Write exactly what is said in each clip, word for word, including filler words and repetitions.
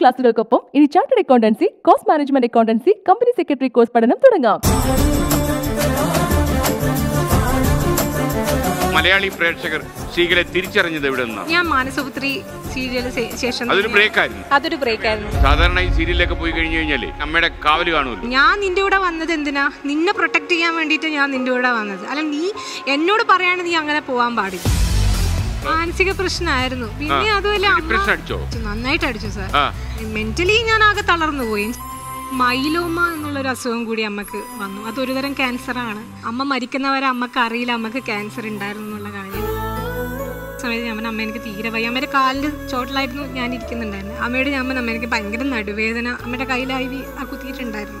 ക്ലാസുകൾക്കൊപ്പം ഇനി chartered accountancy, cost management accountancy, company secretary course പഠനം തുടങ്ങാം. മലയാളി പ്രേക്ഷകർ സ്ത്രീകളെ തിരിച്ചറിഞ്ഞത് എവിടെ നിന്നാണ്? ഞാൻ മാനസപുത്രി സീരിയലിന് ശേഷം അതൊരു ബ്രേക്കായിരുന്നു അതൊരു ബ്രേക്കായിരുന്നു സാധാരണ ഈ സീരിയലിലൊക്കെ പോയി കഴിഞ്ഞു കഴിഞ്ഞാലേ അമ്മയുടെ കാവല് കാണുമല്ലോ. ഞാൻ നിന്റെ കൂടെ വന്നത് എന്തിനാ? നിന്നെ പ്രൊട്ടക്ട് ചെയ്യാൻ വേണ്ടിയിട്ട് ഞാൻ നിന്റെ കൂടെ വന്നത്, അല്ല നീ എന്നോട് പറയാണ് നീ അങ്ങനെ പോവാൻ പാടില്ല. മാനസിക പ്രശ്നമായിരുന്നു. പിന്നെ അതുപോലെ നന്നായിട്ട് അടിച്ചു സാർ. മെന്റലി ഞാൻ ആകെ തളർന്നു പോയി. മൈലോമ എന്നുള്ളൊരു അസുഖം കൂടി അമ്മക്ക് വന്നു. അതൊരു തരം ക്യാൻസറാണ്. അമ്മ മരിക്കുന്നവരെ അമ്മക്ക് അറിയില്ല അമ്മക്ക് ക്യാൻസർ ഉണ്ടായിരുന്നു എന്നുള്ള കാര്യം. സമയത്ത് ഞാൻ അമ്മ എനിക്ക് തീരെ വയ്യ. അമ്മയുടെ കാലിൽ ചോട്ടിലായിരുന്നു ഞാൻ ഇരിക്കുന്നുണ്ടായിരുന്നു. അമ്മയുടെ ഞാൻ അമ്മ എനിക്ക് ഭയങ്കര നടുവേദന. അമ്മയുടെ കയ്യിലായി ആ കുത്തിയിട്ടുണ്ടായിരുന്നു.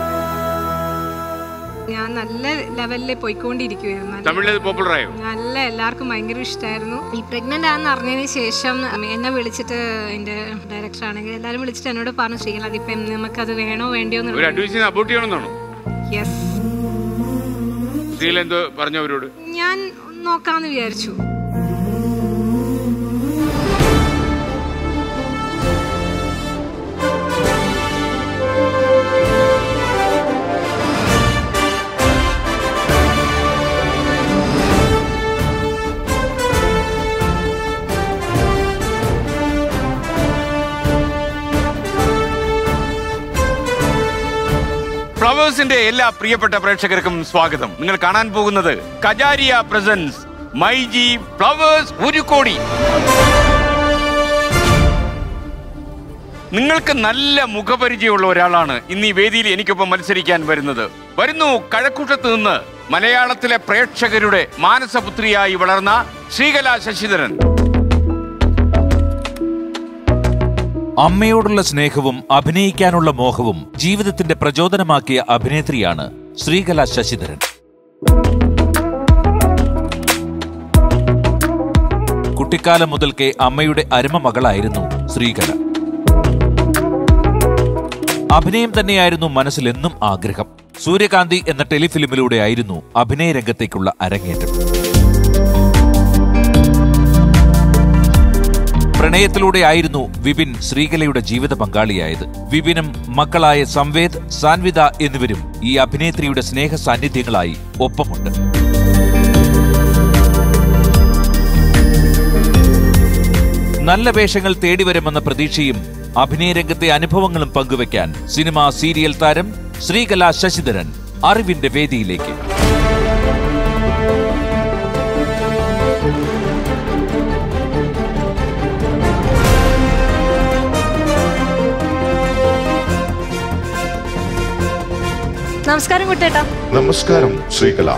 ഞാൻ നല്ല ലെവലിൽ പോയിക്കൊണ്ടിരിക്കുകയായിരുന്നു. നല്ല എല്ലാവർക്കും ഭയങ്കര ഇഷ്ടമായിരുന്നു. ഈ പ്രഗ്നൻ്റ് ആണെന്ന് അറിഞ്ഞതിന് ശേഷം എന്നെ വിളിച്ചിട്ട് എൻ്റെ ഡയറക്ടർ ആണെങ്കിൽ എല്ലാവരും വിളിച്ചിട്ട് എന്നോട് പറഞ്ഞു, ശ്രീകല അതിപ്പം നമുക്കത് വേണോ വേണ്ടിയോ എന്ന്. ഞാൻ നോക്കാമെന്ന് വിചാരിച്ചു. ഫ്ലവേഴ്സിന്റെ എല്ലാ പ്രിയപ്പെട്ട പ്രേക്ഷകർക്കും സ്വാഗതം. നിങ്ങൾ കാണാൻ പോകുന്നത് Kajaria presents myG flowers ഒരു കോടി. നിങ്ങൾക്ക് നല്ല മുഖപരിചയമുള്ള ഒരാളാണ് ഇന്ന് ഈ വേദിയിൽ എനിക്കൊപ്പം മത്സരിക്കാൻ വരുന്നത്. വരുന്നു കഴക്കൂട്ടത്ത് നിന്ന് മലയാളത്തിലെ പ്രേക്ഷകരുടെ മാനസപുത്രിയായി വളർന്ന ശ്രീകല ശശിധരൻ. അമ്മയോടുള്ള സ്നേഹവും അഭിനയിക്കാനുള്ള മോഹവും ജീവിതത്തിന്റെ പ്രചോദനമാക്കിയ അഭിനേത്രിയാണ് ശ്രീകല ശശിധരൻ. കുട്ടിക്കാലം മുതൽക്കേ അമ്മയുടെ അരുമ മകളായിരുന്നു ശ്രീകല. അഭിനയം തന്നെയായിരുന്നു മനസ്സിലെന്നും ആഗ്രഹം. സൂര്യകാന്തി എന്ന ടെലിഫിലിമിലൂടെയായിരുന്നു അഭിനയ രംഗത്തേക്കുള്ള അരങ്ങേറ്റം. പ്രണയത്തിലൂടെയായിരുന്നു വിപിൻ ശ്രീകലയുടെ ജീവിത പങ്കാളിയായത്. വിപിനും മക്കളായ സംവേദ്, സാൻവിത എന്നിവരും ഈ അഭിനേത്രിയുടെ സ്നേഹ സാന്നിധ്യങ്ങളായി ഒപ്പമുണ്ട്. നല്ല വേഷങ്ങൾ തേടിവരുമെന്ന പ്രതീക്ഷയും അഭിനയരംഗത്തെ അനുഭവങ്ങളും പങ്കുവയ്ക്കാൻ സിനിമാ സീരിയൽ താരം ശ്രീകല ശശിധരൻ അറിവിന്റെ വേദിയിലേക്ക്. നമസ്കാരം കുട്ടേട്ടാ. നമസ്കാരം Sreekala.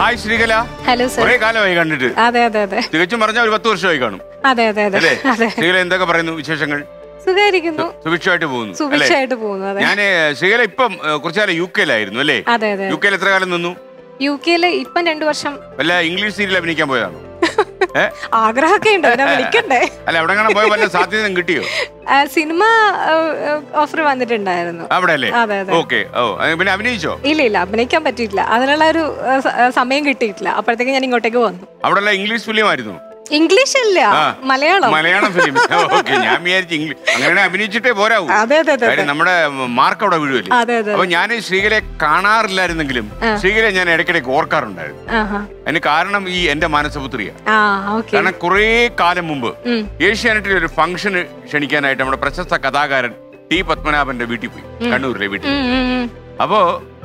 Hi Sreekala. Hello sir. കുറേ കാലമായി കണ്ടിട്ട്. അതെ അതെ അതെ. തികച്ചും പറഞ്ഞാൽ ഒരു പത്ത് വർഷമായി കാണും. അതെ അതെ അതെ. ശ്രീകല എന്തൊക്കെ പറയുന്നു വിശേഷങ്ങൾ? സുഖമായിരിക്കുന്നു. സുഭിക്ഷമായിട്ട് പോകുന്നു. സുഭിക്ഷമായിട്ട് പോകുന്നു. അതെ. ഞാൻ ശ്രീകല ഇപ്പം കുറച്ചു കാലം യു കെയിലായിരുന്നു അല്ലേ? അതെ അതെ. യു കെയിൽ എത്ര കാലം നിന്നു? യു കെയിൽ ഇപ്പം രണ്ടു വർഷം. അല്ല ഇംഗ്ലീഷ് സീരിയൽ അഭിനയിക്കാൻ പോയതാണോ? ആഗ്രഹമൊക്കെ ഉണ്ടോ? വിളിക്കണ്ടേ? അല്ല അവിടെ കാണാൻ പോയ വല്ല സാധ്യത കിട്ടിയോ? സിനിമ ഓഫർ വന്നിട്ടുണ്ടായിരുന്നു. ഇല്ല ഇല്ല അഭിനയിക്കാൻ പറ്റിയില്ല, അതിനുള്ള ഒരു സമയം കിട്ടിയിട്ടില്ല. അപ്പോഴത്തേക്ക് ഞാൻ ഇങ്ങോട്ടേക്ക് വന്നു. അവിടെ ഇംഗ്ലീഷ് ഫിലിം ആയിരുന്നു. ഇംഗ്ലീഷ് അല്ല മലയാളം. മലയാളം ഫിലിം. ഞാൻ വിചാരിച്ചു അങ്ങനെ അഭിനയിച്ചിട്ടേ പോരാവൂ. നമ്മുടെ മാർക്ക് അവിടെ വീഴുവല്ലേ. അപ്പൊ ഞാൻ ശ്രീകലയെ കാണാറില്ലായിരുന്നെങ്കിലും ശ്രീകലയെ ഞാൻ ഇടയ്ക്കിടയ്ക്ക് ഓർക്കാറുണ്ടായിരുന്നു. അതിന് കാരണം ഈ എന്റെ മാനസപുത്രിയാണ്. കാരണം കുറെ കാലം മുമ്പ് ഏഷ്യാനെറ്റിൽ ഒരു ഫംഗ്ഷന് ക്ഷണിക്കാനായിട്ട് നമ്മുടെ പ്രശസ്ത കഥാകാരൻ ടി പത്മനാഭന്റെ വീട്ടിൽ പോയി, കണ്ണൂരിലെ വീട്ടിൽ. അപ്പോ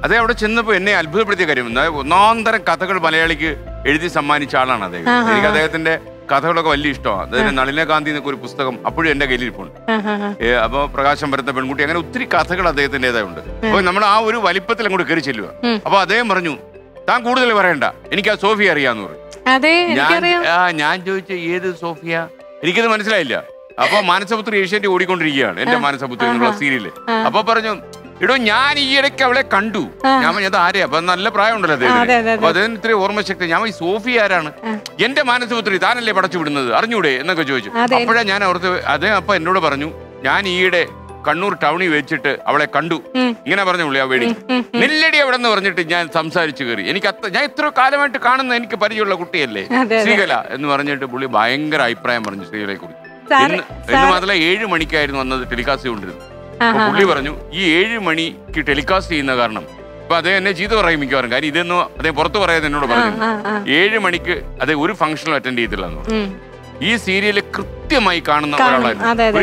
അതേ അവിടെ ചെന്നപ്പോ എന്നെ അത്ഭുതപ്പെടുത്തിയ കാര്യം ഒന്നാന്തരം കഥകൾ മലയാളിക്ക് എഴുതി സമ്മാനിച്ച ആളാണ് അദ്ദേഹം. എനിക്ക് അദ്ദേഹത്തിന്റെ കഥകളൊക്കെ വലിയ ഇഷ്ടമാണ്. അദ്ദേഹം നളിനകാന്തി എന്നൊക്കെ ഒരു പുസ്തകം അപ്പോഴും എന്റെ കയ്യിലിരിപ്പുണ്ട്. അപ്പൊ പ്രകാശം വരുന്ന പെൺകുട്ടി, അങ്ങനെ ഒത്തിരി കഥകൾ അദ്ദേഹത്തിൻ്റെതായുണ്ട്. അപ്പൊ നമ്മൾ ആ ഒരു വലിപ്പത്തിൽ അങ്ങോട്ട് കയറി ചെല്ലുക. അപ്പൊ അദ്ദേഹം പറഞ്ഞു, താൻ കൂടുതൽ പറയണ്ട, എനിക്ക് ആ സോഫിയ അറിയാന്ന് പറഞ്ഞു. ഞാൻ ചോദിച്ച ഏത് സോഫിയ? എനിക്കത് മനസ്സിലായില്ല. അപ്പൊ മാനസപുത്രി ഏഷ്യാനെറ്റ് ഓടിക്കൊണ്ടിരിക്കുകയാണ് എന്റെ മാനസപുത്രി എന്നുള്ള സീരിയല്. അപ്പൊ പറഞ്ഞു ഇടോ ഞാൻ ഈ ഇടയ്ക്ക് അവളെ കണ്ടു. ഞാൻ പറഞ്ഞത് ആരെയാ അപ്പൊ നല്ല പ്രായമുണ്ടല്ലോ അദ്ദേഹത്തിന്. അപ്പൊ അദ്ദേഹം ഇത്ര ഓർമ്മശക്തി. ഞാൻ ഈ സോഫി ആരാണ്, എന്റെ മാനസപുത്രി താനല്ലേ പടച്ചു വിടുന്നത്, അറിഞ്ഞൂടെ എന്നൊക്കെ ചോദിച്ചു. അപ്പോഴാ ഞാൻ ഓർത്ത് അദ്ദേഹം അപ്പൊ എന്നോട് പറഞ്ഞു, ഞാൻ ഈയിടെ കണ്ണൂർ ടൗണിൽ വെച്ചിട്ട് അവളെ കണ്ടു. ഇങ്ങനെ പറഞ്ഞു പുള്ളി, ആ വേടി നെല്ലടി അവിടെ നിന്ന് പറഞ്ഞിട്ട് ഞാൻ സംസാരിച്ചു കയറി. എനിക്ക് ഞാൻ ഇത്ര കാലമായിട്ട് കാണുന്ന എനിക്ക് പരിചയമുള്ള കുട്ടിയല്ലേ ശ്രീകല എന്ന് പറഞ്ഞിട്ട് പുള്ളി ഭയങ്കര അഭിപ്രായം പറഞ്ഞു ശ്രീകലയെ കുറിച്ച്. എന്ന് എന്ന് മാത്രമല്ല, ഏഴ് മണിക്കായിരുന്നു വന്നത് ടെലികാസ്റ്റ് കൊണ്ടിരുന്നു. പുള്ളി പറഞ്ഞു ഈ ഏഴ് മണിക്ക് ടെലികാസ്റ്റ് ചെയ്യുന്ന കാരണം ഇപ്പൊ അദ്ദേഹം എന്നെ ചീത്ത പറയും മിക്കവാറും. കാര്യം ഇതൊന്നും അദ്ദേഹം പുറത്ത് പറയാതെ എന്നോട് പറഞ്ഞു, ഏഴ് മണിക്ക് അദ്ദേഹം ഒരു ഫംഗ്ഷനും അറ്റൻഡ് ചെയ്തില്ല എന്ന് പറഞ്ഞു. ഈ സീരിയല് കൃത്യമായി കാണുന്ന ഒരാളായിരുന്നു. അതെ അതെ,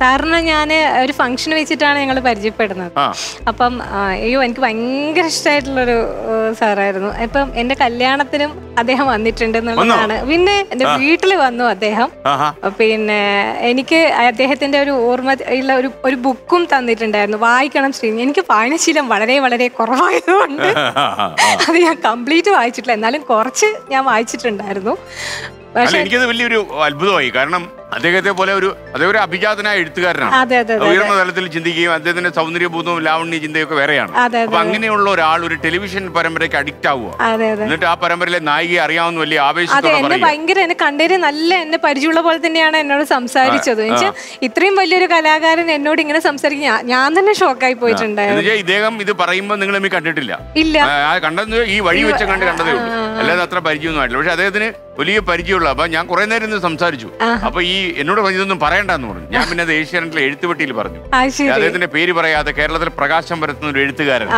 സാറിന് ഞാന് ഒരു ഫംഗ്ഷൻ വെച്ചിട്ടാണ് ഞങ്ങൾ പരിചയപ്പെടുന്നത്. അപ്പം അയ്യോ എനിക്ക് ഭയങ്കര ഇഷ്ടമായിട്ടുള്ളൊരു സാറായിരുന്നു. ഇപ്പം എന്റെ കല്യാണത്തിനും അദ്ദേഹം വന്നിട്ടുണ്ട് എന്നുള്ളതാണ്. പിന്നെ എന്റെ വീട്ടിൽ വന്നു അദ്ദേഹം. പിന്നെ എനിക്ക് അദ്ദേഹത്തിന്റെ ഒരു ഓർമ്മ ഉള്ള ഒരു ഒരു ബുക്കും തന്നിട്ടുണ്ടായിരുന്നു, വായിക്കണം ശ്രീ. എനിക്ക് വായനശീലം വളരെ വളരെ കുറവായതുകൊണ്ട് അത് ഞാൻ കംപ്ലീറ്റ് വായിച്ചിട്ടില്ല, എന്നാലും കുറച്ച് ഞാൻ വായിച്ചിട്ടുണ്ടായിരുന്നു. എനിക്കത് വലിയൊരു അത്ഭുതമായി. കാരണം അദ്ദേഹത്തെ പോലെ ഒരു അദ്ദേഹം ഒരു അഭിജാതനായ എഴുത്തുകാരനാണ്. ഉയർന്ന തലത്തിൽ ചിന്തിക്കുകയും അദ്ദേഹത്തിന്റെ സൗന്ദര്യബോധവും ലാവണ്യ ചിന്തയൊക്കെ വേറെയാണ്. അപ്പൊ അങ്ങനെയുള്ള ഒരാൾ ഒരു ടെലിവിഷൻ പരമ്പരയ്ക്ക് അഡിക്റ്റ് ആവുക, എന്നിട്ട് ആ പരമ്പരയിലെ നായികയെ അറിയാവുന്ന വലിയ ആവേശത്തോടെ ഭയങ്കര എന്നെ കണ്ടേര് നല്ല എന്നെ പരിചയമുള്ള പോലെ തന്നെയാണ് എന്നോട് സംസാരിച്ചത്. ഇത്രയും വലിയൊരു കലാകാരൻ എന്നോട് ഇങ്ങനെ സംസാരിക്കും, ഞാൻ തന്നെ ഷോക്കായി പോയിട്ടുണ്ടായിരുന്നു. ഇദ്ദേഹം ഇത് പറയുമ്പോൾ നിങ്ങൾ എന്നെ കണ്ടിട്ടില്ല, ഇല്ല കണ്ടത് ഈ വഴി വെച്ച് കണ്ട് കണ്ടതേ ഉള്ളൂ, അല്ലാതെ അത്ര പരിചയമൊന്നും ആയിട്ടില്ല. പക്ഷെ അദ്ദേഹത്തിന് വലിയ പരിചയമുള്ള. അപ്പൊ ഞാൻ കുറെ നേരം ഇന്ന് സംസാരിച്ചു. അപ്പൊ ഈ എന്നോട് ഇതൊന്നും പറയണ്ടെന്ന് പറഞ്ഞു. ഞാൻ പിന്നെ അത് ഏഷ്യാനെറ്റിലെ എഴുത്തുപെട്ടിയിൽ പറഞ്ഞു. അദ്ദേഹത്തിന്റെ പേര് പറയാതെ കേരളത്തിൽ പ്രകാശം പരത്തുന്ന ഒരു എഴുത്തുകാരൻ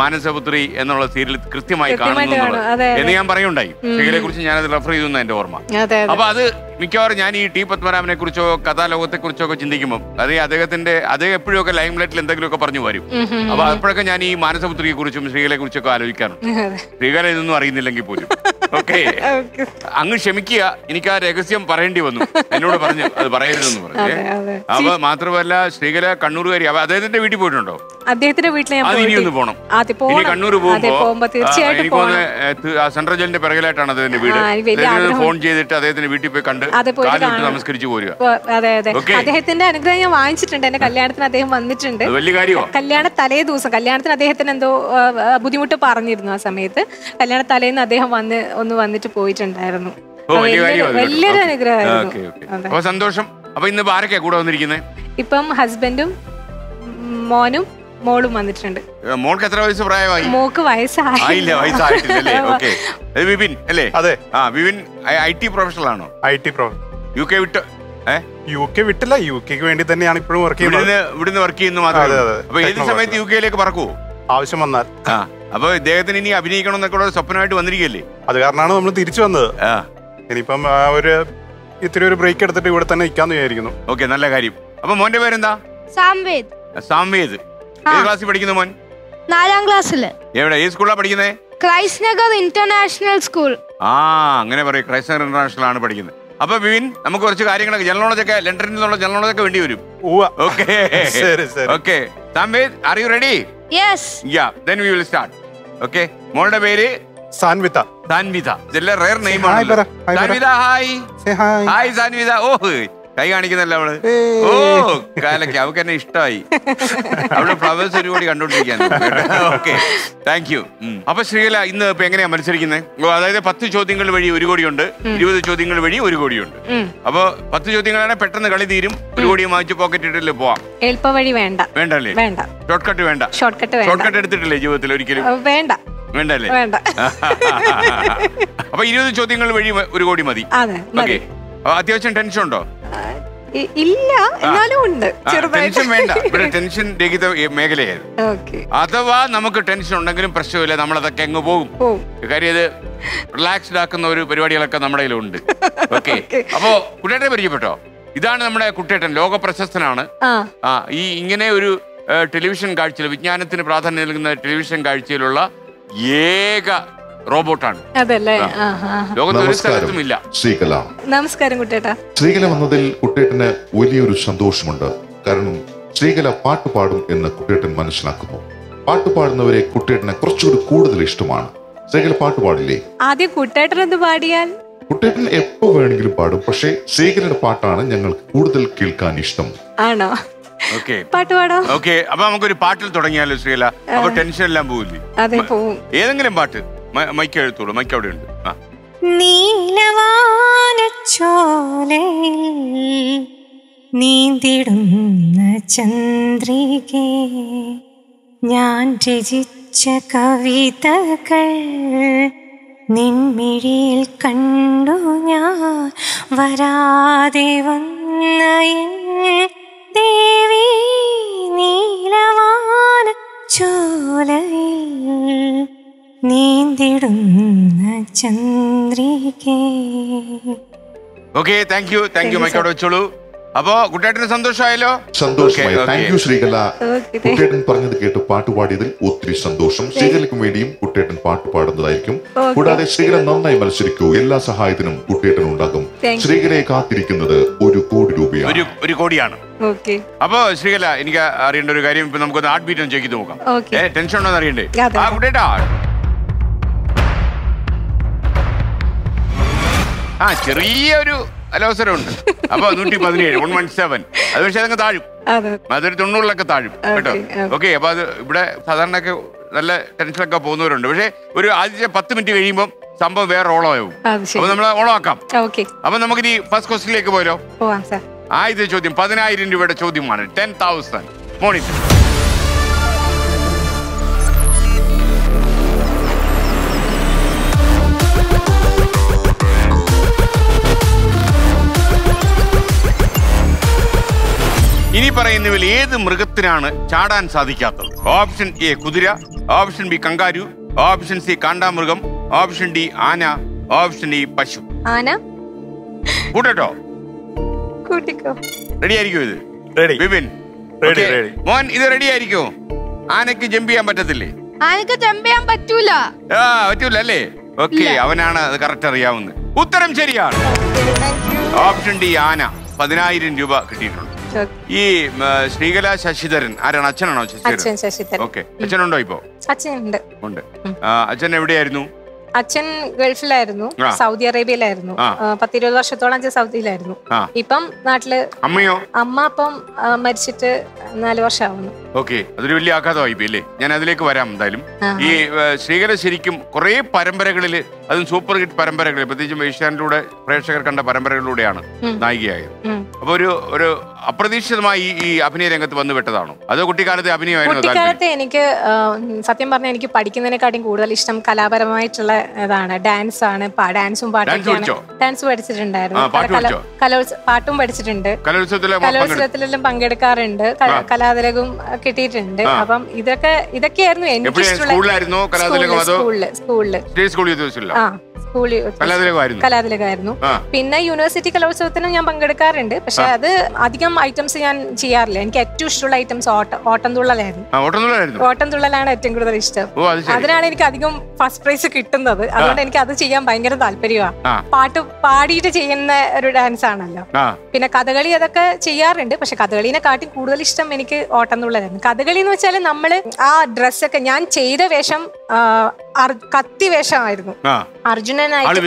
മാനസപുത്രി എന്നുള്ള സീരിയൽ കൃത്യമായി കാണുന്നുള്ളത് എന്ന് ഞാൻ പറയുണ്ടായി. ശ്രീകലയെ കുറിച്ച് ഞാനത് റെഫർ ചെയ്തു എന്റെ ഓർമ്മ. അപ്പൊ അത് മിക്കവാറും ഞാൻ ഈ ടി പത്മനാഭനെ കുറിച്ചോ കഥാലോകത്തെ കുറിച്ചോ ഒക്കെ ചിന്തിക്കുമ്പോൾ അതെ അദ്ദേഹത്തിന്റെ അദ്ദേഹം എപ്പോഴും ഒക്കെ ലൈം ലൈറ്റിൽ എന്തെങ്കിലുമൊക്കെ പറഞ്ഞു വരും. അപ്പൊ അപ്പോഴൊക്കെ ഞാൻ ഈ മാനസപുത്രിയെ കുറിച്ചും ശ്രീകലയെ കുറിച്ചൊക്കെ ആലോചിക്കാറുണ്ട്. ശ്രീകല ഇതൊന്നും അറിയുന്നില്ലെങ്കിൽ പോലും ഓക്കെ അങ്ങ് ക്ഷമിക്കുക, എനിക്ക് ആ രഹസ്യം പറയേണ്ടി വന്നു. എന്നോട് പറഞ്ഞു അത് പറയരുതെന്ന് പറഞ്ഞു. അപ്പൊ മാത്രമല്ല ശ്രീകല കണ്ണൂർകാരി. അപ്പൊ അദ്ദേഹത്തിന്റെ വീട്ടിൽ പോയിട്ടുണ്ടോ? അദ്ദേഹത്തിന്റെ വീട്ടിൽ ഇനിയൊന്ന് പോകണം. കണ്ണൂർ പോകുമ്പോ എനിക്ക് തോന്നുന്നു സെൻട്രൽ ജയിലിന്റെ പിറകിലായിട്ടാണ് അദ്ദേഹത്തിന്റെ വീട്. ഫോൺ ചെയ്തിട്ട് അദ്ദേഹത്തിന്റെ വീട്ടിൽ പോയി കണ്ട് നമസ്കരിച്ചു പോരുക. അതെ അതെ, അദ്ദേഹത്തിന്റെ അനുഗ്രഹം ഞാൻ വാങ്ങിച്ചിട്ടുണ്ട്. എന്റെ കല്യാണത്തിന് അദ്ദേഹം വന്നിട്ടുണ്ട്. കല്യാണ തലേ ദിവസം, കല്യാണത്തിന് അദ്ദേഹത്തിന് എന്തോ ബുദ്ധിമുട്ട് പറഞ്ഞിരുന്നു ആ സമയത്ത്. കല്യാണ തലേന്ന് അദ്ദേഹം വന്ന് ഒന്ന് വന്നിട്ട് പോയിട്ടുണ്ടായിരുന്നു. വലിയൊരു അനുഗ്രഹമായിരുന്നു. സന്തോഷം. അപ്പൊ ഇന്ന് ആരൊക്കെ കൂടെ വന്നിരിക്കുന്നത്? ഇപ്പം ഹസ്ബൻഡും മോനും മോളും വന്നിട്ടുണ്ട്. മോൾക്ക് എത്ര വയസ്സ് പ്രായമായി? മോൾക്ക് വയസ്സായില്ല, വയസ്സായിട്ടില്ല. വിപിൻ അല്ലേ? അതെ. ആ വിപിൻ ഐ ടി പ്രൊഫഷണൽ ആണോ? I T professional. U K വിട്ട് യു കെ വിട്ടില്ല, യു കെക്ക് വേണ്ടി തന്നെയാണ് ഇപ്പോഴും വർക്ക് ചെയ്യുന്നത്. ഇവിടുന്ന് വർക്ക് ചെയ്യുന്നു മാത്രമേ. ഏത് സമയത്ത് യു കെയിലേക്ക് പറക്കുവോ ആവശ്യം വന്നാൽ? അപ്പൊ ഇദ്ദേഹത്തിന് ഇനി അഭിനയിക്കണം എന്നൊക്കെ സ്വപ്നമായിട്ട് വന്നിരിക്കല്ലേ? അത് കാരണമാണ് നമ്മൾ തിരിച്ചു വന്നത്. ഇനിയിപ്പം ഒരു ഇത്തിരി ഒരു ബ്രേക്ക് എടുത്തിട്ട് ഇവിടെ തന്നെ നിൽക്കാന്ന് വിചാരിക്കുന്നു. ഓക്കെ, നല്ല കാര്യം. അപ്പൊ മോന്റെ പേരെന്താ? സാംവേദ്. സാംവേദ് ക്ലാസ്സിൽ പഠിക്കുന്നു മോൻ? നാലാം ക്ലാസ്സിൽ. എവിടെ ഈ സ്കൂളിലാണ് പഠിക്കുന്നത്? Christ Nagar international school. ആ അങ്ങനെ പറയും, ക്രൈസ്റ്റ് നഗർ ഇന്റർനാഷണൽ ആണ് പഠിക്കുന്നത്. അപ്പൊ വിവിൻ നമുക്ക് കുറച്ച് കാര്യങ്ങളൊക്കെ ജനറൽ നോളജ് ഒക്കെ ലണ്ടനിൽ നിന്നുള്ള ജനറൽ നോളജ് ഒക്കെ വേണ്ടി വരും. Okay, Samved are you ready? Yes. Yeah then we will start. Okay, മോളുടെ പേര്? സാൻവിത. സാൻവിത ഇതെല്ലാം റെയർ നെയിം ആണ്. സാൻവിത ഹായ്. ഹായ് സാൻവിത. ഓ കൈ കാണിക്കുന്നല്ലോ അവള്. ഓ കാലൊക്കെ അവക്ക് എന്നെ ഇഷ്ടമായി. അവള് ഫ്ലവേഴ്സ് ഒരുപാട് കണ്ടുകൊണ്ടിരിക്കാൻ. Okay, thank you. അപ്പൊ ശ്രീകല ഇന്ന് ഇപ്പൊ എങ്ങനെയാ മത്സരിക്കുന്നത്? അതായത് പത്ത് ചോദ്യങ്ങൾ വഴി ഒരു കോടിയുണ്ട്, ഇരുപത് ചോദ്യങ്ങൾ വഴി ഒരു കോടിയുണ്ട്. അപ്പൊ പത്ത് ചോദ്യങ്ങളാണ്, പെട്ടെന്ന് കളി തീരും. ഒരു കോടി വാങ്ങിച്ച് പോക്കറ്റ് ഇട്ടില്ലേ പോവാം. എളുപ്പ വഴി വേണ്ട. വേണ്ടല്ലേ? വേണ്ട. ഷോർട്ട് കട്ട് വേണ്ട. ഷോർട്ട് കട്ട് ഷോർട്ട് കട്ട് എടുത്തിട്ടില്ലേ ജീവിതത്തിൽ ഒരിക്കലും? വേണ്ട. വേണ്ടല്ലേ? വേണ്ട. അപ്പൊ ഇരുപത് ചോദ്യങ്ങൾ വഴി ഒരു കോടി മതി. ഓക്കെ, അത്യാവശ്യം ടെൻഷൻ ഉണ്ടോ? ഇല്ല, എന്നാലും ഉണ്ട്. ടെൻഷൻ വേണ്ട, ഇവിടെ ടെൻഷൻ രഹിത മേഖലയായിരുന്നു. അഥവാ നമുക്ക് ടെൻഷൻ ഉണ്ടെങ്കിലും പ്രശ്നമില്ല, നമ്മളതൊക്കെ അങ്ങ് പോകും. കാര്യം ഇത് റിലാക്സ്ഡ് ആക്കുന്ന ഒരു പരിപാടികളൊക്കെ നമ്മുടെ കയ്യിലുണ്ട്. ഓക്കെ, അപ്പോ കുട്ടേട്ടനെ പരിചയപ്പെട്ടോ? ഇതാണ് നമ്മുടെ കുട്ടേട്ടൻ, ലോക പ്രശസ്തനാണ്. ആ ഈ ഇങ്ങനെ ഒരു ടെലിവിഷൻ കാഴ്ചയിൽ വിജ്ഞാനത്തിന് പ്രാധാന്യം നൽകുന്ന ടെലിവിഷൻ കാഴ്ചയിലുള്ള ഏക റോബോട്ടാണ്. അതല്ലേ? നമസ്കാരം കുട്ടേട്ടാ. ശ്രീകല വന്നതിൽ കുട്ടേട്ടന് വലിയൊരു സന്തോഷമുണ്ട്. കാരണം ശ്രീകല പാട്ടുപാടും എന്ന് കുട്ടേട്ടൻ മനസ്സിലാക്കുന്നു. പാട്ടുപാടുന്നവരെ കുട്ടേട്ടന് കുറച്ചുകൂടി കൂടുതൽ ഇഷ്ടമാണ്. ശ്രീകല പാട്ടുപാടില്ലേ? ആദ്യം കുട്ടേട്ടൻ എന്ത് പാടിയാൽ? കുട്ടേട്ടൻ എപ്പോ വേണമെങ്കിലും പാടും, പക്ഷേ ശ്രീകലയുടെ പാട്ടാണ് ഞങ്ങൾക്ക് കൂടുതൽ കേൾക്കാൻ ഇഷ്ടം. ആണോ? Okay. Patwada. Okay. Abba, I'm going to partle thodangiya le Sreela. Abba tension lam booli. Adhe po. Yedangle partle. My my kya thodu. My kya udindu. Ah. Neelavana cholil neendidunna chandrike njan രചിച്ച കവിതകൾ നിൻമിഴിയിൽ കണ്ടു ഞാൻ വരാതെ വന്ന ദേവി നീലവാന ചോലയിൽ നീന്തിടുന്ന ചന്ദ്രികേ. Okay, thank you thank you മൈക്കോട് വെച്ചോളൂ. അപ്പോ കുട്ടേട്ടന് സന്തോഷമായല്ലോ. സന്തോഷമായി. Thank you Sreekala. കുട്ടേട്ടൻ പറഞ്ഞത് കേട്ട് പാട്ടുപാടിയതിൽ ഒത്തിരി സന്തോഷം. ശ്രീകലയ്ക്കും വേണ്ടിയും കുട്ടേട്ടൻ പാട്ട് പാടുന്നതായിരിക്കും. കൂടാതെ ശ്രീകല നന്നായി മത്സരിക്കൂ. എല്ലാ സഹായത്തിനും കുട്ടേട്ടൻ ഉണ്ടാകും. ശ്രീകലയെ കാത്തിരിക്കുന്നത് ഒരു കോടി രൂപയാണ്, ഒരു കോടിയാണ്. അപ്പൊ ശ്രീകല, എനിക്ക് അറിയേണ്ട ഒരു കാര്യം, ഇപ്പൊ നമുക്കൊന്ന് ഹാർട്ട് ബീറ്റ് ഒന്ന് ചെക്ക് നോക്കാം. ടെൻഷൻ ഉണ്ടോ എന്ന് അറിയണ്ടേ? ആ കുട്ടേട്ടാ, ആ ചെറിയൊരു അലോസരമുണ്ട്. അപ്പൊ നൂറ്റി പതിനേഴ് വൺ വൺ സെവൻ അത് പക്ഷേ അതങ്ങ് താഴും. അതൊരു തൊണ്ണൂറിലൊക്കെ താഴും കേട്ടോ. ഓക്കെ, അപ്പൊ അത് ഇവിടെ സാധാരണ ഒക്കെ നല്ല ടെൻഷനൊക്കെ പോകുന്നവരുണ്ട്. പക്ഷെ ഒരു ആദ്യത്തെ പത്ത് മിനിറ്റ് കഴിയുമ്പോൾ സംഭവം വേറെ ഓളമാവും. അപ്പൊ നമ്മൾ ഓളാക്കാം. അപ്പൊ നമുക്ക് ഇനി ഫസ്റ്റ് ക്വസ്റ്റിലേക്ക് പോയാലോ? ആദ്യത്തെ ചോദ്യം പതിനായിരം രൂപയുടെ ചോദ്യമാണ്. Ten thousand monitor. ഇനി പറയുന്നവയിൽ ഏത് മൃഗത്തിനാണ് ചാടാൻ സാധിക്കാത്തത്? ഓപ്ഷൻ എ കുതിര, option B kangaroo, option C കാണ്ടാമൃഗം, ഓപ്ഷൻ ഡി ആന, ഓപ്ഷൻ ഇ പശു. ആന. കൂട്ടോ കൂട്ടിക്കോ. റെഡി ആയിരിക്കും ഇത്? റെഡി. ബിബിൻ റെഡി? റെഡി. മോൻ ഇത് റെഡി ആയിരിക്കും? ആനക്ക് ജമ്പ് ചെയ്യാൻ പറ്റത്തില്ലേ? ആനക്ക് ജമ്പ് ചെയ്യാൻ പറ്റൂല. ആ പറ്റൂല അല്ലേ? ഓക്കെ, അവനാണ് അത് കറക്റ്റ് അറിയാവുന്നത്. ഉത്തരം ശരിയാണ്, ഓപ്ഷൻ ഡി ആന. പതിനായിരം രൂപ കിട്ടിയിട്ടുണ്ട്. ഈ ശ്രീകല ശശിധരൻ ആരാണ്? അച്ഛനാണോ ശശിധരൻ? ഓക്കെ, അച്ഛനുണ്ടോ ഇപ്പോ? അച്ഛനുണ്ട്. ഉണ്ട്. അച്ഛൻ എവിടെയായിരുന്നു? അച്ഛൻ ഗൾഫിലായിരുന്നു, സൗദി അറേബ്യയിലായിരുന്നു. പത്തിരുപത് വർഷത്തോളം അച്ഛൻ സൗദിയിലായിരുന്നു. ഇപ്പം നാട്ടില്. അമ്മയോ? അമ്മ ഇപ്പം മരിച്ചിട്ട് നാല് വർഷമാവുന്നു. ഓക്കെ, അതൊരു വലിയ ആഘാതമായില്ലേ? ഞാൻ അതിലേക്ക് വരാം എന്തായാലും. ഈ ശ്രീകല ശരിക്കും കുറെ പരമ്പരകളിൽ, അതും സൂപ്പർ ഹിറ്റ് പരമ്പരകളിൽ, പ്രത്യേകിച്ചും ഏഷ്യാനിലൂടെ പ്രേക്ഷകർ കണ്ട പരമ്പരകളിലൂടെയാണ് നായികയായത്. അപ്പൊ ഒരു ഒരു അപ്രതീക്ഷിതമായി ഈ അഭിനയ രംഗത്ത് വന്നു പെട്ടതാണോ, അതോ കുട്ടിക്കാലത്തെ അഭിനയമായിരുന്നു? കുട്ടിക്കാലത്ത് എനിക്ക് സത്യം പറഞ്ഞാൽ എനിക്ക് പഠിക്കുന്നതിനെക്കാട്ടും കൂടുതൽ ഇഷ്ടം കലാപരമായിട്ടുള്ള ഇതാണ്. ഡാൻസ് ആണ്. ഡാൻസും പാട്ടും. ഡാൻസ് പഠിച്ചിട്ടുണ്ടായിരുന്നു, പാട്ടും പഠിച്ചിട്ടുണ്ട്, കലോത്സവത്തിലെല്ലാം പങ്കെടുക്കാറുണ്ട്, കലാതിലകം കിട്ടിയിട്ടുണ്ട്. അപ്പം ഇതൊക്കെ ഇതൊക്കെയായിരുന്നു എനിക്ക് ഇഷ്ടമുള്ള. കലാതിലകമായിരുന്നു. പിന്നെ യൂണിവേഴ്സിറ്റി കലോത്സവത്തിനും ഞാൻ പങ്കെടുക്കാറുണ്ട്. പക്ഷെ അത് അധികം ഐറ്റംസ് ഞാൻ ചെയ്യാറില്ല. എനിക്ക് ഏറ്റവും ഇഷ്ടമുള്ള ഐറ്റംസ് ഓട്ടംതുള്ളലായിരുന്നു. ഓട്ടംതുള്ളലാണ് ഏറ്റവും കൂടുതൽ ഇഷ്ടം. അതിനാണ് എനിക്ക് അധികം ഫസ്റ്റ് പ്രൈസ് കിട്ടുന്നത്. അതുകൊണ്ട് എനിക്ക് അത് ചെയ്യാൻ ഭയങ്കര താല്പര്യമാണ്. പാട്ട് പാടിയിട്ട് ചെയ്യുന്ന ഒരു ഡാൻസ് ആണല്ലോ. പിന്നെ കഥകളി അതൊക്കെ ചെയ്യാറുണ്ട്. പക്ഷെ കഥകളിനെ കാട്ടി കൂടുതൽ ഇഷ്ടം എനിക്ക് ഓട്ടംതുള്ളലായിരുന്നു. കഥകളി എന്ന് വെച്ചാൽ നമ്മള് ആ ഡ്രസ്സൊക്കെ, ഞാൻ ചെയ്ത വേഷം കത്തി വേഷമായിരുന്നു. അർജുനനായിട്ട്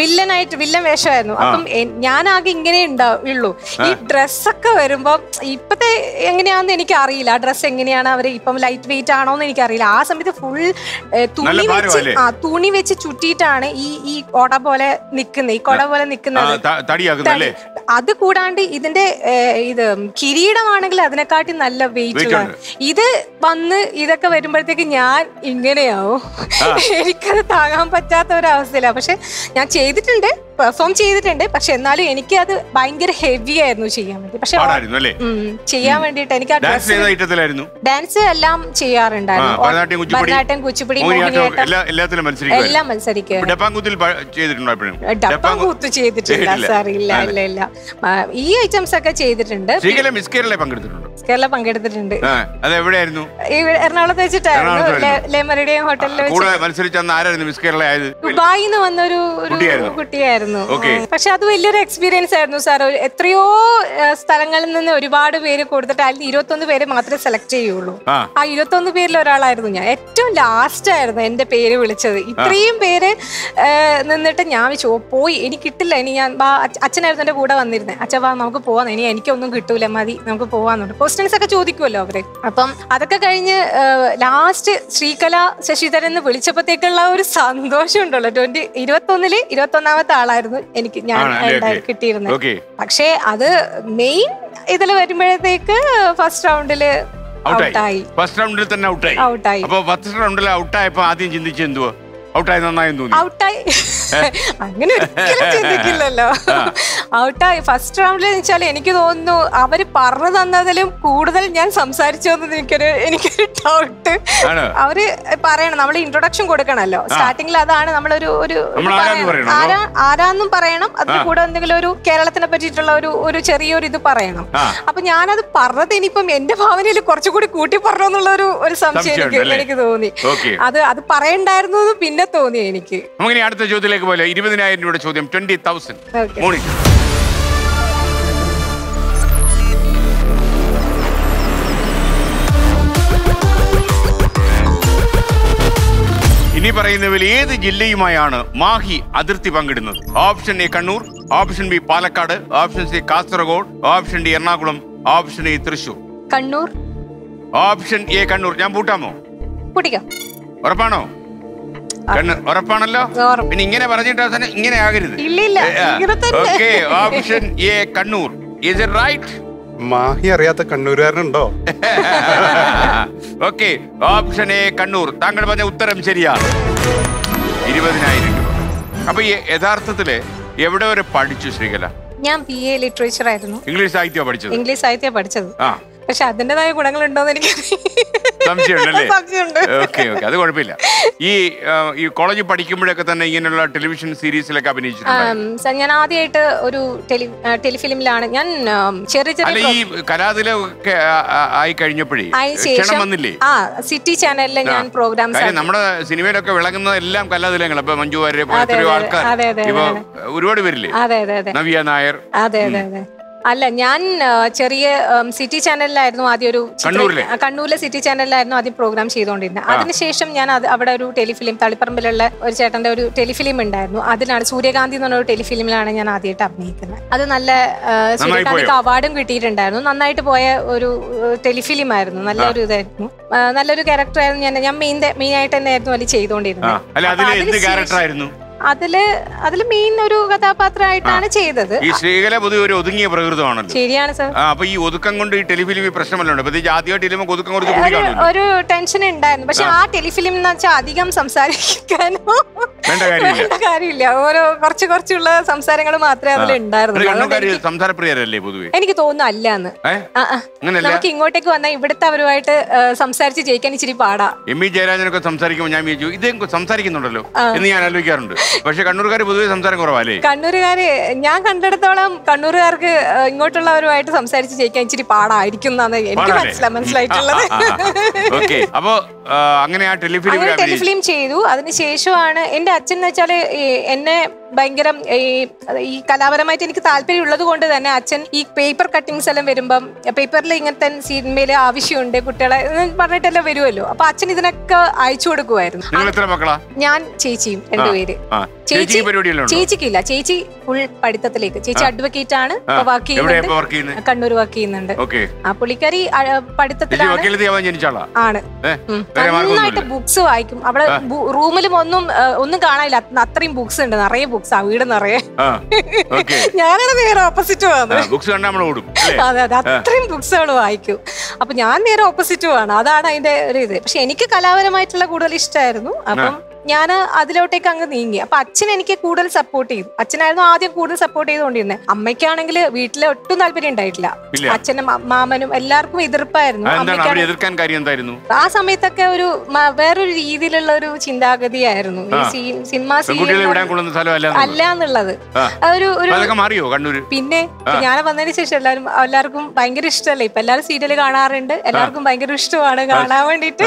വില്ലനായിട്ട് വില്ലൻ വേഷമായിരുന്നു. അപ്പം ഞാനാകെ ഇങ്ങനെ ഉണ്ടാവുള്ളൂ. ഈ ഡ്രസ്സൊക്കെ വരുമ്പോ ഇപ്പത്തെ എങ്ങനെയാണെന്ന് എനിക്ക് അറിയില്ല. ആ ഡ്രസ്സ് എങ്ങനെയാണ് അവര് ഇപ്പം ലൈറ്റ് വെയിറ്റ് ആണോന്ന് എനിക്ക് അറിയില്ല. ആ സമയത്ത് ഫുൾ തുണി വെച്ച് ആ തുണി വെച്ച് ചുറ്റിയിട്ടാണ് ഈ ഈ കൊട പോലെ നിക്കുന്നത് ഈ കൊട പോലെ നിക്കുന്നത്. അത് കൂടാണ്ട് ഇതിന്റെ ഇത് കിരീടമാണെങ്കിൽ അതിനെക്കാട്ടി നല്ല വെയിറ്റുള്ളതാണ്. ഇത് വന്ന് ഇതൊക്കെ വരുമ്പോഴത്തേക്ക് ഞാൻ ഇങ്ങനെയാവും. എനിക്കത് താങ്ങാൻ പറ്റാത്ത ഒരവസ്ഥയിലാണ്. പക്ഷെ ഞാൻ ചെയ്തിട്ടുണ്ട്, പെർഫോം ചെയ്തിട്ടുണ്ട്. പക്ഷെ എന്നാലും എനിക്ക് അത് ഭയങ്കര ഹെവി ആയിരുന്നു ചെയ്യാൻ വേണ്ടി. പക്ഷെ ചെയ്യാൻ വേണ്ടിട്ട് എനിക്ക് ഡാൻസ് എല്ലാം ചെയ്യാറുണ്ടായിരുന്നു. ഭരതനാട്യം, കുച്ചിപ്പുടി, എല്ലാം മത്സരിക്കും. ഡപ്പാൻ കൂത്ത് ചെയ്തിട്ടില്ല സാർ, ഇല്ല ഇല്ല ഇല്ല. ഈ ഐറ്റംസ് ഒക്കെ ചെയ്തിട്ടുണ്ട്. കേരള പങ്കെടുത്തിട്ടുണ്ട്. എറണാകുളത്ത് വെച്ചിട്ടായിരുന്നു ഹോട്ടലിൽ. ദുബായിന്ന് വന്നൊരു കുട്ടിയായിരുന്നു. പക്ഷെ അത് വലിയൊരു എക്സ്പീരിയൻസ് ആയിരുന്നു സാർ. എത്രയോ സ്ഥലങ്ങളിൽ നിന്ന് ഒരുപാട് പേര് കൊടുത്തിട്ട് അതിൽ ഇരുപത്തൊന്ന് പേര് മാത്രമേ സെലക്ട് ചെയ്യുള്ളൂ. ആ ഇരുപത്തൊന്ന് പേരിൽ ഒരാളായിരുന്നു ഞാൻ. ഏറ്റവും ലാസ്റ്റ് ആയിരുന്നു എന്റെ പേര് വിളിച്ചത്. ഇത്രയും പേര് നിന്നിട്ട് ഞാൻ വിളിച്ചു പോയി, എനിക്ക് കിട്ടില്ല. ഇനി ഞാൻ അച്ഛനായിരുന്നു എന്റെ കൂടെ വന്നിരുന്നത്. അച്ഛൻ വാ നമുക്ക് പോവാന്ന്. ഇനി എനിക്കൊന്നും കിട്ടൂല, മതി നമുക്ക് പോവാന്നുണ്ട്. questions ഒക്കെ ചോദിക്കുമല്ലോ അവരെ. അപ്പം അതൊക്കെ കഴിഞ്ഞ് ലാസ്റ്റ് ശ്രീകല ശശിധരൻ എന്ന് വിളിച്ചപ്പോഴത്തേക്കുള്ള ഒരു സന്തോഷം ഉണ്ടല്ലോ. ട്വന്റി ഇരുപത്തൊന്നില് ഇരുപത്തൊന്നാമത്തെ ആളായിരുന്നു എനിക്ക് ഞാൻ കിട്ടിയിരുന്നത്. പക്ഷേ അത് മെയിൻ ഇതിൽ വരുമ്പോഴത്തേക്ക് ഫസ്റ്റ് റൗണ്ടില് ഔട്ടായി. ഫസ്റ്റ് റൗണ്ടിൽ തന്നെ ഔട്ടായി ഔട്ടായി അപ്പൊ ഫസ്റ്റ് റൗണ്ടിൽ ഔട്ടായപ്പോ ആദ്യം ചിന്തിച്ചു എന്തുവാ ഔട്ടായി നന്നായി തോന്നി. ഔട്ടായി അങ്ങനെ ഒരിക്കലും ചിന്തിക്കില്ലല്ലോ. ഔട്ടായി ഫസ്റ്റ് റൗണ്ടിൽ വെച്ചാൽ എനിക്ക് തോന്നുന്നു അവര് പറഞ്ഞു തന്നതിലും കൂടുതൽ ഞാൻ സംസാരിച്ചോന്ന് എനിക്കൊരു എനിക്കൊരു ഡൗട്ട്. അവര് പറയണം, നമ്മൾ ഇൻട്രൊഡക്ഷൻ കൊടുക്കണല്ലോ സ്റ്റാർട്ടിങ്ങിൽ. അതാണ് നമ്മളൊരു ഒരു ആരാ ആരാന്നും പറയണം, അതിന് കൂടെ എന്തെങ്കിലും ഒരു കേരളത്തിനെ പറ്റിയിട്ടുള്ള ഒരു ഒരു ചെറിയൊരു ഇത് പറയണം. അപ്പൊ ഞാനത് പറഞ്ഞത് ഇനിയിപ്പം എന്റെ ഭാവനയിൽ കുറച്ചുകൂടി കൂട്ടി പറഞ്ഞോന്നുള്ള ഒരു ഒരു സംശയം എനിക്ക് എനിക്ക് തോന്നി. അത് അത് പറയണ്ടായിരുന്നു പിന്നെ തോന്നി എനിക്ക്. നമുക്കിനി അടുത്ത ചോദ്യത്തിലേക്ക് പോലെ ഇരുപതിനായിരം രൂപയുടെ ചോദ്യം ട്വന്റി തൗസൻഡ് മോണിക്ക്. ഇനി പറയുന്നവരിൽ ഏത് ജില്ലയുമായാണ് മാഹി അതിർത്തി പങ്കിടുന്നത്? Option A Kannur, option B Palakkad, option C Kasaragod, option D Ernakulam, option A Thrissur. Kannur. Option A Kannur. ഞാൻ പൂട്ടാമോ? പൂട്ടിക്കാം. ഉറപ്പാണോ? ഉറപ്പാണല്ലോ. പിന്നെ ഇങ്ങനെ പറഞ്ഞിട്ട് അവസാനം ഇങ്ങനെ ആകരുത്. Okay, option A Kannur. Is it right? Mahe അറിയാത്ത കണ്ണൂരുകാരനുണ്ടോ? Okay, option A Kannur. താങ്കൾ പറഞ്ഞ ഉത്തരം ശരിയാണ്. ഇരുപതിനായിരം രൂപ. അപ്പൊ യഥാർത്ഥത്തില് എവിടെ വരെ പഠിച്ചു ശ്രീകല? ഞാൻ ബി എ ലിറ്ററേച്ചർ ആയിരുന്നു. ഇംഗ്ലീഷ് സാഹിത്യ പഠിച്ചത്. ഇംഗ്ലീഷ് സാഹിത്യ പഠിച്ചത്. ആ, പക്ഷെ അതിൻ്റെതായ ഗുണങ്ങളുണ്ടോന്ന് എനിക്ക് സംശയമുണ്ടല്ലേ? ഓക്കെ ഓക്കെ, അത് കുഴപ്പമില്ല. ഈ ഈ കോളേജിൽ പഠിക്കുമ്പോഴൊക്കെ തന്നെ ഇങ്ങനെയുള്ള ടെലിവിഷൻ സീരീസിലൊക്കെ അഭിനയിച്ചിട്ടുണ്ട്. ഞാൻ ആദ്യമായിട്ട് ഒരു ടെലിഫിലിമിലാണ് ഞാൻ ചെറിയ ചെറിയ ഈ കലാതിലൊക്കെ ആയി കഴിഞ്ഞപ്പോഴേ വന്നില്ലേ ആ സിറ്റി ചാനലിലെ ഞാൻ പ്രോഗ്രാംസ്. നമ്മുടെ സിനിമയിലൊക്കെ വിളങ്ങുന്നത് എല്ലാം കലാതിലങ്ങൾ. അപ്പൊ മഞ്ജു വാര്യരെ പോലത്തെ ആൾക്കാർ ഇപ്പൊ ഒരുപാട് പേരില്ലേ? അതെ അതെ അതെ. നവ്യ നായർ. അതെ അതെ അതെ. അല്ല, ഞാൻ ചെറിയ സിറ്റി ചാനലിലായിരുന്നു ആദ്യം ഒരു കണ്ണൂരിലെ സിറ്റി ചാനലിലായിരുന്നു ആദ്യം പ്രോഗ്രാം ചെയ്തുകൊണ്ടിരുന്നത്. അതിനുശേഷം ഞാൻ അത് അവിടെ ഒരു ടെലിഫിലിം തളിപ്പറമ്പിലുള്ള ഒരു ചേട്ടൻ്റെ ഒരു ടെലിഫിലിം ഉണ്ടായിരുന്നു. അതിലാണ് സൂര്യകാന്തി എന്ന് പറഞ്ഞ ഒരു ടെലിഫിലിമിലാണ് ഞാൻ ആദ്യമായിട്ട് അഭിനയിക്കുന്നത്. അത് നല്ല സൂര്യകാന്തിക്ക് അവാർഡും കിട്ടിയിട്ടുണ്ടായിരുന്നു. നന്നായിട്ട് പോയ ഒരു ടെലിഫിലിം ആയിരുന്നു. നല്ലൊരു ഇതായിരുന്നു, നല്ലൊരു ക്യാരക്ടറായിരുന്നു. ഞാൻ ഞാൻ മെയിൻ മെയിനായിട്ട് തന്നെ ആയിരുന്നു അതിൽ ചെയ്തുകൊണ്ടിരുന്നത്. അതില് അതില് മെയിൻ ഒരു കഥാപാത്രമായിട്ടാണ് ചെയ്തത്. ഈ ശ്രീകല പൊതുവെ ഒരു ഒതുങ്ങിയ പ്രകൃതമാണല്ലോ. ശരിയാണ് സാർ. അപ്പൊ ഈ ഒതുക്കം കൊണ്ട് ഈ ടെലിഫിലിമിൽ പ്രശ്നമല്ലോ? പ്രത്യേകിച്ച് ആദ്യമായിട്ട് ഒരു ടെൻഷൻ ഉണ്ടായിരുന്നു. പക്ഷെ ആ ടെലിഫിലിം എന്ന് വെച്ചാൽ അധികം സംസാരിക്കാനോ കാര്യമില്ല. ഓരോ കുറച്ച് കുറച്ചുള്ള സംസാരങ്ങൾ മാത്രമേ അതിലുണ്ടായിരുന്നു. സംസാരപ്രിയരല്ലേ പൊതുവെ? എനിക്ക് തോന്നുന്നു അല്ലാന്ന്. നമുക്ക് ഇങ്ങോട്ടേക്ക് വന്നാൽ ഇവിടുത്തെ അവരുമായിട്ട് സംസാരിച്ച് ജയിക്കാൻ ഇച്ചിരി പാടാ. എം ഇ ജയരാജനൊക്കെ സംസാരിക്കുമ്പോൾ ഞാൻ വിചാരിച്ചു ഇതേ സംസാരിക്കുന്നുണ്ടല്ലോ എന്ന് ഞാൻ ആലോചിക്കാറുണ്ട്. പക്ഷെ കണ്ണൂർക്കാർ പൊതുവെ സംസാരം കുറവല്ലേ? കണ്ണൂരുകാര് ഞാൻ കണ്ടെടുത്തോളം കണ്ണൂരുകാർക്ക് ഇങ്ങോട്ടുള്ളവരുമായിട്ട് സംസാരിച്ച് ജയിക്കാൻ ഇച്ചിരി പാടായിരിക്കും എന്നാണ് എനിക്ക് മനസ്സിലായിട്ടുള്ളത്. അപ്പൊ അങ്ങനെ ആ ടെലിഫിലിം ടെലിഫിലിം ചെയ്തു. അതിനുശേഷമാണ് എൻ്റെ അച്ഛൻ എന്ന് വെച്ചാൽ എന്നെ ഭയങ്കര ഈ കലാപരമായിട്ട് എനിക്ക് താല്പര്യം ഉള്ളത് കൊണ്ട് തന്നെ അച്ഛൻ ഈ പേപ്പർ കട്ടിങ്സ് എല്ലാം വരുമ്പം പേപ്പറിൽ ഇങ്ങനത്തെ സിനിമയിൽ ആവശ്യമുണ്ട് കുട്ടികളെ പറഞ്ഞിട്ടെല്ലാം വരുമല്ലോ. അപ്പൊ അച്ഛൻ ഇതിനൊക്കെ അയച്ചു കൊടുക്കുമായിരുന്നു. ഞാൻ ചേച്ചിയും രണ്ടുപേര്. ചേച്ചി ചേച്ചിക്കില്ല ചേച്ചി ഫുൾ പഠിത്തത്തിലേക്ക്. ചേച്ചി അഡ്വക്കേറ്റ് ആണ്, വർക്ക് ചെയ്യുന്നുണ്ട്, കണ്ണൂർ വർക്ക് ചെയ്യുന്നുണ്ട്. ആ പുള്ളിക്കാരി പഠിത്തത്തിലാണ് ആണ്. നന്നായിട്ട് ബുക്സ് വായിക്കും. അവിടെ റൂമിലും ഒന്നും ഒന്നും കാണാനില്ല, അത്രയും ബുക്സ് ഉണ്ട്. നിറയെ ബുക്സ്, ആ വീട് നിറയെ. ഞാനാണ് നേരെ ഓപ്പോസിറ്റ് പോകുന്നത്. അതെ അതെ, അത്രയും ബുക്സ് അവള് വായിക്കും. അപ്പൊ ഞാൻ നേരെ ഓപ്പോസിറ്റ് ആണ്. അതാണ് അതിന്റെ ഒരു ഇത്. പക്ഷെ എനിക്ക് കലാപരമായിട്ടുള്ള കൂടുതൽ ഇഷ്ടമായിരുന്നു. അപ്പം ഞാൻ അതിലോട്ടേക്ക് അങ്ങ് നീങ്ങി. അപ്പൊ അച്ഛൻ എനിക്ക് കൂടുതൽ സപ്പോർട്ട് ചെയ്തു. അച്ഛനായിരുന്നു ആദ്യം കൂടുതൽ സപ്പോർട്ട് ചെയ്തുകൊണ്ടിരുന്നത്. അമ്മയ്ക്കാണെങ്കിൽ വീട്ടിലെ ഒട്ടും താല്പര്യം ഉണ്ടായിട്ടില്ല. അച്ഛനും മാമനും എല്ലാവർക്കും എതിർപ്പായിരുന്നു. ആ സമയത്തൊക്കെ ഒരു വേറൊരു രീതിയിലുള്ള ഒരു ചിന്താഗതിയായിരുന്നു സിനിമാ അല്ല എന്നുള്ളത്. ഒരു പിന്നെ ഞാൻ വന്നതിന് ശേഷം എല്ലാവരും എല്ലാവർക്കും ഭയങ്കര ഇഷ്ടമല്ലേ? ഇപ്പൊ എല്ലാവരും സീരിയൽ കാണാറുണ്ട്. എല്ലാവർക്കും ഭയങ്കര ഇഷ്ടമാണ് കാണാൻ വേണ്ടിട്ട്.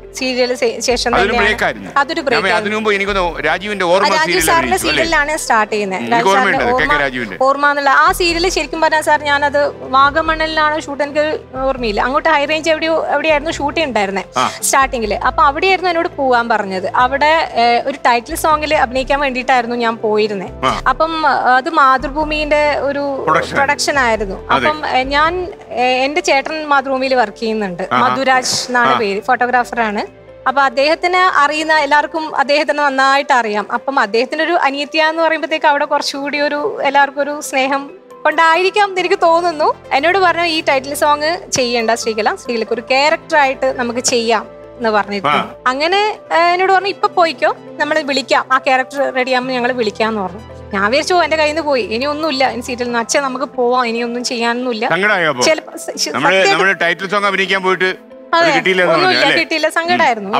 serial station. That's a break. I think Rajiv Rajiv serial start Photographer. About Dehatana, Arena, Elarcum, Adehana, Night Ariam, Upon Adehana, Anitian, or Impathe Kavada or Shudio, Elarguru, Sneham. But I become the Rikoton, no, and you want to eat title song, Chay and Sreekala, Sreekala, character, Namakachea, Navarnita. Angana, and you don't need Poiko, Namada Vilika, a character, Radiam, Yanga Vilika, or Naviso and the guy in the boy, in Nulla, in Seattle Nacha, Namakoa, in Chian Nulla. Number title song of Nikambu. I don't know. I don't know. I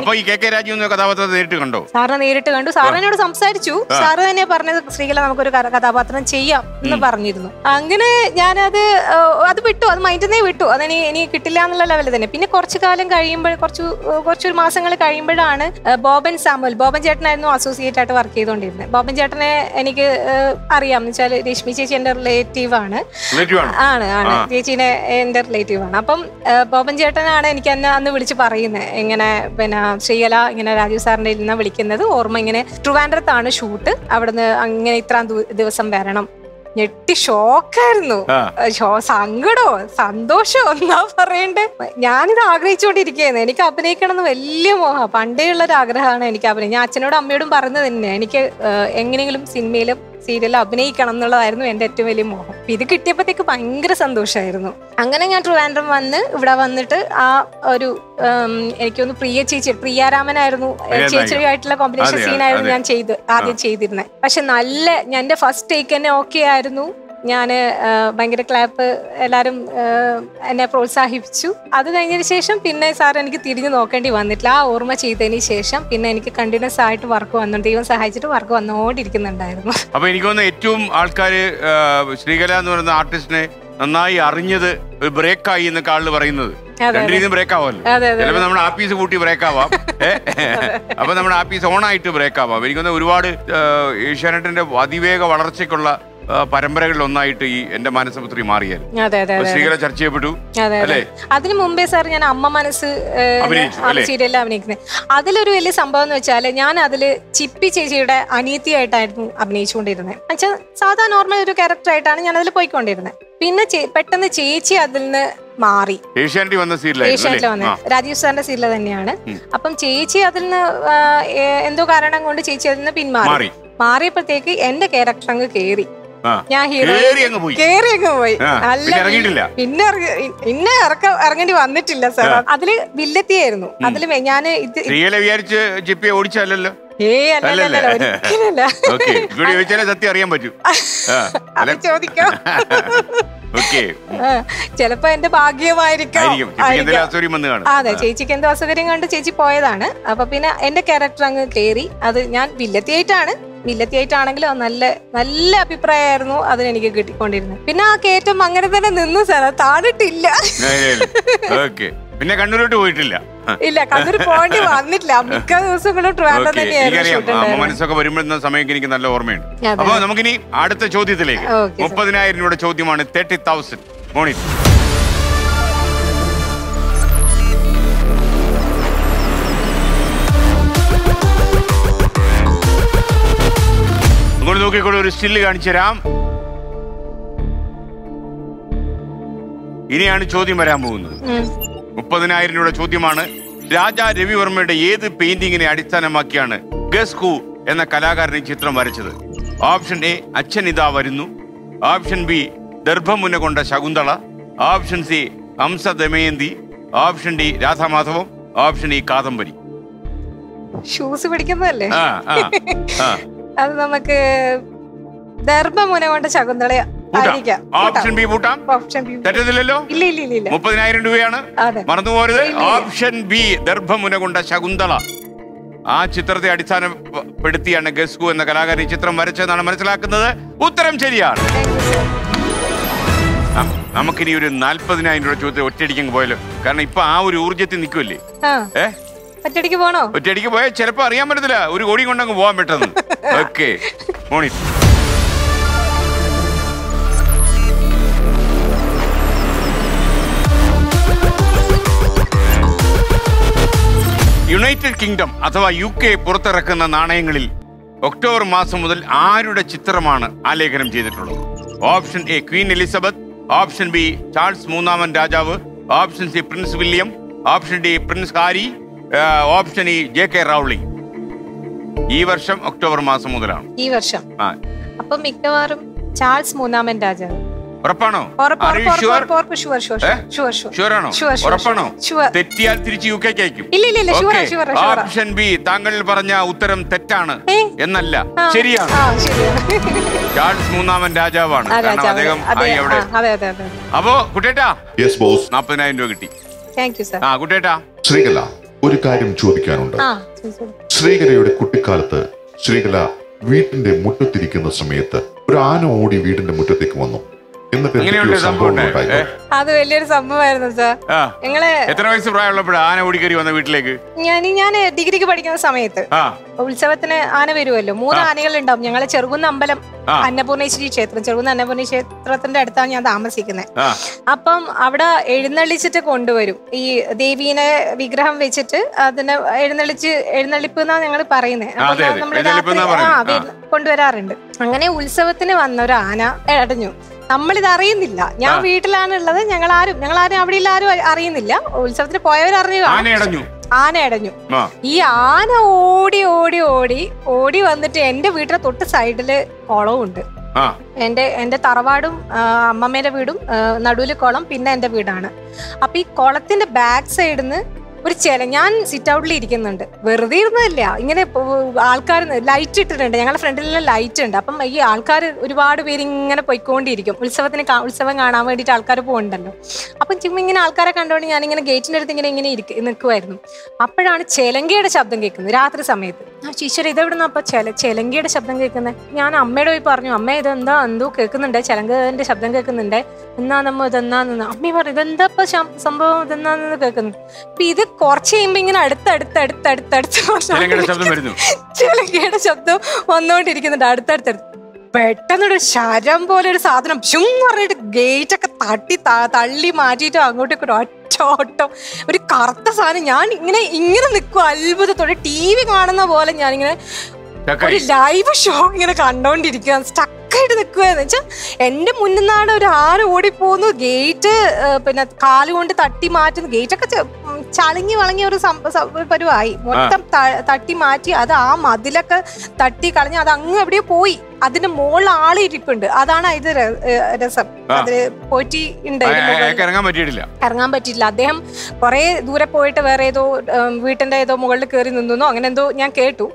don't know. I don't know. I don't know. I don't know. I don't I will tell you that I will tell you that I will tell you that I will tell you that I will tell you that I will tell you that I serial abney Kanala Arno and that Velimo. With the kit ingress and those shirno. Angana Truvandam one, Udavanata are pre chichi priaram and Arno chichari combination scene and chay the other chidna. Pashanale Nanda first taken okay Arno. Yana Bangara clap alarm and a prosa hipchu. Other than initiation, pinna are and get the okay one that la or much initiation, pinna and continuous side to work on the even Sahaja to work on the old Dirkin and Diamond. I mean, you go on the Etum Alcari, Sreekala or the artist, and I arrange the break in the Carlo. Break break up. We going to break up. We going to reward Asian and Vadivega Parambra Lonai and the Manasaputri Maria. Sreekala Churchapatu. Other Mumbes are an Amma Manas City Lavnik. Other really Sambano Chalayan, other chippy chida, Anithia Abnation didn't. And Sada normal to character and another poikon didn't. Pinna pet and the Chichi Adilna Mari. Asianly on the seal. Rajiv Sanda Silla than Yana. Upon Chichi Adilna Endokarana going to Chichi and the Pin Mari. Mari Pateki and the character carry. Yeah, here carrying away. I love inner arranged on the tiller, sir. Adele Villetierno, Adelemaniana, the G P Urichalella. Hey, okay, good. Tell us at the Ariamaju. Okay, Chelapa and the Bagia, I recall. I the Asuri Mandana. Ah, the Chichi can also getting under Chichi Poyana, a papina and the character carry, other than Villetiana. Milatianangla, Nalla, Nalla Piprayer, no other any good content. Pinacate among other than the Sarata Tilla. Okay. Pinacandro to Itilla. Illa Candu Pond, one it lab because also going to travel the air. Manasaka remembrance of American in the lower main. About Namkini, add the Choti the lake. Open I know to Choti on thirty thousand. Money. Okay, go to still Gancheram. Irian Chodi Maramun. Upadana Irino Chodimana. Raja reviewer made a year the painting in Addisana Makiana. Guess who and the Kalagar Nichitram Varichel? Option A, Achanida Varinu. Option B, Derbamunakonda Shagundala. Option C, Amsa Demendi. Option D, Ratha Matho. Option E, Kathambari. Shoes over together. Option B Butam? Option B. That is the Lilo? Lily Lila. Open Iron Duana? Mardu, option B, Derbamunagunda Shagundala. Ah, Chitra the Addisana Pedati and a guest school and the Kalaga Chitra Marichan and Marichalaka, Uttaram Cheria. Amakiri Nalpazina introduced the rotating boiler. Can I power Urjet in the Kuli? Eh? ഒറ്റടിക്ക് പോണോ? ഒറ്റടിക്ക് പോയാൽ ചിലപ്പോ അറിയാൻ പറ്റത്തില്ല ഒരു കോടി കൊണ്ടങ്ങ് പോവാൻ പെട്ടെന്ന്. ഓക്കെ മോണി. യുണൈറ്റഡ് കിങ്ഡം അഥവാ യു കെ പുറത്തിറക്കുന്ന നാണയങ്ങളിൽ ഒക്ടോബർ മാസം മുതൽ ആരുടെ ചിത്രമാണ് ആലേഖനം ചെയ്തിട്ടുള്ളത്? Option A queen Elizabeth, option B Charles മൂന്നാമൻ രാജാവ്, option C prince William, option D prince Harry, option E J K Rowling. ഈ വർഷം ഒക്ടോബർ മാസം മുതലാണ് ഈ വർഷം. അപ്പൊ മിക്കവാറും ചാൾസ് മൂന്നാമൻ രാജാവ്. ഉറപ്പാണോ? ഉറപ്പാണോ? തെറ്റിയാൽ തിരിച്ച് യു കെക്ക് അയക്കും. ഓപ്ഷൻ ബി താങ്കൾ പറഞ്ഞ ഉത്തരം തെറ്റാണ് എന്നല്ല ശരിയാണ്. ചാൾസ് മൂന്നാമൻ രാജാവാണ് അദ്ദേഹം. അപ്പോ കുട്ടേട്ടാ നാപ്പതിനായിരം രൂപ കിട്ടി. കുട്ടേട്ടാ ശ്രീകല ഒരു കാര്യം ചോദിക്കാനുണ്ട്. ശ്രീകലയുടെ കുട്ടിക്കാലത്ത് ശ്രീകല വീട്ടിന്റെ മുറ്റത്തിരിക്കുന്ന സമയത്ത് ഒരു ആന ഓടി വീടിന്റെ മുറ്റത്തേക്ക് വന്നു. അത് വലിയൊരു സംഭവമായിരുന്നു സാർ. നിങ്ങള് എത്ര വയസ്സ് പ്രായമുള്ളപ്പോഴാ ആന ഓടിക്കറി വന്ന വീട്ടിലേക്ക്? ഞാൻ ഞാൻ ഡിഗ്രിക്ക് പഠിക്കുന്ന സമയത്ത് ഉത്സവത്തിന് ആന വരുമല്ലോ. മൂന്ന് ആനകൾ ഉണ്ടാവും. ഞങ്ങളെ ചെറുകുന്ന് അമ്പലം അന്നപൂർണേശ്വരി ക്ഷേത്രം, ചെറുകുന്ന് അന്നപൂർണേശ്വരി ക്ഷേത്രത്തിന്റെ അടുത്താണ് ഞാൻ താമസിക്കുന്നത്. അപ്പം അവിടെ എഴുന്നള്ളിച്ചിട്ട് കൊണ്ടുവരും. ഈ ദേവീനെ വിഗ്രഹം വെച്ചിട്ട് അതിനെ എഴുന്നള്ളിച്ച് എഴുന്നള്ളിപ്പ് എന്നാ ഞങ്ങൾ പറയുന്നത്. കൊണ്ടുവരാറുണ്ട്. അങ്ങനെ ഉത്സവത്തിന് വന്നൊരു ആന അടഞ്ഞു. നമ്മളിത് അറിയുന്നില്ല. ഞാൻ വീട്ടിലാണുള്ളത്. ഞങ്ങൾ ആരും ഞങ്ങൾ ആരും അവിടെ ഇല്ല, ആരും അറിയുന്നില്ല. ഉത്സവത്തിന് പോയവരറിഞ്ഞു ആന അടഞ്ഞു. ഈ ആന ഓടി ഓടി ഓടി ഓടി വന്നിട്ട് എന്റെ വീട്ടിലെ തൊട്ട് സൈഡില് കുളമുണ്ട്. എന്റെ എന്റെ തറവാടും അമ്മമ്മേടെ വീടും നടുവില് കുളം, പിന്നെ എന്റെ വീടാണ്. അപ്പൊ ഈ കുളത്തിന്റെ ബാക്ക് സൈഡിൽ നിന്ന് ഒരു ചില ഞാൻ സിറ്റ് ഔട്ടിൽ ഇരിക്കുന്നുണ്ട്. വെറുതെ ഇരുന്നില്ല, ഇങ്ങനെ ആൾക്കാർ ലൈറ്റ് ഇട്ടിട്ടുണ്ട്. ഞങ്ങളുടെ ഫ്രണ്ടിലെല്ലാം ലൈറ്റ് ഉണ്ട്. അപ്പം ഈ ആൾക്കാർ ഒരുപാട് പേര് ഇങ്ങനെ പോയിക്കൊണ്ടിരിക്കും. ഉത്സവത്തിന് ഉത്സവം കാണാൻ വേണ്ടിയിട്ട് ആൾക്കാർ പോകുന്നുണ്ടല്ലോ. അപ്പം ചുമ്മാ ഇങ്ങനെ ആൾക്കാരെ കണ്ടുകൊണ്ട് ഞാനിങ്ങനെ ഗേറ്റിൻ്റെ അടുത്ത് ഇങ്ങനെ ഇങ്ങനെ ഇരിക്കും നിൽക്കുമായിരുന്നു. അപ്പോഴാണ് ചിലങ്കയുടെ ശബ്ദം കേൾക്കുന്നത് രാത്രി സമയത്ത്. ആ ടീച്ചർ ഇതെവിടുന്ന അപ്പം ചില ചിലങ്കയുടെ ശബ്ദം കേൾക്കുന്നത്? ഞാൻ അമ്മയോട് പോയി പറഞ്ഞു, അമ്മ ഇതെന്താ എന്തോ കേൾക്കുന്നുണ്ട്, ചിലങ്കയുടെ ശബ്ദം കേൾക്കുന്നുണ്ട്, എന്നാ നമ്മ ഇതെന്നാന്ന്. അമ്മ പറഞ്ഞു ഇതെന്താ ഇപ്പം സംഭവം, ഇതെന്നാന്ന് കേൾക്കുന്നു. അപ്പം ഇത് കുറച്ച് കഴിയുമ്പോ ഇങ്ങനെ അടുത്തടുത്തടുത്തടുത്തടുത്ത് ചിലങ്കയുടെ ശബ്ദം വന്നോണ്ടിരിക്കുന്നുണ്ട് അടുത്തടുത്തടുത്ത്. പെട്ടെന്നൊരു ശരം പോലെ ഒരു സാധനം ചും പറഞ്ഞിട്ട് ഗേറ്റ് ഒക്കെ തട്ടി തള്ളി മാറ്റിയിട്ട് അങ്ങോട്ടേക്ക് ഒരു ഒറ്റ ഓട്ടം, ഒരു കറുത്ത സാധനം. ഞാൻ ഇങ്ങനെ ഇങ്ങനെ നിൽക്കും അത്ഭുതത്തോടെ. ടി വി കാണുന്ന പോലെ ഞാനിങ്ങനെ ഒരു ലൈവ് ഷോ ഇങ്ങനെ കണ്ടോണ്ടിരിക്കുക. ായിട്ട് നിൽക്കുകയെന്ന് വെച്ചാൽ എന്റെ മുന്നിൽ നിന്നാണ് ഒരു ആന ഓടിപ്പോകുന്നു. ഗേറ്റ് പിന്നെ കാലുകൊണ്ട് തട്ടി മാറ്റുന്നു. ഗേറ്റൊക്കെ ചളിങ്ങി വളങ്ങിയ ഒരു പരുവായി മൊത്തം തട്ടി മാറ്റി അത് ആ മതിലൊക്കെ തട്ടി കളഞ്ഞ് അത് അങ്ങ് എവിടെയോ പോയി. അതിന് മുകളിൽ ആളിരിപ്പുണ്ട്. അതാണ് ഇത് രസം. അതിന് പോറ്റി ഉണ്ട്, ഇറങ്ങാൻ പറ്റിയിട്ടില്ല. അദ്ദേഹം കുറെ ദൂരെ പോയിട്ട് വേറെ ഏതോ വീട്ടിന്റെ ഏതോ മുകളിൽ കയറി നിന്നു, അങ്ങനെ എന്തോ ഞാൻ കേട്ടു.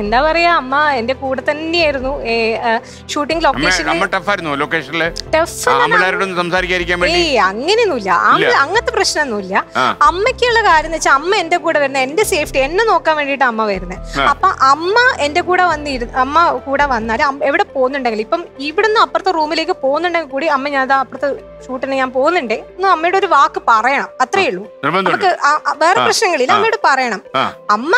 എന്താ പറയാ അമ്മ എൻ്റെ കൂടെ തന്നെയായിരുന്നു ഷൂട്ടിംഗ് ലൊക്കേഷനിൽ അമ്മ ടഫ് ആയിരുന്നു ലൊക്കേഷനിൽ ടഫ് ആയിരുന്നു സംസാരിക്കാതിരിക്കാൻ വേണ്ടി ഏയ് അങ്ങനെയൊന്നുമില്ല അങ്ങനത്തെ പ്രശ്നമൊന്നുമില്ല അമ്മയ്ക്കുള്ള കാര്യം വെച്ചാൽ അമ്മ എൻ്റെ കൂടെ വരുന്നത് എൻ്റെ സേഫ്റ്റി എന്നെ നോക്കാൻ വേണ്ടിയിട്ട് അമ്മ വരുന്നത് അപ്പോൾ അമ്മ എൻ്റെ കൂടെ വന്നിരുന്നു അമ്മ കൂടെ വന്നാൽ എവിടെ പോകുന്നുണ്ടെങ്കിൽ ഇപ്പം ഇവിടുന്ന് അപ്പുറത്തെ റൂമിലേക്ക് പോകുന്നുണ്ടെങ്കിൽ കൂടി അമ്മ ഞാൻ അപ്പുറത്ത് ഷൂട്ടിന് ഞാൻ പോകുന്നുണ്ട് എന്ന് അമ്മയുടെ ഒരു വാക്ക് പറയണം അത്രേ ഉള്ളൂ നമുക്ക് വേറെ പ്രശ്നങ്ങളില്ല അമ്മയോട് പറയണം അമ്മ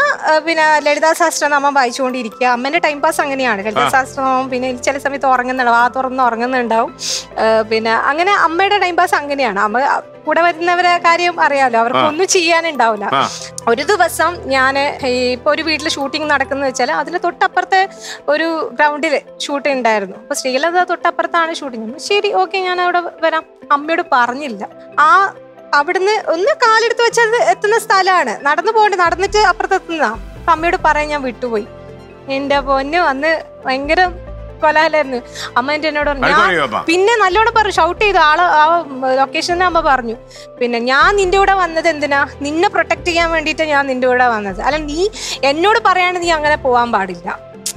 പിന്നെ ലളിതാ ശാസ്ത്ര അമ്മ വായിച്ചുകൊണ്ടിരിക്കുക അമ്മേന്റെ ടൈം പാസ് അങ്ങനെയാണ് ലളിതശാസ്ത്രവും പിന്നെ ചില സമയത്ത് ഉറങ്ങുന്നുണ്ട് ആ തുറന്ന് ഉറങ്ങുന്നുണ്ടാവും പിന്നെ അങ്ങനെ അമ്മയുടെ ടൈം പാസ് അങ്ങനെയാണ് അമ്മ കൂടെ വരുന്നവരെ കാര്യം അറിയാമല്ലോ അവർക്കൊന്നും ചെയ്യാനുണ്ടാവില്ല ഒരു ദിവസം ഞാൻ ഇപ്പോൾ ഒരു വീട്ടിൽ ഷൂട്ടിംഗ് നടക്കുന്നത് വെച്ചാൽ അതിന് തൊട്ടപ്പുറത്തെ ഒരു ഗ്രൗണ്ടിൽ ഷൂട്ടിംഗ് ഉണ്ടായിരുന്നു അപ്പോൾ ശ്രീകല തൊട്ടപ്പുറത്താണ് ഷൂട്ടിംഗ് ശരി ഓക്കെ ഞാൻ അവിടെ വരാം അമ്മയോട് പറഞ്ഞില്ല ആ അവിടുന്ന് ഒന്ന് കാലെടുത്ത് വെച്ചത് എത്തുന്ന സ്ഥലമാണ് നടന്നു പോകേണ്ട നടന്നിട്ട് അപ്പുറത്തെത്തുന്നതാണ് അപ്പം അമ്മയോട് പറയാൻ ഞാൻ വിട്ടുപോയി എൻ്റെ പൊന്ന് വന്ന് ഭയങ്കര കൊലാലായിരുന്നു അമ്മ എൻ്റെ എന്നോട് പറഞ്ഞു പിന്നെ നല്ലോണം പറഞ്ഞു ഷൗട്ട് ചെയ്തു ആള് ആ ലൊക്കേഷനിൽ അമ്മ പറഞ്ഞു പിന്നെ ഞാൻ നിൻ്റെ കൂടെ വന്നത് എന്തിനാ നിന്നെ പ്രൊട്ടക്ട് ചെയ്യാൻ വേണ്ടിയിട്ട് ഞാൻ നിൻ്റെ കൂടെ വന്നത് അല്ല നീ എന്നോട് പറയാണ്ട് നീ അങ്ങനെ പോകാൻ പാടില്ല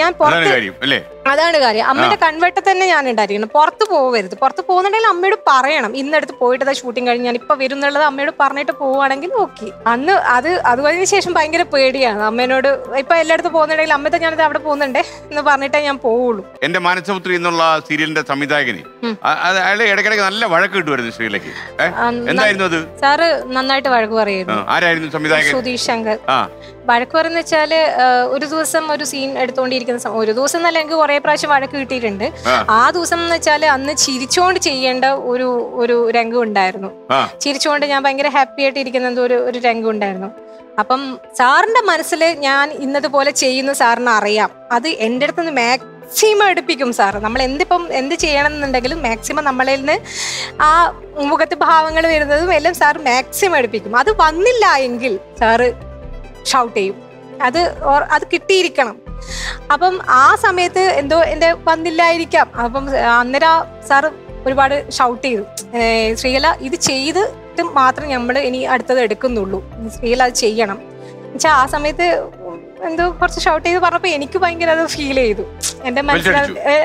ഞാൻ പുറത്ത് അതാണ് കാര്യം അമ്മയുടെ കൺവെട്ട തന്നെ ഞാൻ ഉണ്ടായിരിക്കണം പുറത്ത് പോകരുത് പുറത്ത് പോകുന്നുണ്ടെങ്കിൽ അമ്മയോട് പറയണം ഇന്നെടുത്ത് പോയിട്ട് ഷൂട്ടിംഗ് കഴിഞ്ഞ് ഞാൻ ഇപ്പൊ വരുന്നുള്ളത് അമ്മയോട് പറഞ്ഞിട്ട് പോവുകയാണെങ്കിൽ ഓക്കെ അന്ന് അത് അതുകഴിഞ്ഞ ശേഷം ഭയങ്കര പേടിയാണ് അമ്മേനോട് ഇപ്പൊ എല്ലായിടത്തും പോകുന്നുണ്ടെങ്കിൽ അമ്മത്തെ ഞാനത് അവിടെ പോകുന്നുണ്ടേ എന്ന് പറഞ്ഞിട്ടേ ഞാൻ പോവുള്ളൂ എന്റെ മാനസപുത്രി എന്നുള്ള സീരിയലിന്റെ സംവിധായകന് അയാളെ ഇടയ്ക്കിടയ്ക്ക് നല്ല വഴക്ക് കിട്ടുമായിരുന്നു ശ്രീലക്ക് എന്തായിരുന്നു സാറ് നന്നായിട്ട് വഴക്ക് പറയുന്നു ആരായിരുന്നു സംവിധായകൻ സുധീഷ് ശങ്കർ വഴക്ക് പറയുന്ന വെച്ചാല് ഒരു ദിവസം ഒരു സീൻ എടുത്തുകൊണ്ടിരിക്കുന്ന ഒരു ദിവസം നല്ല എനിക്ക് കുറെ പ്രാവശ്യം വഴക്ക് കിട്ടിയിട്ടുണ്ട് ആ ദിവസം എന്ന് വെച്ചാല് അന്ന് ചിരിച്ചുകൊണ്ട് ചെയ്യേണ്ട ഒരു ഒരു രംഗം ഉണ്ടായിരുന്നു ചിരിച്ചുകൊണ്ട് ഞാൻ ഭയങ്കര ഹാപ്പി ആയിട്ട് ഇരിക്കുന്ന ഒരു ഒരു രംഗം ഉണ്ടായിരുന്നു അപ്പം സാറിന്റെ മനസ്സിൽ ഞാൻ ഇന്നതുപോലെ ചെയ്യുന്ന സാറിന് അറിയാം അത് എൻ്റെ അടുത്ത് നിന്ന് മാക്സിമം എടുപ്പിക്കും സാറ് നമ്മൾ എന്തിപ്പം എന്ത് ചെയ്യണം എന്നുണ്ടെങ്കിലും മാക്സിമം നമ്മളിൽ നിന്ന് ആ മുഖത്ത് ഭാവങ്ങൾ വരുന്നതും എല്ലാം സാറ് മാക്സിമം എടുപ്പിക്കും അത് വന്നില്ല എങ്കിൽ സാറ് ഷൗട്ട് ചെയ്യും അത് അത് കിട്ടിയിരിക്കണം അപ്പം ആ സമയത്ത് എന്തോ എൻ്റെ വന്നില്ലായിരിക്കാം അപ്പം അന്നേരം സാറ് ഒരുപാട് ഷൗട്ട് ചെയ്തു ശ്രീകല ഇത് ചെയ്തിട്ട് മാത്രം നമ്മൾ ഇനി അടുത്തത് എടുക്കുന്നുള്ളൂ ശ്രീകല അത് ചെയ്യണം എന്നുവെച്ചാൽ ആ സമയത്ത് എന്തോ കുറച്ച് ഷൗട്ട് ചെയ്ത് പറഞ്ഞപ്പോൾ എനിക്ക് ഭയങ്കര അത് ഫീൽ ചെയ്തു എൻ്റെ മനസ്സിൽ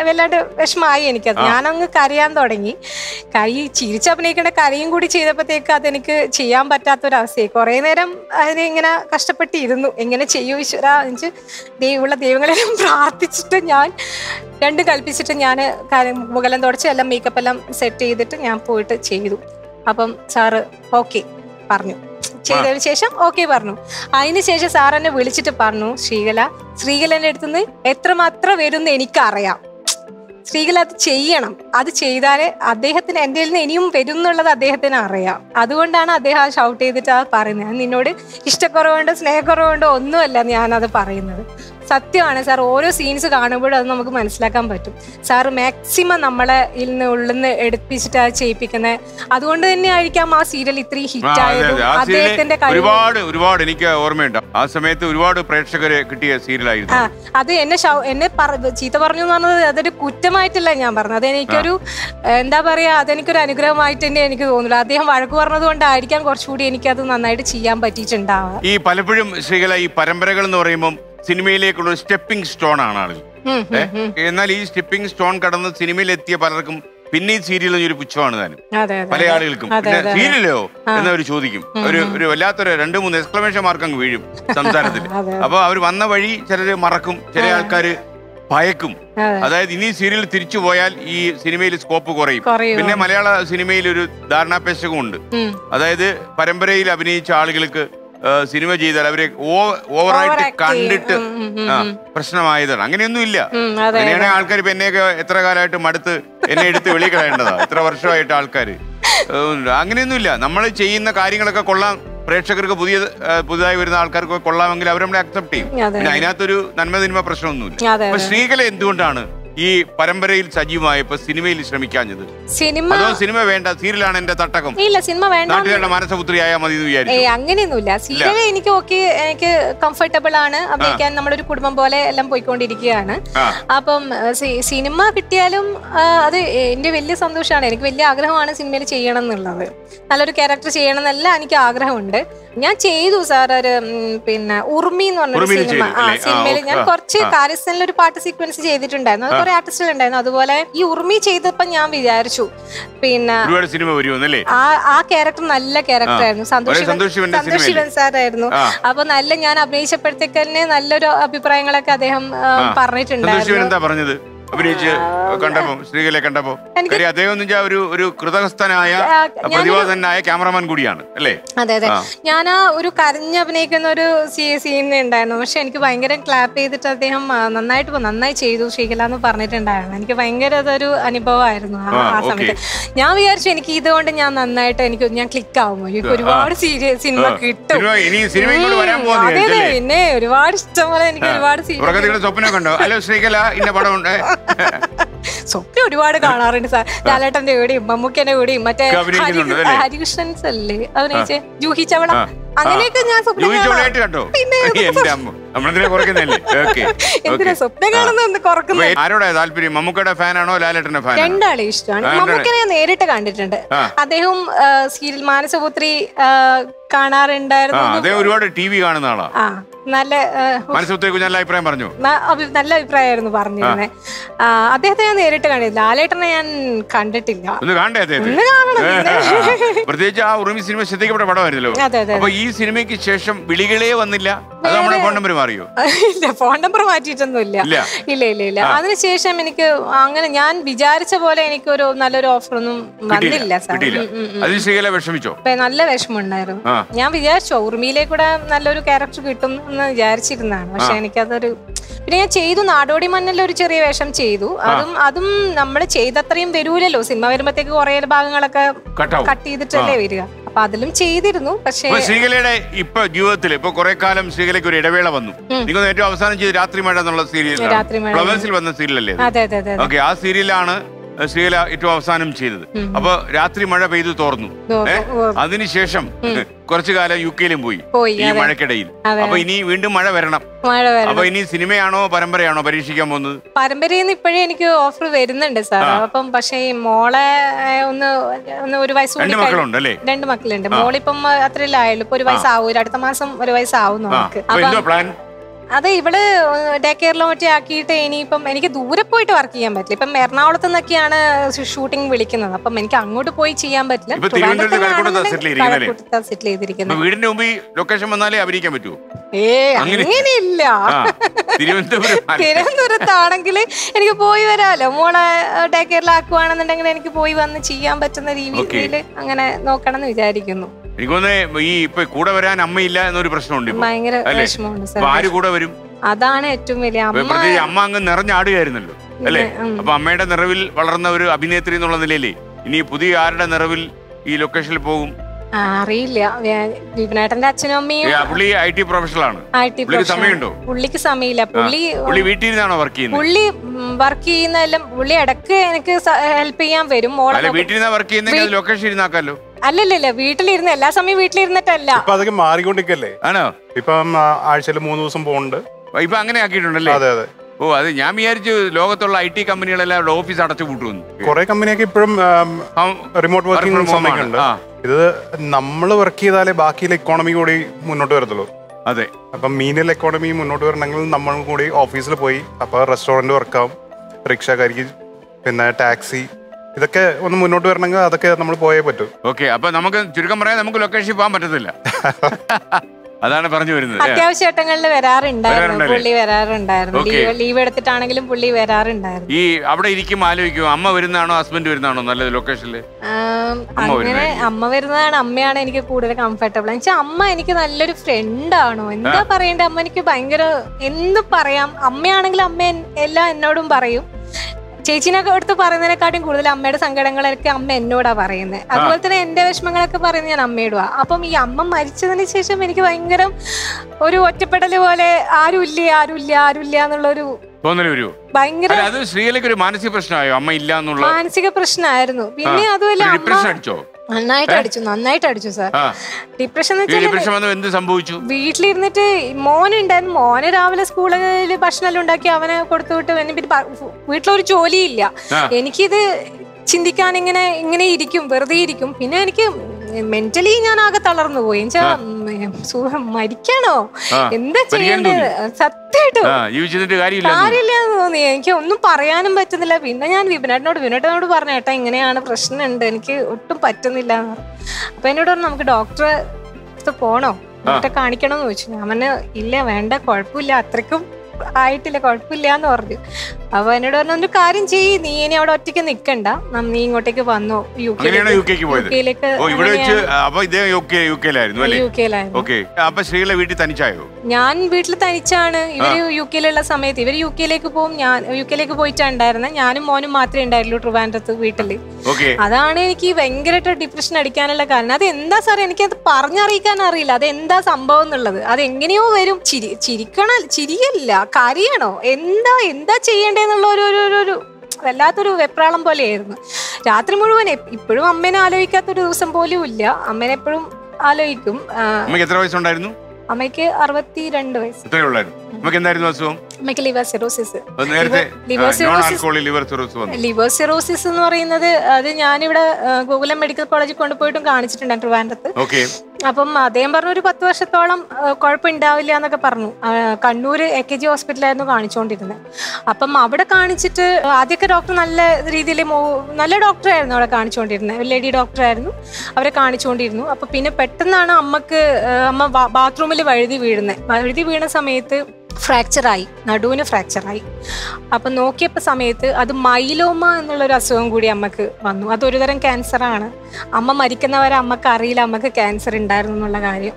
വല്ലാണ്ട് വിഷമമായി എനിക്കത് ഞാനങ്ങ് കരയാൻ തുടങ്ങി കരി ചിരിച്ചഭിനയിക്കേണ്ട കരയും കൂടി ചെയ്തപ്പോഴത്തേക്ക് അതെനിക്ക് ചെയ്യാൻ പറ്റാത്തൊരവസ്ഥയായി കുറേ നേരം അതിനെ ഇങ്ങനെ കഷ്ടപ്പെട്ടിരുന്നു എങ്ങനെ ചെയ്യൂ ഈശ്വരാ എന്ന് ദൈവമുള്ള ദൈവങ്ങളെല്ലാം പ്രാർത്ഥിച്ചിട്ട് ഞാൻ രണ്ടും കൽപ്പിച്ചിട്ട് ഞാൻ കാര്യം മുഖലം തുടച്ച് എല്ലാം മേക്കപ്പ് എല്ലാം സെറ്റ് ചെയ്തിട്ട് ഞാൻ പോയിട്ട് ചെയ്തു അപ്പം സാറ് ഓക്കെ പറഞ്ഞു ചെയ്തതിനു ശേഷം ഓക്കെ പറഞ്ഞു അതിനുശേഷം സാർ എന്നെ വിളിച്ചിട്ട് പറഞ്ഞു ശ്രീകല ശ്രീകലൻ്റെ അടുത്തുനിന്ന് എത്രമാത്രം വരുമെന്ന് എനിക്കറിയാം ശ്രീകല അത് ചെയ്യണം അത് ചെയ്താലേ അദ്ദേഹത്തിന് എൻ്റെ നിന്ന് ഇനിയും വരും എന്നുള്ളത് അദ്ദേഹത്തിന് അറിയാം അതുകൊണ്ടാണ് അദ്ദേഹം ആ ഷൗട്ട് ചെയ്തിട്ട് അത് പറയുന്നത് ഞാൻ നിന്നോട് ഇഷ്ടക്കുറവുണ്ടോ സ്നേഹക്കുറവുണ്ടോ ഒന്നുമല്ല ഞാനത് പറയുന്നത് സത്യമാണ് സാർ ഓരോ സീൻസ് കാണുമ്പോഴും അത് നമുക്ക് മനസ്സിലാക്കാൻ പറ്റും സാറ് മാക്സിമം നമ്മളെ ഇന്ന് ഉള്ളിന്ന് എടുപ്പിച്ചിട്ട് അത് ചെയ്യിപ്പിക്കുന്നത് അതുകൊണ്ട് തന്നെ ആയിരിക്കാം ആ സീരിയൽ ഇത്രയും ഹിറ്റ് ആയതും അദ്ദേഹത്തിന്റെ ഒരുപാട് ഒരുപാട് എനിക്ക് ഓർമ്മയുണ്ട് ആ സമയത്ത് ഒരുപാട് പ്രേക്ഷകരെ കിട്ടിയ സീരിയലായിരുന്നു അത് എന്നെ എന്നെ ചീത്ത പറഞ്ഞു എന്ന് പറഞ്ഞത് അതൊരു കുറ്റമായിട്ടല്ല ഞാൻ പറഞ്ഞത് അതെനിക്കൊരു എന്താ പറയാ അതെനിക്കൊരു അനുഗ്രഹമായിട്ട് തന്നെ എനിക്ക് തോന്നുന്നു അദ്ദേഹം വഴക്ക് പറഞ്ഞത് കൊണ്ടായിരിക്കാം കുറച്ചുകൂടി എനിക്കത് നന്നായിട്ട് ചെയ്യാൻ പറ്റിയിട്ടുണ്ടാവുക ഈ പലപ്പോഴും ശ്രീകല ഈ പരമ്പരകൾ എന്ന് പറയുമ്പോൾ സിനിമയിലേക്കുള്ള ഒരു സ്റ്റെപ്പിംഗ് സ്റ്റോൺ ആണ് ആളുകൾ എന്നാൽ ഈ സ്റ്റെപ്പിംഗ് സ്റ്റോൺ കടന്ന് സിനിമയിലെത്തിയ പലർക്കും പിന്നെ ഈ സീരിയൽ ഒരു പുച്ഛമാണ് താനും പല ആളുകൾക്കും പിന്നെ സീരിയലോ എന്നവർ ചോദിക്കും ഒരു ഒരു വല്ലാത്തൊരു രണ്ട് മൂന്ന് എക്സ്ക്ലമേഷൻ മാർക്ക് അങ്ങ് വീഴും സംസാരത്തിൽ അപ്പൊ അവർ വന്ന വഴി ചിലര് മറക്കും ചില ആൾക്കാർ ഭയക്കും അതായത് ഇനി സീരിയൽ തിരിച്ചു പോയാൽ ഈ സിനിമയിൽ സ്കോപ്പ് കുറയും പിന്നെ മലയാള സിനിമയിൽ ഒരു ധാരണാപേക്ഷകമുണ്ട് അതായത് പരമ്പരയിൽ അഭിനയിച്ച ആളുകൾക്ക് cinema jayda, abhirek overnight candidate prashna maayda. Angin endu illya. Nene alkari penne ke itra galat madtu enne edittu veli karayenda. Itra varsha et alkari. Angin endu illya. Nammal cheyinna karingalakka kollam preshakirka pudiya pudai virna alkarko kollam angil abhiram accepting. Naina thoru nanma dinma prashna endu. Sreekala endu undaanu. This Parambaril Sajima is cinema. Cinema? That's cinema. It's serial. No, cinema. I am comfortable. I am comfortable. I artist and another one, you me chase the Panyami Archu. Pina, you are a cinema with you, Nelly. Our character, Nalla character, Sandoshi and no. Upon Alangana, Brescia Pertecan, a lot of Piprangaka, they have parnit and the Parnid. Bridge, Contabo, Sreekala Contabo. And they on the Javu, Kurdastana, Padiwas and I, cameraman Gudian. Yana, Uru Karina, Nakan, or C S in Dino, Shanky Banger and Clappy, the Tateham, night one, night Chesu, Sreekala, Parnet and Diamond, and Kivanger, Anibo, I don't know. Now we are Shanky, the one and night, and you can click come. You could reward serious in Makit. No, reward someone and reward serious. I love Sreekala in the bottom. So, you reward a car and say, Dalatan, Mamukan, Hadushan, Sally, Juhicha, and I was able to get a live prayer. I was able to get a live prayer. I was able to get a live prayer. I was I was I ചെയ്തു നാടോടി മന്നല്ല ഒരു ചെറിയ വേഷം ചെയ്തു അതും അതും നമ്മൾ ചെയ്തത്രയും വരൂലല്ലോ cinema വരുമ്പോത്തേക്ക് കുറേ ഭാഗങ്ങളൊക്കെ കട്ട് ചെയ്തിട്ടല്ലേ വരിക അപ്പോൾ അതിലും ചെയ്തിരുന്നു പക്ഷേ ശ്രീകലയുടെ ഇപ്പോ ജീവിതത്തിൽ ഇപ്പോ കുറേ കാലം ശ്രീകലയ്ക്ക് ഒരു ഇടവേള വന്നു നിങ്ങൾ ഏറ്റവും അവസാനം ചെയ്ത രാത്രിമഴ എന്നുള്ള സീരിയലാണ് ഫ്ലവേഴ്സിൽ വന്ന സീരിയലല്ലേ അതെ അതെ അതെ ഓക്കേ ആ സീരിയലാണ് ശ്രീകല ഏറ്റവും അവസാനം ചെയ്തത് അപ്പോൾ രാത്രിമഴ പെയ്തു തോർന്നു അതിനുശേഷം കുറച്ചു കാലം യുകെയിലും പോയി ഈ മഴക്കിടയിൽ അപ്പോൾ ഇനി വീണ്ടും മഴ വരണം അപ്പോൾ ഇനി സിനിമയാണോ പരമ്പരയാണോ പരീക്ഷിക്കാൻ പോകുന്നത് പരമ്പരയിൽ നിന്ന് ഇപ്പോഴേ എനിക്ക് ഓഫർ വരുന്നുണ്ട് സാർ അപ്പം പക്ഷേ മോളെ ഒന്ന് ഒന്ന് ഒരു വയസ്സ് കൂടി രണ്ട് മക്കളുണ്ട് അല്ലേ രണ്ട് മക്കളുണ്ട് മോൾ ഇപ്പം അത്രയല്ല ആയുള്ളൂ ഇപ്പോൾ ഒരു വയസ്സ് ആവും അടുത്ത മാസം ഒരു വയസ്സ് ആവും നമുക്ക് അപ്പോൾ എന്താ പ്ലാൻ അതെ ഇവിടെ ഡേ കെയറിലോ മറ്റേ ആക്കിയിട്ട് ഇനിയിപ്പം എനിക്ക് ദൂരെ പോയിട്ട് വർക്ക് ചെയ്യാൻ പറ്റില്ല ഇപ്പം എറണാകുളത്ത് നിന്നൊക്കെയാണ് ഷൂട്ടിംഗ് വിളിക്കുന്നത് അപ്പം എനിക്ക് അങ്ങോട്ട് പോയി ചെയ്യാൻ പറ്റില്ല സെറ്റിൽ ചെയ്തിരിക്കുന്നത് വീടിന്റെ മുമ്പിൽ ലൊക്കേഷൻ വന്നാലേ അഭിനയിക്കാൻ പറ്റൂ ഏയ് അങ്ങനെയില്ല തിരുവനന്തപുരത്താണെങ്കിൽ എനിക്ക് പോയി വരാമല്ലോ മോളെ ഡേ കെയറിലാക്കുവാണെന്നുണ്ടെങ്കിൽ എനിക്ക് പോയി വന്ന് ചെയ്യാൻ പറ്റുന്ന രീതിയിൽ അങ്ങനെ നോക്കണം എന്ന് വിചാരിക്കുന്നു എനിക്കൊന്ന് കൂടെ വരാൻ അമ്മയില്ല എന്നൊരു പ്രശ്നമുണ്ട് ഭയങ്കര വിഷമമുണ്ട് ആര് കൂടെ വരും അതാണ് ഏറ്റവും വലിയ അമ്മ അങ്ങ് നിറഞ്ഞാടുകയായിരുന്നല്ലോ അല്ലേ അപ്പൊ അമ്മയുടെ നിറവിൽ വളർന്ന ഒരു അഭിനേത്രി എന്നുള്ള നിലയിൽ ഇനി പുതിയ ആരുടെ നിറവിൽ ഈ ലൊക്കേഷനിൽ പോകും അറിയില്ല ദീപനേട്ടന്റെ അച്ഛനും അമ്മയും പുള്ളി ഐ ടി പ്രൊഫഷണൽ ആണ് പുള്ളിക്ക് സമയമില്ല പുള്ളി പുള്ളി വർക്ക് ചെയ്യുന്നതെല്ലാം പുള്ളി ഇടക്ക് എനിക്ക് ഹെൽപ്പ് ചെയ്യാൻ വരും ലൊക്കേഷൻ അല്ലല്ല വീട്ടിലിരുന്ന് എല്ലാ സമയം വീട്ടിലിരുന്നിട്ടല്ല ഇപ്പൊ അതൊക്കെ മാറിക്കൊണ്ടിരിക്കല്ലേ ആണോ ഇപ്പം ആഴ്ചയിൽ മൂന്ന് ദിവസം പോകുന്നുണ്ട് ഇപ്പൊ അങ്ങനെ ആക്കിയിട്ടുണ്ടല്ലേ അതെ അതെ ഓ അത് ഞാൻ വിചാരിച്ചു ലോകത്തുള്ള ഐ ടി കമ്പനികളെല്ലാം ഓഫീസ് അടച്ചു പൂട്ടുന്നു കുറെ കമ്പനിയൊക്കെ ഇപ്പോഴും റിമോട്ട് വർക്കിംഗ് സമയമുണ്ട് ഇത് നമ്മൾ വർക്ക് ചെയ്താലേ ബാക്കിയുള്ള ഇക്കോണമി കൂടി മുന്നോട്ട് വരത്തുള്ളൂ അതെ അപ്പം മീനൽ എക്കോണമി മുന്നോട്ട് വരണമെങ്കിൽ നമ്മൾ കൂടി ഓഫീസിൽ പോയി അപ്പൊ റെസ്റ്റോറന്റ് വർക്കാവും റിക്ഷക്കാർക്ക് പിന്നെ ടാക്സി ഇതൊക്കെ ഒന്ന് മുന്നോട്ട് വരണമെങ്കിൽ അതൊക്കെ നമ്മൾ പോയേ പറ്റൂ ഓക്കെ അപ്പൊ നമുക്ക് ചുരുക്കം പറയാൻ നമുക്ക് ലൊക്കേഷൻ പോകാൻ പറ്റത്തില്ല അതാണ് പറഞ്ഞു വരുന്നത്. അത്യാവശ്യഘട്ടങ്ങളിൽ വരാറുണ്ടായിരുന്നു, പുള്ളി വരാറുണ്ടായിരുന്നു. ലീവ് എടുത്തിട്ടാണെങ്കിലും പുള്ളി വരാറുണ്ടായിരുന്നു. ഈ അവിടെ ഇരിക്കും ആലോചിക്കും, അമ്മ വരുന്നതാണോ ഹസ്ബൻഡ് വരുന്നതാണോ നല്ലത് ലൊക്കേഷനിൽ? അങ്ങനെ അമ്മ വരുന്നതാണ്, അമ്മയാണ് എനിക്ക് കൂടുതൽ കംഫർട്ടബിൾ. എന്ന് വെച്ചാൽ അമ്മ എനിക്ക് നല്ലൊരു ഫ്രണ്ട് ആണോ എന്താ പറയണ്ടേ, അമ്മ എനിക്ക് ഭയങ്കര എന്ത് പറയാം. അമ്മയാണെങ്കിൽ അമ്മ എല്ലാം എന്നോടും പറയും. ചേച്ചീനൊക്കെ അടുത്ത് പറയുന്നതിനെക്കാട്ടും കൂടുതൽ അമ്മയുടെ സങ്കടങ്ങളൊക്കെ അമ്മ എന്നോടാ പറയുന്നത്. അതുപോലെ തന്നെ എൻ്റെ വിഷമങ്ങളൊക്കെ പറയുന്നത് ഞാൻ അമ്മയോടുവാ. അപ്പം ഈ അമ്മ മരിച്ചതിന് ശേഷം എനിക്ക് ഭയങ്കര ഒരു ഒറ്റപ്പെടൽ പോലെ, ആരുമില്ല ആരുമില്ല ആരുമില്ല എന്നുള്ളൊരു ഭയങ്കര മാനസിക പ്രശ്നമായിരുന്നു. പിന്നെ അതുപോലെ നന്നായിട്ട് അടിച്ചു നന്നായിട്ട് അടിച്ചു സാർ. ഡിപ്രഷൻ വീട്ടിലിരുന്നിട്ട് മോനുണ്ടായിരുന്നു. മോന് രാവിലെ സ്കൂളിൽ ഭക്ഷണം ഉണ്ടാക്കി അവനെ കൊടുത്തുവിട്ട് പിന്നെ വീട്ടിലൊരു ജോലിയില്ല. എനിക്കിത് ചിന്തിക്കാൻ ഇങ്ങനെ ഇങ്ങനെ ഇരിക്കും, വെറുതെ ഇരിക്കും. പിന്നെ എനിക്ക് മെന്റലി ഞാൻ ആകെ തളർന്നു പോയി. എന്നുവെച്ചാ മരിക്കണോ, എന്താ ചെയ്യേണ്ടത്, സത്യമായിട്ടോ കാര്യമില്ലാന്ന് തോന്നി. എനിക്ക് ഒന്നും പറയാനും പറ്റുന്നില്ല. പിന്നെ ഞാൻ വിപിനേട്ടനോട് വിപിനേട്ടനോട് പറഞ്ഞു, ഏട്ടാ ഇങ്ങനെയാണ് പ്രശ്നമുണ്ട്, എനിക്ക് ഒട്ടും പറ്റുന്നില്ല. അപ്പൊ എന്നോട് പറഞ്ഞു നമുക്ക് ഡോക്ടറെ അടുത്ത് പോണോ, ഡോക്ടറെ കാണിക്കണോന്ന് ചോദിച്ചു. ഞാൻ പറഞ്ഞു ഇല്ല വേണ്ട, കുഴപ്പമില്ല, അത്രക്കും ആയിട്ടില്ല, കുഴപ്പമില്ലാന്ന് പറഞ്ഞു. അപ്പൊ എന്നോട് പറഞ്ഞു ഒരു കാര്യം ചെയ്യ്, നീ ഇനി അവിടെ ഒറ്റയ്ക്ക് നിക്കണ്ട, നീ ഇങ്ങോട്ടേക്ക് വന്നു. യു കെയിലേക്ക് യു കെയിലായിരുന്നു ഞാൻ വീട്ടിൽ തനിച്ചാണ്. ഇവര് യു കെയിലുള്ള സമയത്ത് ഇവര് യു കെയിലേക്ക് പോകും, ഞാൻ യു കെയിലേക്ക് പോയിട്ടാണ്ടായിരുന്നെ. ഞാനും മോനും മാത്രമേ ഉണ്ടായിരുന്നുള്ളൂ ട്രിവാൻഡ്രത്ത് വീട്ടില്. അതാണ് എനിക്ക് ഭയങ്കരമായിട്ട് ഡിപ്രഷൻ അടിക്കാനുള്ള കാരണം. അത് എന്താ സാർ എനിക്കത് പറഞ്ഞറിയിക്കാൻ അറിയില്ല, അത് എന്താ സംഭവം എന്നുള്ളത്. അത് എങ്ങനെയോ വരും. ചിരി ചിരിക്കണ ചിരിയല്ല കാര്യമാണോ, എന്താ എന്താ ചെയ്യേണ്ടതെന്നുള്ള ഒരു വല്ലാത്തൊരു വെപ്രാളം പോലെയായിരുന്നു രാത്രി മുഴുവൻ. ഇപ്പോഴും അമ്മേനെ ആലോചിക്കാത്തൊരു ദിവസം പോലും ഇല്ല. അമ്മേനെ എപ്പോഴും ആലോചിക്കും. എത്ര വയസ്സുണ്ടായിരുന്നു? അമ്മയ്ക്ക് അറുപത്തിരണ്ട് വയസ്സ്. അമ്മയ്ക്ക് ലിവർ സിറോസിസ്. ലിവർ സിറോസിസ് എന്ന് പറയുന്നത് അത് ഞാനിവിടെ ഗോകുലം മെഡിക്കൽ കോളേജിൽ കൊണ്ടുപോയിട്ടും കാണിച്ചിട്ടുണ്ടായിരുന്നു ട്രിവാൻഡ്രത്ത്. അപ്പം അദ്ദേഹം പറഞ്ഞു ഒരു പത്ത് വർഷത്തോളം കുഴപ്പമുണ്ടാവില്ല എന്നൊക്കെ പറഞ്ഞു. കണ്ണൂര് എ കെ ജി ഹോസ്പിറ്റലായിരുന്നു കാണിച്ചുകൊണ്ടിരുന്നത്. അപ്പം അവിടെ കാണിച്ചിട്ട് ആദ്യമൊക്കെ ഡോക്ടർ നല്ല രീതിയിൽ നല്ല ഡോക്ടറായിരുന്നു അവിടെ കാണിച്ചുകൊണ്ടിരുന്നത്, ഒരു ലേഡി ഡോക്ടറായിരുന്നു, അവരെ കാണിച്ചുകൊണ്ടിരുന്നു. അപ്പം പിന്നെ പെട്ടെന്നാണ് അമ്മക്ക് അമ്മ ബാത്റൂമിൽ വഴുതി വീഴുന്നത്. വഴുതി വീണ സമയത്ത് ഫ്രാക്ചറായി, നടുവിന് ഫ്രാക്ചറായി. അപ്പം നോക്കിയപ്പോൾ സമയത്ത് അത് മൈലോമ എന്നുള്ളൊരു അസുഖം കൂടി അമ്മക്ക് വന്നു. അതൊരു തരം ക്യാൻസറാണ്. അമ്മ മരിക്കുന്നവരെ അമ്മക്ക് അറിയില്ല അമ്മക്ക് ക്യാൻസർ ഉണ്ടായിരുന്നു എന്നുള്ള കാര്യം.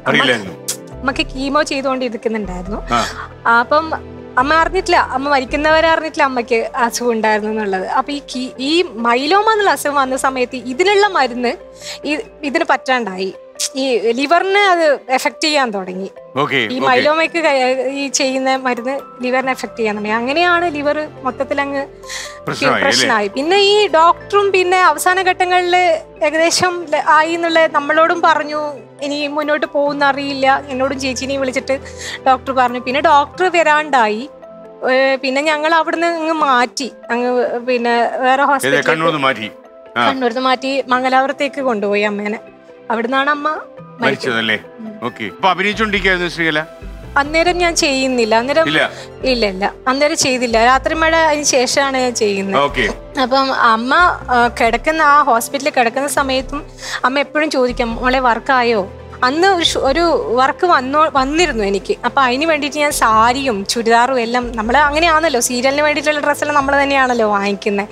അമ്മക്ക് കീമോ ചെയ്തുകൊണ്ടിരിക്കുന്നുണ്ടായിരുന്നു. അപ്പം അമ്മ അറിഞ്ഞിട്ടില്ല, അമ്മ മരിക്കുന്നവരെ അറിഞ്ഞിട്ടില്ല അമ്മയ്ക്ക് അസുഖം ഉണ്ടായിരുന്നു എന്നുള്ളത്. അപ്പം ഈ കീ ഈ മൈലോമ എന്നുള്ള അസുഖം വന്ന സമയത്ത് ഇതിനുള്ള മരുന്ന് ഇതിന് പറ്റാണ്ടായി. ഈ ലിവറിന് അത് എഫക്ട് ചെയ്യാൻ തുടങ്ങി. ഈ മൈലോമയ്ക്ക് ഈ ചെയ്യുന്ന മരുന്ന് ലിവറിനെ എഫക്ട് ചെയ്യാൻ തുടങ്ങി. അങ്ങനെയാണ് ലിവർ മൊത്തത്തിൽ അങ്ങ് പ്രശ്നമായി. പിന്നെ ഈ ഡോക്ടറും പിന്നെ അവസാന ഘട്ടങ്ങളിൽ ഏകദേശം ആയി എന്നുള്ള നമ്മളോടും പറഞ്ഞു ഇനി മുന്നോട്ട് പോകുന്ന അറിയില്ല. എന്നോടും ചേച്ചിനെയും വിളിച്ചിട്ട് ഡോക്ടർ പറഞ്ഞു. പിന്നെ ഡോക്ടർ വരാണ്ടായി. പിന്നെ ഞങ്ങൾ അവിടുന്ന് അങ്ങ് മാറ്റി അങ്ങ് പിന്നെ വേറെ ഹോസ്പിറ്റലിൽ മാറ്റി, കണ്ണൂർന്ന് മാറ്റി മംഗലാപുരത്തേക്ക് കൊണ്ടുപോയി അമ്മേനെ. അവിടുന്നാണ് അമ്മ മരിച്ചതല്ലേ. അഭിനയിച്ചോണ്ടിരിക്കായിരുന്നു ശ്രീകല. അന്നേരം ഞാൻ ചെയ്യുന്നില്ല, അന്നേരം ഇല്ല ഇല്ല അന്നേരം ചെയ്തില്ല. രാത്രി മഴ അതിന് ശേഷമാണ് ഞാൻ ചെയ്യുന്നത്. അപ്പം അമ്മ കിടക്കുന്ന ആ ഹോസ്പിറ്റലിൽ കിടക്കുന്ന സമയത്തും അമ്മ എപ്പോഴും ചോദിക്കാം മോളെ വർക്കായോ. അന്ന് ഒരു ഒരു വർക്ക് വന്നോ വന്നിരുന്നു എനിക്ക്. അപ്പം അതിന് വേണ്ടിയിട്ട് ഞാൻ സാരിയും ചുരിദാറും എല്ലാം നമ്മൾ അങ്ങനെയാണല്ലോ സീരിയലിന് വേണ്ടിയിട്ടുള്ള ഡ്രസ്സെല്ലാം നമ്മൾ തന്നെയാണല്ലോ വാങ്ങിക്കുന്നത്.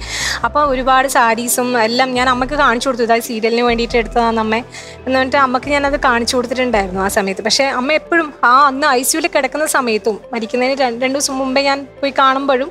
അപ്പോൾ ഒരുപാട് സാരീസും എല്ലാം ഞാൻ അമ്മക്ക് കാണിച്ചു കൊടുത്തു. ഇതായി സീരിയലിന് വേണ്ടിയിട്ട് എടുത്തതാണ് അമ്മ എന്ന് പറഞ്ഞിട്ട് അമ്മക്ക് ഞാനത് കാണിച്ചു കൊടുത്തിട്ടുണ്ടായിരുന്നു ആ സമയത്ത്. പക്ഷേ അമ്മ എപ്പോഴും ആ അന്ന് ഐ സിയുവിൽ കിടക്കുന്ന സമയത്തും മരിക്കുന്നതിന് രണ്ട് രണ്ട് ദിവസം മുമ്പേ ഞാൻ പോയി കാണുമ്പോഴും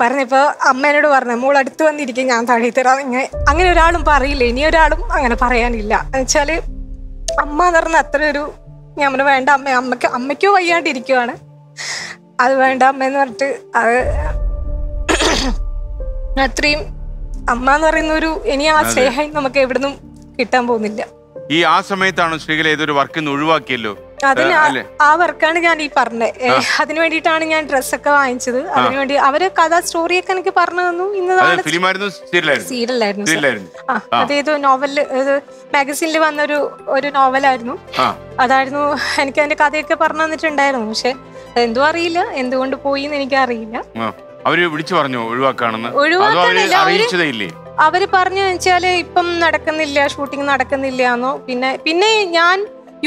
പറഞ്ഞപ്പോൾ അമ്മ എന്നോട് പറഞ്ഞു മോൾ അടുത്ത് വന്നിരിക്കും ഞാൻ താഴെ തരാം. ഇങ്ങനെ അങ്ങനെ ഒരാളും പറയില്ല, ഇനി ഒരാളും അങ്ങനെ പറയാനില്ല. എന്നുവെച്ചാൽ അമ്മ എന്ന് പറഞ്ഞ അത്ര ഒരു ഞാൻ പറഞ്ഞു വേണ്ട അമ്മ, അമ്മക്ക് അമ്മയ്ക്കോ വയ്യാണ്ടിരിക്കുവാണ്, അത് വേണ്ട അമ്മ എന്ന് പറഞ്ഞിട്ട് അത് അത്രയും അമ്മ എന്ന് പറയുന്ന ഒരു ഇനി ആ സ്നേഹം നമുക്ക് എവിടുന്നും കിട്ടാൻ പോകുന്നില്ല. ഈ ആ സമയത്താണ് ശ്രീകല ഏതൊരു വർക്കിന്ന് ഒഴിവാക്കിയല്ലോ. അതിന് ആ വർക്കാണ് ഞാൻ ഈ പറഞ്ഞത്. അതിനു വേണ്ടിയിട്ടാണ് ഞാൻ ഡ്രസ്സൊക്കെ വാങ്ങിച്ചത്. അതിനുവേണ്ടി അവര് കഥ സ്റ്റോറിയൊക്കെ എനിക്ക് പറഞ്ഞു തന്നു. ഇന്നതാണ് സീരിയലായിരുന്നു. ആ അതേതോ നോവലില് മാഗസീനിൽ വന്നൊരു ഒരു നോവലായിരുന്നു. അതായിരുന്നു എനിക്ക് അതിന്റെ കഥയൊക്കെ പറഞ്ഞു തന്നിട്ടുണ്ടായിരുന്നു. പക്ഷെ എന്തോ അറിയില്ല, എന്തുകൊണ്ട് പോയി എന്ന് എനിക്ക് അറിയില്ല. അവര് വിളിച്ചു പറഞ്ഞു ഒഴിവാക്കാണെന്ന്. ഒഴിവാക്കാനില്ല, അവര് പറഞ്ഞു വെച്ചാല് ഇപ്പം നടക്കുന്നില്ല, ഷൂട്ടിംഗ് നടക്കുന്നില്ല എന്നോ. പിന്നെ പിന്നെ ഞാൻ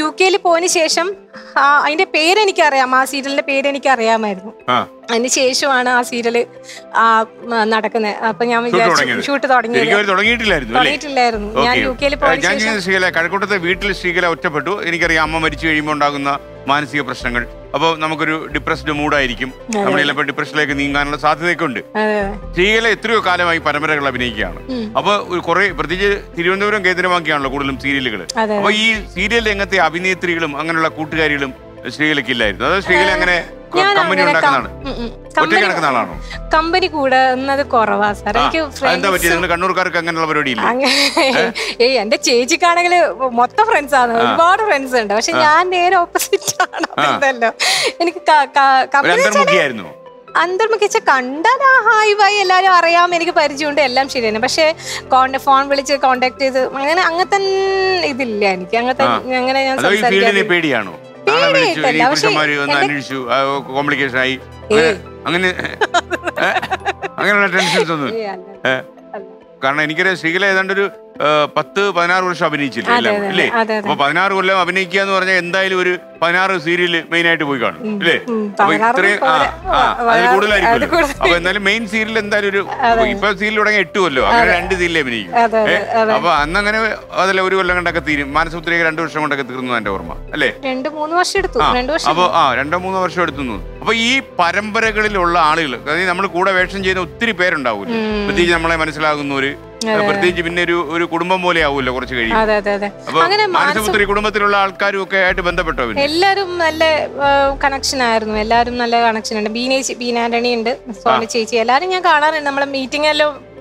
യു കെയിൽ പോയതിനു ശേഷം അതിന്റെ പേരെനിക്കറിയാം, ആ സീരിയലിന്റെ പേരെനിക്കറിയാമായിരുന്നു. അതിന് ശേഷമാണ് ആ സീരിയല് നടക്കുന്നത്. അപ്പൊ ഞാൻ വിചാരിച്ചു ഷൂട്ട് തുടങ്ങിയിട്ടില്ലായിരുന്നു. ഞാൻ യു കെയിൽ പോയി കഴക്കൂട്ടത്തെ വീട്ടിൽ ശ്രീകല ഒറ്റപ്പെട്ടു. എനിക്കറിയാം അമ്മ മരിച്ചു കഴിയുമ്പോൾ ഉണ്ടാകുന്ന മാനസിക പ്രശ്നങ്ങൾ. അപ്പോൾ നമുക്കൊരു ഡിപ്രസ്ഡ് മൂഡായിരിക്കും, നമ്മൾ ചിലപ്പോൾ ഡിപ്രഷനിലേക്ക് നീങ്ങാനുള്ള സാധ്യതയൊക്കെ ഉണ്ട്. ശ്രീകല എത്രയോ കാലമായി പരമ്പരകൾ അഭിനയിക്കുകയാണ്. അപ്പൊ കുറെ പ്രത്യേകിച്ച് തിരുവനന്തപുരം കേന്ദ്രമാക്കിയാണല്ലോ കൂടുതലും സീരിയലുകൾ. അപ്പൊ ഈ സീരിയൽ രംഗത്തെ അഭിനേത്രികളും അങ്ങനെയുള്ള കൂട്ടുകാരികളും ശ്രീകലയ്ക്ക് ഇല്ലായിരുന്നു. അതായത് ശ്രീകല അങ്ങനെ കമ്പനി ഉണ്ടാക്കുന്നതാണ്, ഒറ്റയ്ക്ക് നടക്കുന്ന ആളാണോ? കമ്പനി കൂടുന്നത് കുറവാ സാർ. എനിക്ക് കണ്ണൂർക്കാർക്ക് അങ്ങനെയുള്ള പരിപാടി ഇല്ല. ഏയ് എന്റെ ചേച്ചിക്കാണെങ്കിൽ മൊത്തം ഫ്രണ്ട്സ് ആണ്, ഒരുപാട് ഫ്രണ്ട്സ് ഉണ്ട്. പക്ഷെ ഞാൻ നേരെ ഓപ്പോസിറ്റ് ആണ്. എന്തല്ലോ എനിക്ക് അന്തർമുഖിച്ച കണ്ടാൽ ആ ഹായ് വായി എല്ലാവരും അറിയാം, എനിക്ക് പരിചയമുണ്ട്, എല്ലാം ശരിയാണ്. പക്ഷേ കോണ്ടാക്ട് ഫോൺ വിളിച്ച് കോണ്ടാക്ട് ചെയ്ത് അങ്ങനെ അങ്ങനത്തെ ഇതില്ല എനിക്ക്. അങ്ങനത്തെ അങ്ങനെ ഞാൻ സംസാരിക്കാറില്ല. കാരണം എനിക്കറിയാം ശ്രീകല ഏതാണ്ട് ഒരു പത്ത് പതിനാറ് വർഷം അഭിനയിച്ചില്ലേ അല്ലേ? അപ്പൊ പതിനാറ് കൊല്ലം അഭിനയിക്കുക എന്ന് പറഞ്ഞാൽ എന്തായാലും ഒരു പതിനാറ് സീരിയല് മെയിൻ ആയിട്ട് പോയി കാണും അല്ലേ? അപ്പൊ ഇത്രയും അതിൽ കൂടുതലായിരിക്കുമല്ലോ. അപ്പൊ എന്തായാലും മെയിൻ സീരിയൽ എന്തായാലും ഒരു ഇപ്പൊ സീരിയൽ തുടങ്ങി എട്ട് കൊല്ലോ അങ്ങനെ രണ്ട് സീരിയൽ അഭിനയിക്കും. അപ്പൊ അന്നങ്ങനെ അതല്ല ഒരു കൊല്ലം കണ്ടൊക്കെ തീരും. മാനസപുത്രിയൊക്കെ രണ്ടു വർഷം കൊണ്ടൊക്കെ തീർന്നു എന്റെ ഓർമ്മ അല്ലേ? അപ്പൊ ആ രണ്ടോ മൂന്നോ വർഷം എടുത്തുന്നു. അപ്പൊ ഈ പരമ്പരകളിലുള്ള ആളുകൾ, അതായത് നമ്മൾ കൂടെ വേഷം ചെയ്യുന്ന ഒത്തിരി പേരുണ്ടാവൂല്ലോ, പ്രത്യേകിച്ച് നമ്മളെ മനസ്സിലാകുന്നവര്. പ്രത്യേകിച്ച് പിന്നെ ഒരു ഒരു കുടുംബം പോലെ ആവുമല്ലോ കുറച്ച് കഴിയുമ്പോൾ. കുടുംബത്തിലുള്ള ആൾക്കാരും ഒക്കെ ആയിട്ട് ബന്ധപ്പെട്ടോ? എല്ലാരും നല്ല കണക്ഷൻ ആയിരുന്നു, എല്ലാരും നല്ല കണക്ഷൻ ഉണ്ട്. ബീന ബീനാന്റണി ഉണ്ട്, സോണി ചേച്ചി, എല്ലാരും ഞാൻ കാണാറുണ്ട്. നമ്മളെ മീറ്റിംഗ് എല്ലാം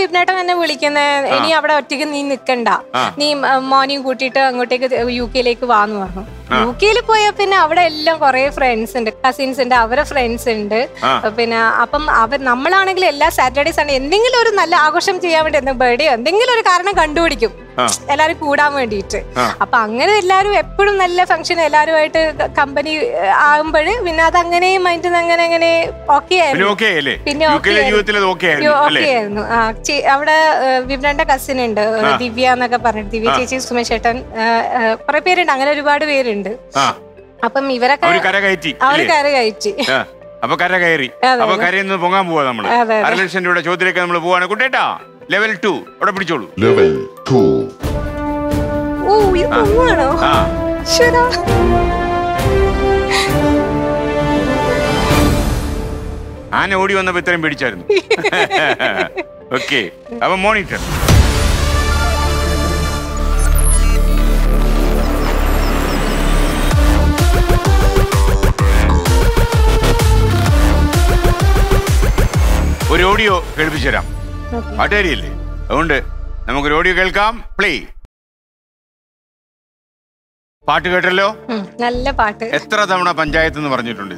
വിപിനേട്ടൻ എന്നെ വിളിക്കുന്നത്, ഇനി അവിടെ ഒറ്റയ്ക്ക് നീ നിക്കണ്ട, നീ മോർണിംഗ് കൂട്ടിയിട്ട് അങ്ങോട്ടേക്ക് യു കെയിലേക്ക് വാന്ന് പറഞ്ഞു. യു കെയിൽ പോയാൽ പിന്നെ അവിടെ എല്ലാം കുറെ ഫ്രണ്ട്സ് ഉണ്ട്, കസിൻസ് ഉണ്ട്, അവരെ ഫ്രണ്ട്സ് ഉണ്ട്. പിന്നെ അപ്പം അവർ നമ്മളാണെങ്കിൽ എല്ലാ സാറ്റർഡേ സൺഡേ എന്തെങ്കിലും ഒരു നല്ല ആഘോഷം ചെയ്യാൻ വേണ്ടി എന്തെങ്കിലും ബർത്ത്ഡേയോ എന്തെങ്കിലും ഒരു കാരണം കണ്ടുപിടിക്കും എല്ലാവരും കൂടാൻ വേണ്ടിയിട്ട്. അപ്പൊ അങ്ങനെ എല്ലാവരും എപ്പോഴും നല്ല ഫംഗ്ഷൻ എല്ലാവരുമായിട്ട് കമ്പനി ആകുമ്പോഴ് പിന്നെ അത് അങ്ങനെ മൈൻഡ് അങ്ങനെ അങ്ങനെ ഓക്കെ ആയിരുന്നു. പിന്നെ ഓക്കെ ആയിരുന്നു. അവിടെ വിപിനേട്ടന്റെ കസിൻ ഉണ്ട് ദിവ്യ എന്നൊക്കെ പറഞ്ഞിട്ട്, ദിവ്യ ചേച്ചി, സുമേഷ് ചേട്ടൻ, കുറെ പേരുണ്ട്, അങ്ങനെ ഒരുപാട് പേരുണ്ട്. അപ്പം ഇവരൊക്കെ അവര് കര കയറ്റി. അപ്പൊ കര കയറി. അപ്പൊ കരയിൽ നിന്ന് പൊങ്ങാൻ പോവാ നമ്മള്. അര ലക്ഷം രൂപയുടെ ചോദ്യത്തിലേക്ക് നമ്മൾ പോവാണ്. കുട്ടേട്ടാ ലെവൽ ടു അവിടെ പിടിച്ചോളൂ. Level two. ഓ ഇത് പോവാണോ? ശരാ. ആന ഓടി വന്നപ്പോ ഇത്രയും പിടിച്ചായിരുന്നു. ഓക്കെ അപ്പൊ മോണിറ്റർ. ഒരു ഓഡിയോ കേൾപ്പിച്ചു തരാം, പാട്ടേരിയല്ലേ, അതുകൊണ്ട് നമുക്കൊരു ഓഡിയോ കേൾക്കാം. പ്ലേ. പാട്ട് കേട്ടല്ലോ, നല്ല പാട്ട്. എത്ര തവണ പഞ്ചായത്ത് എന്ന് പറഞ്ഞിട്ടുണ്ട്?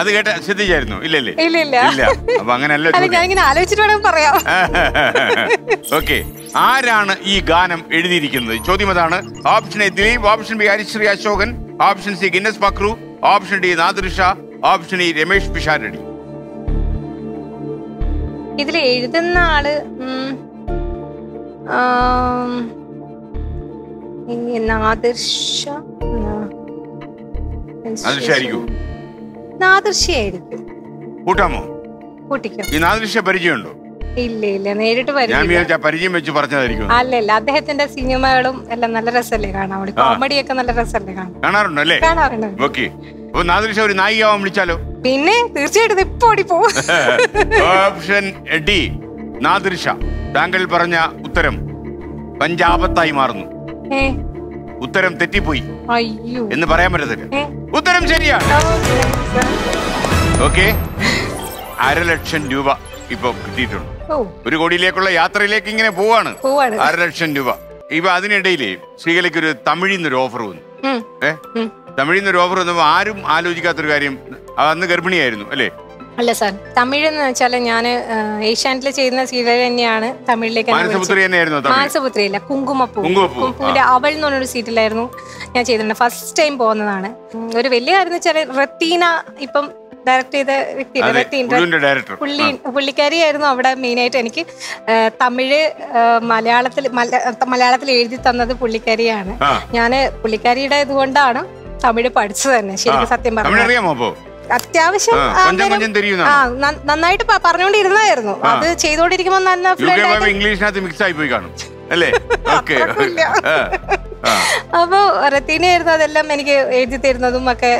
അത് കേട്ട ശ്രദ്ധിച്ചായിരുന്നു ഇല്ലല്ലേ? ഇല്ല. അപ്പൊ അങ്ങനെയല്ലോ പറയാം. ഓക്കെ, ആരാണ് ഈ ഗാനം എഴുതിയിരിക്കുന്നത്? ചോദ്യം അതാണ്. Option A Dileep, option B Harisree Ashokan, option C Guinness Pakru, option D Nadirsha, option E Ramesh Pisharody. ഇതിൽ എഴുതുന്ന ആള് നാദിർഷയായിരിക്കും. കൂട്ടാമോ? കൂട്ടിക്കോ. ഈ നാദിർഷ പരിചയമുണ്ടോ? അല്ലല്ല, അദ്ദേഹത്തിന്റെ സിനിമകളും എല്ലാം നല്ല രസമല്ലേ കാണാൻ, കോമഡിയൊക്കെ നല്ല രസമല്ലേ കാണാറുണ്ടല്ലേ? കാണാറുണ്ട്. വിളിച്ചാലോ? പിന്നെ തീർച്ചയായിട്ടും ഇപ്പൊ ഓടി പോകും. Option D Nadirsha. താങ്കൾ പറഞ്ഞ ഉത്തരം പഞ്ചാബത്തായി മാറുന്നു. ഉത്തരം തെറ്റിപ്പോയി എന്ന് പറയാൻ പറ്റത്തില്ല. ഉത്തരം ശരിയാണ്. ഓക്കെ, അരലക്ഷം രൂപ ഇപ്പൊ കിട്ടിയിട്ടുണ്ട്. ഒരു കോടിയിലേക്കുള്ള യാത്രയിലേക്ക് ഇങ്ങനെ പോവാണ്. അരലക്ഷം രൂപ. ഇപ്പൊ അതിനിടയിലേ ശ്രീകലയ്ക്ക് ഒരു തമിഴിന്നൊരു ഓഫർ വന്നു. ഏ തമിഴിന്നൊരു ഓഫർ വന്നപ്പോ ആരും ആലോചിക്കാത്തൊരു കാര്യം, അന്ന് ഗർഭിണിയായിരുന്നു അല്ലേ? അല്ല സാർ, തമിഴ് എന്ന് വെച്ചാൽ ഞാൻ ഏഷ്യാനെറ്റിൽ ചെയ്യുന്ന സീരിയൽ തന്നെയാണ് തമിഴിലേക്ക്. മാനസപുത്രിയല്ല, കുങ്കുമപ്പൂ. കുങ്കുമപ്പൂവിന്റെ അവൾ എന്ന് പറഞ്ഞൊരു സീരിയലായിരുന്നു ഞാൻ ചെയ്തിട്ടുണ്ട്. ഫസ്റ്റ് ടൈം പോകുന്നതാണ്. ഒരു വലിയ കാര്യം എന്ന് വെച്ചാൽ റത്തീന ഇപ്പം ഡയറക്ട് ചെയ്ത വ്യക്തിയുണ്ട്. പുള്ളി പുള്ളിക്കാരിയായിരുന്നു അവിടെ മെയിനായിട്ട്. എനിക്ക് തമിഴ് മലയാളത്തിൽ മലയാളത്തിൽ എഴുതി തന്നത് പുള്ളിക്കാരിയാണ്. ഞാൻ പുള്ളിക്കാരിയുടെ ഇതുകൊണ്ടാണ് തമിഴ് പഠിച്ചത് തന്നെ. ശരിക്കും സത്യം പറഞ്ഞു അത്യാവശ്യം നന്നായിട്ട് പറഞ്ഞോണ്ടിരുന്നായിരുന്നു. അത് ചെയ്തോണ്ടിരിക്കുമ്പോ അപ്പൊ റത്തീനായിരുന്നു അതെല്ലാം എനിക്ക് എഴുതി തരുന്നതും ഒക്കെ.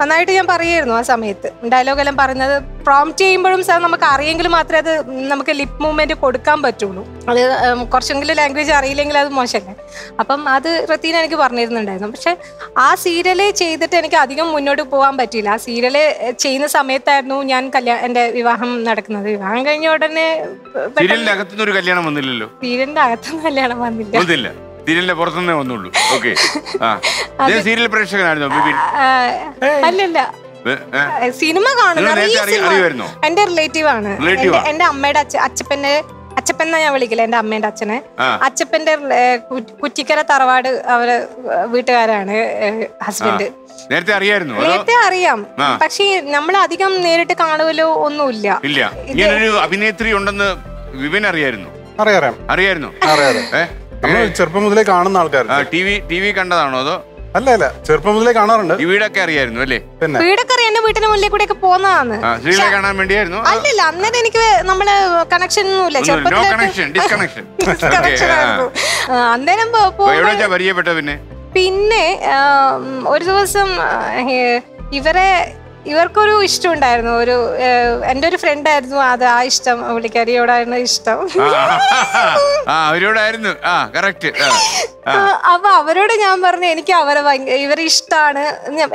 നന്നായിട്ട് ഞാൻ പറയായിരുന്നു ആ സമയത്ത്. ഡയലോഗ് എല്ലാം പറഞ്ഞത് പ്രോംപ്റ്റ് ചെയ്യുമ്പോഴും സാർ നമുക്ക് അറിയെങ്കിൽ മാത്രമേ അത് നമുക്ക് ലിപ് മൂവ്മെന്റ് കൊടുക്കാൻ പറ്റുള്ളൂ. അത് കുറച്ചെങ്കിലും ലാംഗ്വേജ് അറിയില്ലെങ്കിൽ അത് മോശമല്ലേ. അപ്പം അത് റത്തീന എനിക്ക് പറഞ്ഞിരുന്നുണ്ടായിരുന്നു. പക്ഷെ ആ സീരിയല് ചെയ്തിട്ട് എനിക്ക് അധികം മുന്നോട്ട് പോകാൻ പറ്റിയില്ല. ആ സീരിയല് ചെയ്യുന്ന സമയത്തായിരുന്നു ഞാൻ കല്യാണം, എൻ്റെ വിവാഹം നടക്കുന്നത്. വിവാഹം കഴിഞ്ഞ ഉടനെ സീരിയലിന്റെ അകത്തുനിന്നൊരു കല്യാണം വന്നില്ലല്ലോ. സീരിയലിന്റെ അകത്തുനിന്ന് കല്യാണം വന്നില്ല, സീരിയലിന്റെ പുറത്തുനിന്നേ വന്നുള്ളൂ. ഓക്കെ, സീരിയൽ പ്രേക്ഷകനായിരുന്നു. സിനിമ കാണുന്നു. എന്റെ റിലേറ്റീവ് ആണ്. എന്റെ അമ്മയുടെ അച്ഛപ്പന്റെ അച്ഛപ്പന്നാ ഞാൻ വിളിക്കില്ല, എന്റെ അമ്മേന്റെ അച്ഛനെ. അച്ഛപ്പന്റെ കുറ്റിക്കര തറവാട് അവര് വീട്ടുകാരാണ് ഹസ്ബൻഡ്. നേരത്തെ അറിയായിരുന്നു. നേരത്തെ അറിയാം, പക്ഷെ നമ്മൾ അധികം നേരിട്ട് കാണുമല്ലോ ഒന്നുമില്ല. ഇങ്ങനൊരു അഭിനേത്രി ഉണ്ടെന്ന് വിവൻ അറിയായിരുന്നു. അറിയായിരുന്നു. ചെറുപ്പം മുതലേ കാണുന്ന ആൾക്കാർ. കണ്ടതാണോ അതോ? അല്ല അല്ല, ചെറുപ്പം മുതലേ കാണാറുണ്ട്. വീടൊക്കെ അറിയായിരുന്നു അല്ലേ? വീടൊക്കെ അറിയാം, എന്റെ വീട്ടിന് മുന്നിൽ കൂടെ ഒക്കെ പോകുന്നതാണ്. ശ്രീകളെ കാണാൻ വേണ്ടിയായിരുന്നു. അല്ലല്ല, അന്നേരം എനിക്ക് നമ്മള് കണക്ഷൻ ഒന്നുമില്ല. ചെറുപ്പം അന്നേരം പരിചയപ്പെട്ട പിന്നെ പിന്നെ ഒരു ദിവസം ഇവരെ ഇവർക്കൊരു ഇഷ്ടം ഉണ്ടായിരുന്നു. ഒരു എൻ്റെ ഒരു ഫ്രണ്ട് ആയിരുന്നു അത്. ആ ഇഷ്ടം പുള്ളിക്കാരിയോടായിരുന്നു ഇഷ്ടം. അപ്പൊ അവരോട് ഞാൻ പറഞ്ഞു എനിക്ക് അവരെ ഇവരെ ഇഷ്ടമാണ്.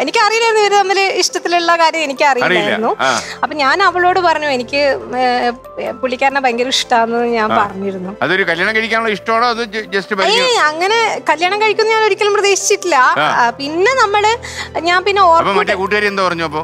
എനിക്ക് അറിയില്ലായിരുന്നു ഇവര് തമ്മിൽ ഇഷ്ടത്തിലുള്ള കാര്യം എനിക്ക് അറിയില്ലായിരുന്നു. അപ്പൊ ഞാൻ അവളോട് പറഞ്ഞു എനിക്ക് പുള്ളിക്കാരനെ ഭയങ്കര ഇഷ്ടമാണെന്ന് ഞാൻ പറഞ്ഞിരുന്നു. അങ്ങനെ കല്യാണം കഴിക്കുന്ന ഞാൻ ഒരിക്കലും പ്രതീക്ഷിച്ചിട്ടില്ല. പിന്നെ നമ്മള് ഞാൻ പിന്നെ ഓർമ്മ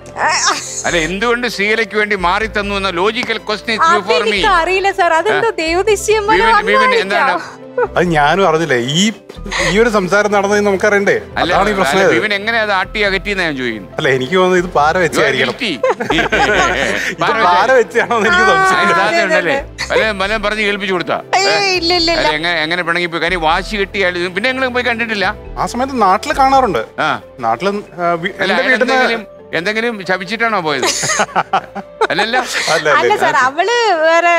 അല്ല, എന്തുകൊണ്ട് ശ്രീകലയ്ക്ക് വേണ്ടി മാറി തന്നു എന്ന ലോജിക്കൽ ക്വസ്റ്റ്യൻ അറിയില്ല സാർ. അതെന്തോ ദൈവദിശ്യം അത് ഞാനും അറിഞ്ഞില്ലേ. ഈ ഈ ഒരു സംസാരം നടന്നത് നമുക്കറിയണ്ടേ? അല്ല, എനിക്ക് തോന്നുന്നു ഇത് പാര വെച്ചായിരിക്കണം. പാര വെച്ചാണോ എനിക്ക് സംശയം. വാശി കിട്ടിയാലും പിന്നെ ഞങ്ങൾ പോയി കണ്ടിട്ടില്ല. ആ സമയത്ത് നാട്ടില് കാണാറുണ്ട്. നാട്ടില് വീട്ടിലും എന്തെങ്കിലും ശപിച്ചിട്ടാണോ പോയത്? അല്ലല്ല അല്ല സാർ, അവള് വേറെ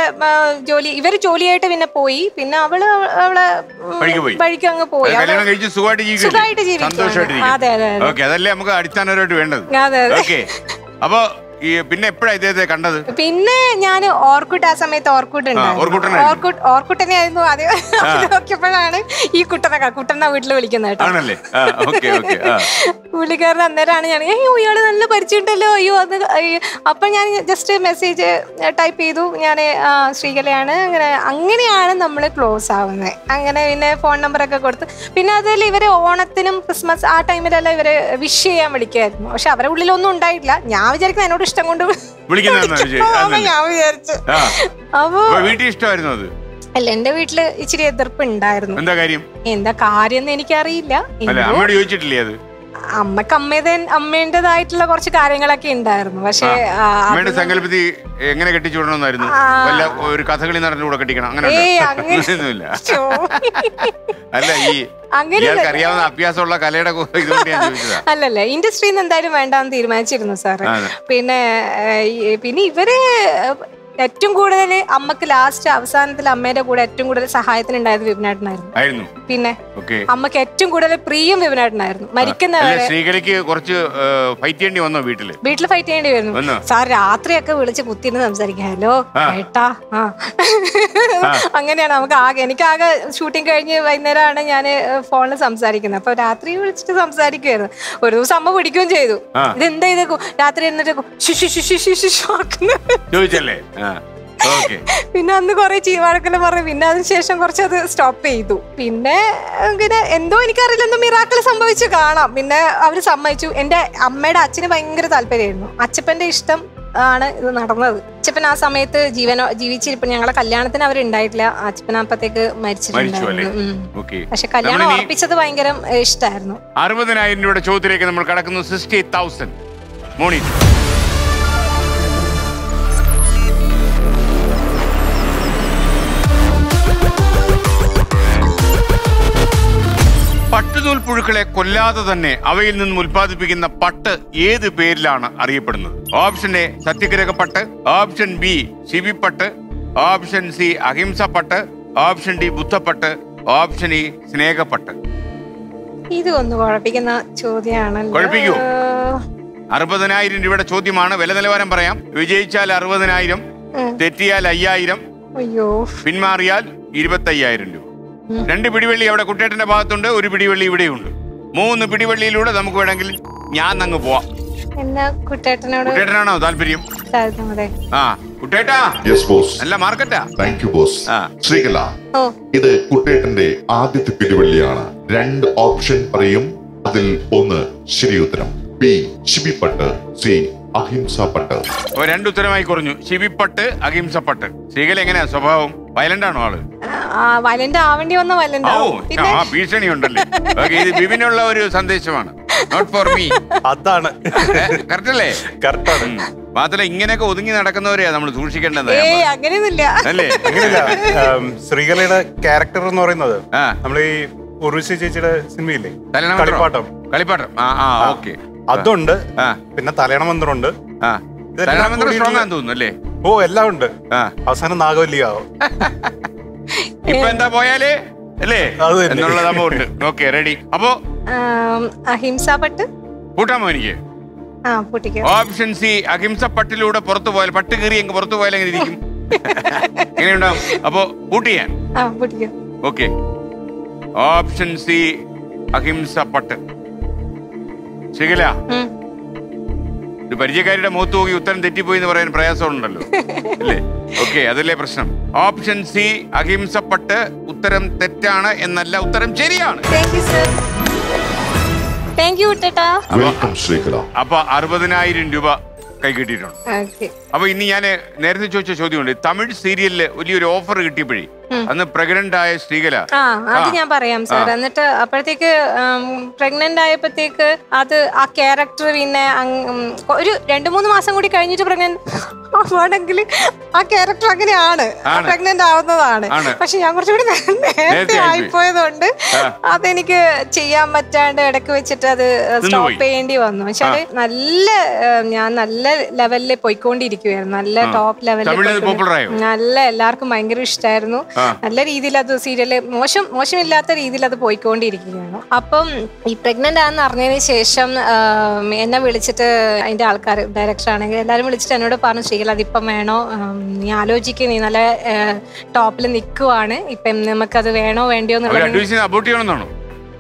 ജോലി, ഇവര് ജോലിയായിട്ട് പിന്നെ പോയി. പിന്നെ അവള് അവളെ വഴിക്ക് അങ്ങ് പോയി. സുഖമായിട്ട് ജീവിക്കും. അതെ അതെ ഓക്കെ, അതല്ലേ നമുക്ക് അടിസ്ഥാനപരമായിട്ട് വേണ്ടത്. അതെ ഓക്കെ. അപ്പൊ പിന്നെ എപ്പോഴാണ് ഇദ്ദേഹത്തെ കണ്ടത്? പിന്നെ ഞാൻ ഓർക്കുട്ട് ആ സമയത്ത് ഓർക്കുട്ട് ഓർക്കുട്ടനെ ആയിരുന്നു ആദ്യം. നോക്കിയപ്പോഴാണ് ഈ കുട്ടനെ കുട്ടനെ വീട്ടിൽ വിളിക്കുന്നത്. പുള്ളിക്കാരൻ അന്നേരമാണ് ഞാൻ അയ്യോ ഇയാള് നല്ല പരിചയമുണ്ടല്ലോ അയ്യോ അത്. അപ്പൊ ഞാൻ ജസ്റ്റ് മെസ്സേജ് ടൈപ്പ് ചെയ്തു, ഞാൻ ശ്രീകലയാണ്. അങ്ങനെ അങ്ങനെയാണ് നമ്മൾ ക്ലോസ് ആവുന്നത്. അങ്ങനെ പിന്നെ ഫോൺ നമ്പറൊക്കെ കൊടുത്ത് പിന്നെ അതിൽ ഇവര് ഓണത്തിനും ക്രിസ്മസ് ആ ടൈമിലെല്ലാം ഇവര് വിഷ് ചെയ്യാൻ വിളിക്കായിരുന്നു. പക്ഷെ അവരുടെ ഉള്ളിലൊന്നും ഉണ്ടായിട്ടില്ല. ഞാൻ വിചാരിക്കുന്നത് എന്നോട് ഇഷ്ടം കൊണ്ട് വിളിക്കുന്നതാണ്. അല്ല, എന്റെ വീട്ടില് ഇച്ചിരി എതിർപ്പ് ഉണ്ടായിരുന്നു. എന്താ കാര്യം എന്താ കാര്യം എന്ന് എനിക്കറിയില്ല. അമ്മ അമ്മേതൻ അമ്മേന്റേതായിട്ടുള്ള കുറച്ച് കാര്യങ്ങളൊക്കെ ഉണ്ടായിരുന്നു. പക്ഷേ അമ്മയുടെ സങ്കല്പത്തി എങ്ങനെ കെട്ടിച്ചു വിടണമെന്നായിരുന്നു? വല്ല ഒരു കഥകളി നടന്നു കൂടെ കെട്ടിക്കണം അങ്ങനെയൊന്നുമില്ല അല്ല, ഈ അറിയാവുന്ന അഭ്യാസമുള്ള കലയുടെ അല്ലല്ല ഇൻഡസ്ട്രിയിൽ നിന്ന് എന്തായാലും വേണ്ടാന്ന് തീരുമാനിച്ചിരുന്നു സാറ്. പിന്നെ പിന്നെ ഇവര് ഏറ്റവും കൂടുതൽ അമ്മക്ക് ലാസ്റ്റ് അവസാനത്തിൽ അമ്മയുടെ കൂടെ ഏറ്റവും കൂടുതൽ സഹായത്തിനുണ്ടായത് വിപിനേട്ടനായിരുന്നു. പിന്നെ അമ്മക്ക് ഏറ്റവും കൂടുതൽ പ്രിയം വിപിനേട്ടനായിരുന്നു. മരിക്കുന്നവരെ ശ്രീകലയ്ക്ക് കുറച്ച് ഫൈറ്റ് ചെയ്യേണ്ടി വന്നു, വീട്ടില് വീട്ടിൽ ഫൈറ്റ് ചെയ്യേണ്ടി വരുന്നു സാർ. രാത്രിയൊക്കെ വിളിച്ച് കുത്തിന്ന് സംസാരിക്കാമല്ലോ ഏട്ടാ ആ അങ്ങനെയാണ് നമുക്ക് ആകെ എനിക്കാകെ ഷൂട്ടിംഗ് കഴിഞ്ഞ് വൈകുന്നേരമാണ് ഞാൻ ഫോണിൽ സംസാരിക്കുന്നത്. അപ്പൊ രാത്രി വിളിച്ചിട്ട് സംസാരിക്കുമായിരുന്നു. ഒരു ദിവസം അമ്മ പിടിക്കുകയും ചെയ്തു, ഇതെന്താ ഇത് രാത്രി എന്നിട്ട് ചോദിച്ചല്ലേ. പിന്നെ അന്ന് കൊറേ ചീവാഴക്കല് പറഞ്ഞു. പിന്നെ അതിനുശേഷം കുറച്ച് അത് സ്റ്റോപ്പ് ചെയ്തു. പിന്നെ പിന്നെ എന്തോ എനിക്കറിയില്ല, എന്തോ മിറാക്കൾ സംഭവിച്ചു കാണാം. പിന്നെ അവര് സമ്മതിച്ചു. എന്റെ അമ്മയുടെ അച്ഛന് ഭയങ്കര താല്പര്യമായിരുന്നു. അച്ഛപ്പന്റെ ഇഷ്ടം ആണ് ഇത് നടന്നത്. അച്ഛപ്പൻ ആ സമയത്ത് ജീവനോ ജീവിച്ചിരിപ്പൻ. ഞങ്ങളെ കല്യാണത്തിന് അവരുണ്ടായിട്ടില്ല. അച്ഛപ്പൻ അപ്പത്തേക്ക് മരിച്ചിട്ടുണ്ടായിരുന്നു. പക്ഷെ കല്യാണം ഉറപ്പിച്ചത് ഭയങ്കര ഇഷ്ടമായിരുന്നു. അറുപതിനായിരം രൂപയുടെ ചോദ്യത്തിലേക്ക് നമ്മൾ കടക്കുന്നു. പട്ടുനൂൽ പുഴുക്കളെ കൊല്ലാതെ തന്നെ അവയിൽ നിന്നും ഉൽപ്പാദിപ്പിക്കുന്ന പട്ട് ഏത് പേരിലാണ് അറിയപ്പെടുന്നത്? ഓപ്ഷൻ എ സത്യഗ്രഹ പട്ട്, ഓപ്ഷൻ ബി ശിവി പട്ട്, ഓപ്ഷൻ സി അഹിംസ പട്ട്, ഓപ്ഷൻ ഡി ബുദ്ധപ്പട്ട്, ഓപ്ഷൻ ഇ സ്നേഹപ്പട്ട്. ഇതൊന്ന് കുഴപ്പിക്കുന്ന ചോദ്യമാണ്. കുഴപ്പിക്കൂ. അറുപതിനായിരം രൂപയുടെ ചോദ്യമാണ്. വില നിലവാരം പറയാം. വിജയിച്ചാൽ അറുപതിനായിരം, തെറ്റിയാൽ അയ്യായിരം, പിന്മാറിയാൽ ഇരുപത്തയ്യായിരം രൂപ. രണ്ട് പിടിവള്ളി അവിടെ കുട്ടേട്ടന്റെ ഭാഗത്തുണ്ട്, ഒരു പിടിവള്ളി ഇവിടെയുണ്ട്. മൂന്ന് പിടിവള്ളിയിലൂടെ നമുക്ക് വേണമെങ്കിൽ ഞാൻ അങ്ങ് പോവാം. കുട്ടേട്ടനാണോ താല്പര്യം? ആ കുട്ടേട്ടാ, നല്ല മാർക്കറ്റാ. Thank you boss. ശ്രീകല, ഇത് കുട്ടേട്ടന്റെ ആദ്യത്തെ പിടിവള്ളിയാണ്. രണ്ട് ഓപ്ഷൻ പറയും, അതിൽ ഒന്ന് ശരി ഉത്തരം ബി ശിബിപ്പട്ട്, സി അഹിംസപ്പട്ട്. രണ്ട് ഉത്തരമായി കുറഞ്ഞു, ശിബിപ്പട്ട്, അഹിംസപ്പട്ട്. ശ്രീകല എങ്ങനെയാ സ്വഭാവം? വയലന്റ് ആണോ ആള്? വയലന്റ് ആവേണ്ടി വന്ന വയലന്റ് ഭീഷണി ഉണ്ടല്ലേ. ഇത് ബിബിനുള്ള ഒരു സന്ദേശമാണ്. അതാണ് കറക്റ്റല്ലേ? കറക്റ്റാണ്. മാത്രമല്ല ഇങ്ങനെയൊക്കെ ഒതുങ്ങി നടക്കുന്നവരെയാ നമ്മൾ സൂക്ഷിക്കേണ്ടത്. അങ്ങനെയൊന്നുമില്ല അല്ലേ? അങ്ങനെയല്ല. ശ്രീകലയുടെ ക്യാരക്ടർ എന്ന് പറയുന്നത് നമ്മൾ ഈ ഉർവശി ചേച്ചിയുടെ സിനിമയില്ലേ കളിപ്പാട്ടം, കളിപ്പാട്ടം അതുണ്ട്. പിന്നെ തലയണ മന്ത്രമുണ്ട്. തലയണ മന്ത്രം സ്ട്രോങ് ആണെന്ന് തോന്നുന്നു അല്ലേ? ഓ എല്ലാം ഉണ്ട്. അവസാനം നാഗവല്ലിയാവും. ഇപ്പൊ എന്താ പോയാലേ അല്ലേ എന്നുള്ളത് അമ്മോട്ട്. Okay ready. അപ്പോ അഹിംസപ്പട്ട് കൂട്ടാമോ എനിക്ക്? ഓപ്ഷൻ സി അഹിംസപ്പട്ടിലൂടെ പുറത്തു പോയാൽ, പട്ട് കീറി അങ്ങ് പുറത്തു പോയാൽ എങ്ങനെ ഇരിക്കും, എങ്ങനെയുണ്ടാവും? അപ്പോ കൂട്ടിയാൻ ഓക്കെ. ഓപ്ഷൻ സി അഹിംസപ്പട്ട്. ശരിയല്ല. ഒരു പരിചയക്കാരിയുടെ മുഖത്ത് നോക്കി ഉത്തരം തെറ്റിപ്പോയി എന്ന് പറയാൻ പ്രയാസമുണ്ടല്ലോ അല്ലേ? ഓക്കെ, അതല്ലേ പ്രശ്നം. ഓപ്ഷൻ സി അഹിംസപ്പെട്ട് ഉത്തരം തെറ്റാണ് എന്നല്ല, ഉത്തരം ശരിയാണ്. അപ്പൊ അറുപതിനായിരം രൂപ കൈ കിട്ടിയിട്ടുണ്ട്. അപ്പൊ ഇനി ഞാൻ നേരത്തെ ചോദിച്ച ചോദ്യമുണ്ട്. തമിഴ് സീരിയലില് വലിയൊരു ഓഫർ കിട്ടിയപ്പോഴേ അന്ന് പ്രഗ്നന്റ് ആയ ശ്രീകല, അത് ഞാൻ പറയാം സാർ. എന്നിട്ട് അപ്പോഴത്തേക്ക് പ്രഗ്നന്റ് ആയപ്പോഴത്തേക്ക് അത് ആ ക്യാരക്ടർ പിന്നെ ഒരു രണ്ടു മൂന്ന് മാസം കൂടി കഴിഞ്ഞിട്ട് പ്രഗ്നന്റ് ആണെങ്കിൽ ആ ക്യാരക്ടർ അങ്ങനെയാണ് പ്രഗ്നന്റ് ആവുന്നതാണ്. പക്ഷെ ഞാൻ കുറച്ചുകൂടി നേരത്തെ ആയിപ്പോയതുകൊണ്ട് അതെനിക്ക് ചെയ്യാൻ പറ്റാണ്ട് ഇടയ്ക്ക് വെച്ചിട്ട് അത് സ്റ്റോപ്പ് ചെയ്യേണ്ടി വന്നു. പക്ഷെ അത് നല്ല ഞാൻ നല്ല ലെവലിൽ പോയിക്കൊണ്ടിരിക്കുകയായിരുന്നു, നല്ല ടോപ്പ് ലെവലിൽ, നല്ല എല്ലാവർക്കും ഭയങ്കര ഇഷ്ടമായിരുന്നു. നല്ല രീതിയിൽ അത് സീരിയല് മോശം മോശമില്ലാത്ത രീതിയിൽ അത് പോയിക്കൊണ്ടിരിക്കുകയാണ്. അപ്പം ഈ പ്രഗ്നന്റ് ആണെന്ന് അറിഞ്ഞതിന് ശേഷം എന്നെ വിളിച്ചിട്ട് അതിന്റെ ആൾക്കാർ ഡയറക്ടർ ആണെങ്കിൽ എല്ലാവരും വിളിച്ചിട്ട് എന്നോട് പറഞ്ഞു, ശ്രീകല അതിപ്പം വേണോ, നീ ആലോചിക്കുക, നീ നല്ല ടോപ്പിൽ നിൽക്കുവാണ്, ഇപ്പം നമുക്കത് വേണോ വേണ്ടിയോ എന്നുള്ളത്.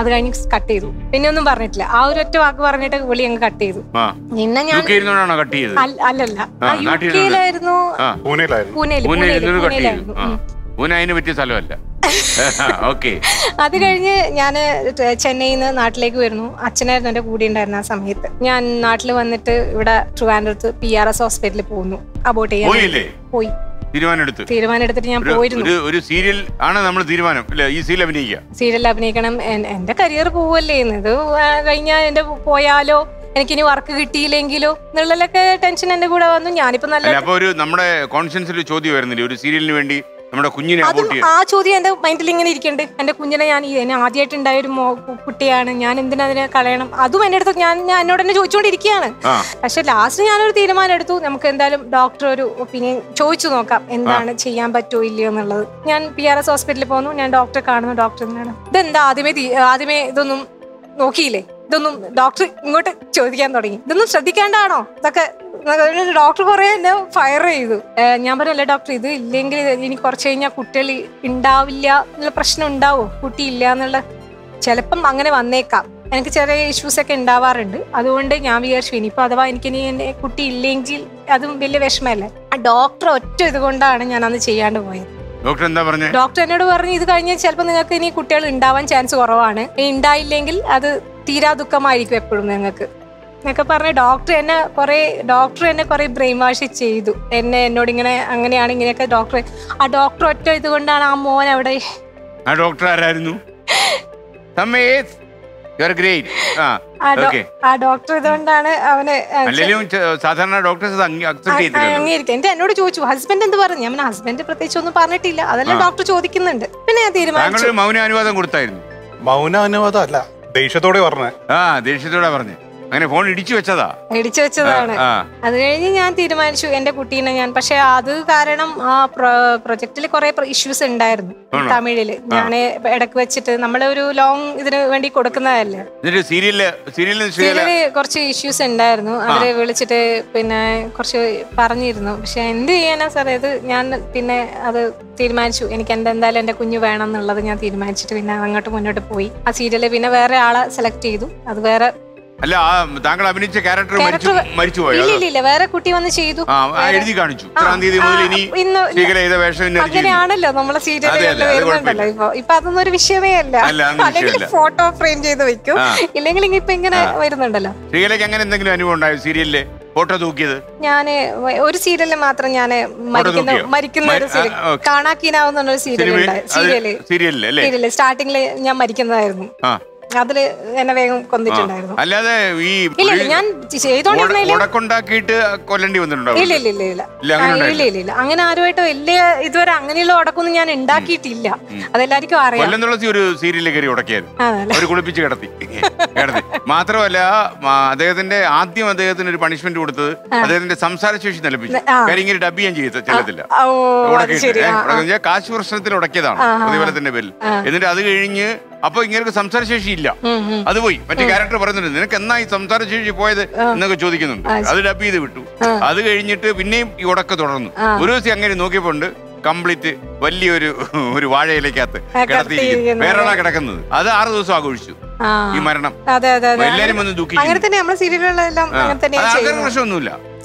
അത് കഴിഞ്ഞ് കട്ട് ചെയ്തു. പിന്നെ ഒന്നും പറഞ്ഞിട്ടില്ല. ആ ഒരൊറ്റ വാക്ക് പറഞ്ഞിട്ട് വിളി അങ്ങ് കട്ട് ചെയ്തു. നിന്നെ ഞാൻ അല്ലല്ല യു കെയിലായിരുന്നു, പൂനെയിലായിരുന്നു. അത് കഴിഞ്ഞ് ഞാൻ ചെന്നൈയിൽ നിന്ന് നാട്ടിലേക്ക് വരുന്നു. അച്ഛനായിരുന്നു എൻ്റെ കൂടെ ഉണ്ടായിരുന്ന ആ സമയത്ത്. ഞാൻ നാട്ടിൽ വന്നിട്ട് ഇവിടെ ട്രിവാൻഡ്രത്ത് പി ആർ എസ് ഹോസ്പിറ്റലിൽ പോകുന്നു. അബോട്ട് ചെയ്യാൻ പോയി. തീരുമാനമെടുത്തിട്ട് ഞാൻ പോയിരുന്നു. സീരിയൽ ആണ് നമ്മൾ തീരുമാനം. ഈ സീരിയൽ അഭിനയിക്കണം, എന്റെ കരിയർ പോവല്ലേ, ഇത് കഴിഞ്ഞാൽ എന്റെ പോയാലോ, എനിക്കിനി വർക്ക് കിട്ടിയില്ലെങ്കിലോ എന്നുള്ളൊക്കെ ടെൻഷൻ എന്റെ കൂടെ വന്നു. ഞാനിപ്പോ നല്ല നമ്മുടെ കോൺഷ്യൻസിൽ ചോദ്യം വരുന്നില്ലേ ഒരു സീരിയലിന് വേണ്ടി? ആ ചോദ്യം എന്റെ മൈൻഡിൽ ഇങ്ങനെ ഇരിക്കണ്ട്. എന്റെ കുഞ്ഞിനെ ഞാൻ ആദ്യമായിട്ടുണ്ടായ ഒരു കുട്ടിയാണ്, ഞാൻ എന്തിനാ അതിനെ കളയണം? അതും എന്റെ അടുത്ത് ഞാൻ ഞാൻ എന്നോട് തന്നെ ചോദിച്ചുകൊണ്ടിരിക്കുകയാണ്. പക്ഷെ ലാസ്റ്റ് ഞാനൊരു തീരുമാനം എടുത്തു, നമുക്ക് എന്തായാലും ഡോക്ടർ ഒരു ഒപ്പീനിയൻ ചോദിച്ചു നോക്കാം, എന്താണ് ചെയ്യാൻ പറ്റോ ഇല്ലയോ എന്നുള്ളത്. ഞാൻ പി ആർ എസ് ഹോസ്പിറ്റലിൽ പോകുന്നു. ഞാൻ ഡോക്ടറെ കാണുന്നു. ഡോക്ടർ എന്താണ് ഇതെന്താ ആദ്യമേ ആദ്യമേ ഇതൊന്നും നോക്കിയില്ലേ, ഇതൊന്നും ഡോക്ടർ ഇങ്ങോട്ട് ചോദിക്കാൻ തുടങ്ങി, ഇതൊന്നും ശ്രദ്ധിക്കേണ്ടാണോ ഇതൊക്കെ? ഡോക്ടർ കുറെ എന്നെ ഫയർ ചെയ്തു. ഞാൻ പറഞ്ഞല്ലേ ഡോക്ടർ, ഇത് ഇല്ലെങ്കിൽ ഇനി കുറച്ച് കഴിഞ്ഞാൽ കുട്ടികൾ ഉണ്ടാവില്ല എന്നുള്ള പ്രശ്നം ഉണ്ടാവോ? കുട്ടിയില്ല എന്നുള്ള ചിലപ്പം അങ്ങനെ വന്നേക്കാം, എനിക്ക് ചെറിയ ഇഷ്യൂസ് ഒക്കെ ഉണ്ടാവാറുണ്ട്, അതുകൊണ്ട് ഞാൻ വിചാരിച്ചു ഇനിയിപ്പോൾ അഥവാ എനിക്കിനി എൻ്റെ കുട്ടി ഇല്ലെങ്കിൽ അതും വലിയ വിഷമമല്ലേ. ആ ഡോക്ടർ ഒറ്റ ഇതുകൊണ്ടാണ് ഞാൻ അന്ന് ചെയ്യാണ്ട് പോയത്. ഡോക്ടർ എന്താ പറഞ്ഞു? ഡോക്ടർ എന്നോട് പറഞ്ഞു, ഇത് കഴിഞ്ഞാൽ ചിലപ്പോൾ നിങ്ങൾക്ക് ഇനി കുട്ടികൾ ഉണ്ടാവാൻ ചാൻസ് കുറവാണ്, ഉണ്ടായില്ലെങ്കിൽ അത് തീരാ ദുഃഖമായിരിക്കും എപ്പോഴും നിങ്ങൾക്ക് എന്നൊക്കെ പറഞ്ഞ് ഡോക്ടർ എന്നെ കുറേ ഡോക്ടർ എന്നെ കുറേ ബ്രെയിൻ വാഷ് ചെയ്തു. എന്നെ എന്നോട് ഇങ്ങനെ അങ്ങനെയാണ് ഇങ്ങനെയൊക്കെ ഡോക്ടർ. ആ ഡോക്ടർ ഒറ്റ ഇതുകൊണ്ടാണ് ആ മോൻ അവിടെ. ആ ഡോക്ടർ ആരായിരുന്നു? ആ ഡോക്ടർ ഇതുകൊണ്ടാണ് അവന് അംഗീകരിക്കുക. എന്റെ എന്നോട് ചോദിച്ചു ഹസ്ബൻഡ് എന്ത് പറഞ്ഞു. ഞാൻ ഹസ്ബൻഡ് പ്രത്യേകിച്ച് ഒന്നും പറഞ്ഞിട്ടില്ല, അതെല്ലാം ഡോക്ടർ ചോദിക്കുന്നുണ്ട്. പിന്നെ ഞാൻ തീരുമാനിച്ചു. മൗനാനുവാദം കൊടുത്തായിരുന്നു? മൗനാനുവാദം അല്ല, ദേഷ്യത്തോടെ പറഞ്ഞു. ആ ദേഷ്യത്തോടെ പറഞ്ഞു. അങ്ങനെ ഫോൺ ഇടിച്ചു വെച്ചതാ ഇടിച്ചു വെച്ചതാണ്. അത് കഴിഞ്ഞ് ഞാൻ തീരുമാനിച്ചു എന്റെ കുട്ടീനെ ഞാൻ. പക്ഷെ അത് കാരണം ആ പ്രൊജക്ടിൽ കുറെ ഇഷ്യൂസ് ഉണ്ടായിരുന്നു തമിഴില്. ഞാൻ ഇടക്ക് വെച്ചിട്ട് നമ്മളൊരു ലോങ് ഇതിന് വേണ്ടി കൊടുക്കുന്നതല്ലേ, സീരിയലില് കുറച്ച് ഇഷ്യൂസ് ഉണ്ടായിരുന്നു. അവര് വിളിച്ചിട്ട് പിന്നെ കുറച്ച് പറഞ്ഞിരുന്നു. പക്ഷെ എന്ത് ചെയ്യാനാ സാറേ, ഇത് ഞാൻ പിന്നെ അത് തീരുമാനിച്ചു, എനിക്ക് എന്റെ എന്തായാലും എന്റെ കുഞ്ഞു വേണം എന്നുള്ളത് ഞാൻ തീരുമാനിച്ചിട്ട് പിന്നെ അങ്ങോട്ട് മുന്നോട്ട് പോയി. ആ സീരിയല് പിന്നെ വേറെ ആളെ സെലക്ട് ചെയ്തു. അത് വേറെ അല്ല, താങ്കൾ അഭിനയിച്ച ക്യാരക്ടർ മരിച്ചുപോയില്ല, വേറെ കുട്ടി വന്ന് ചെയ്തു. എഴുതി കാണിച്ചു അങ്ങനെയാണല്ലോ നമ്മളെ സീരിയലുകളിൽ വരുന്നുണ്ടല്ലോ ഇപ്പൊ. ഇപ്പൊ അതൊന്നും ഒരു വിഷയമേ അല്ല. അല്ലെങ്കിൽ ഫോട്ടോ ഫ്രെയിം ചെയ്ത് വെക്കും, ഇല്ലെങ്കിൽ ഇപ്പൊ ഇങ്ങനെ വരുന്നുണ്ടല്ലോ. ശ്രീകലയ്ക്ക് അങ്ങനെ എന്തെങ്കിലും അനുഭവം ഉണ്ടായോ സീരിയലില്? ഫോട്ടോ തൂക്കിയത് ഞാന് ഒരു സീരിയലിൽ മാത്രം. ഞാൻ മരിക്കുന്ന മരിക്കുന്ന ഒരു സീരിയൽ കാണാക്കീനാവുന്ന സീരിയല് സീരിയലില് സ്റ്റാർട്ടിങ്ങില് ഞാൻ മരിക്കുന്നതായിരുന്നു. അതില് എന്നെ വേഗം കൊന്നിട്ടുണ്ടായിരുന്നു. അല്ലാതെ ഈ ഞാൻ ചെയ്തോണ്ടിരുന്നിട്ട് കൊല്ലേണ്ടി വന്നിട്ടുണ്ടോ? ഇല്ല ഇല്ല ഇല്ല ഇല്ല ഇല്ല അങ്ങനെ ആരുമായിട്ടോ വലിയ ഇതുവരെ അങ്ങനെയുള്ള ഉടക്കൊന്നും ഞാൻ ഉണ്ടാക്കിയിട്ടില്ല. അതെല്ലാവർക്കും അറിയാം. ഒരു സീരിയലിൽ കയറി ഉടക്കിയായിരുന്നു, കുളിപ്പിച്ച് കിടത്തി കിടത്തി. മാത്രമല്ല അദ്ദേഹത്തിന്റെ ആദ്യം അദ്ദേഹത്തിന് ഒരു പണിഷ്മെന്റ് കൊടുത്തത് അദ്ദേഹത്തിന്റെ സംസാരശേഷി നിലപ്പിച്ചു. ഇങ്ങനെ ഡബ് ചെയ്യാൻ ചെയ്ത ചെല്ലത്തില്ല, കാശ് പ്രശ്നത്തിൽ ഉടക്കിയതാണ് പ്രതിഫലത്തിന്റെ പേരിൽ. എന്നിട്ട് അത് കഴിഞ്ഞ് അപ്പൊ ഇങ്ങനെ സംസാരശേഷി ഇല്ല, അത് പോയി. മറ്റേ ക്യാരക്ടർ പറയുന്നുണ്ട്, നിനക്ക് എന്നാ ഈ സംസാരശേഷി പോയത് എന്നൊക്കെ ചോദിക്കുന്നുണ്ട്. അത് ഡബ് ചെയ്ത് വിട്ടു. അത് കഴിഞ്ഞിട്ട് പിന്നെയും ഈ ഉടക്ക തുടർന്നു. ഒരു ദിവസം അങ്ങനെ നോക്കിയപ്പോണ്ട് കംപ്ലീറ്റ് വലിയൊരു ഒരു വാഴയിലേക്കകത്ത് കിടത്തിയിരിക്കുന്നു, വേറെയാണ് കിടക്കുന്നത്. അത് ആറു ദിവസം ആഘോഷിച്ചു ഈ മരണം. എല്ലാരും വന്ന് ദുഃഖിച്ചു. അങ്ങനെ തന്നെ നമ്മുടെ സീരിയലുകളെല്ലാം അങ്ങനെ തന്നെ. ആൾക്കാർക്ക് പ്രശ്നമൊന്നുമില്ല,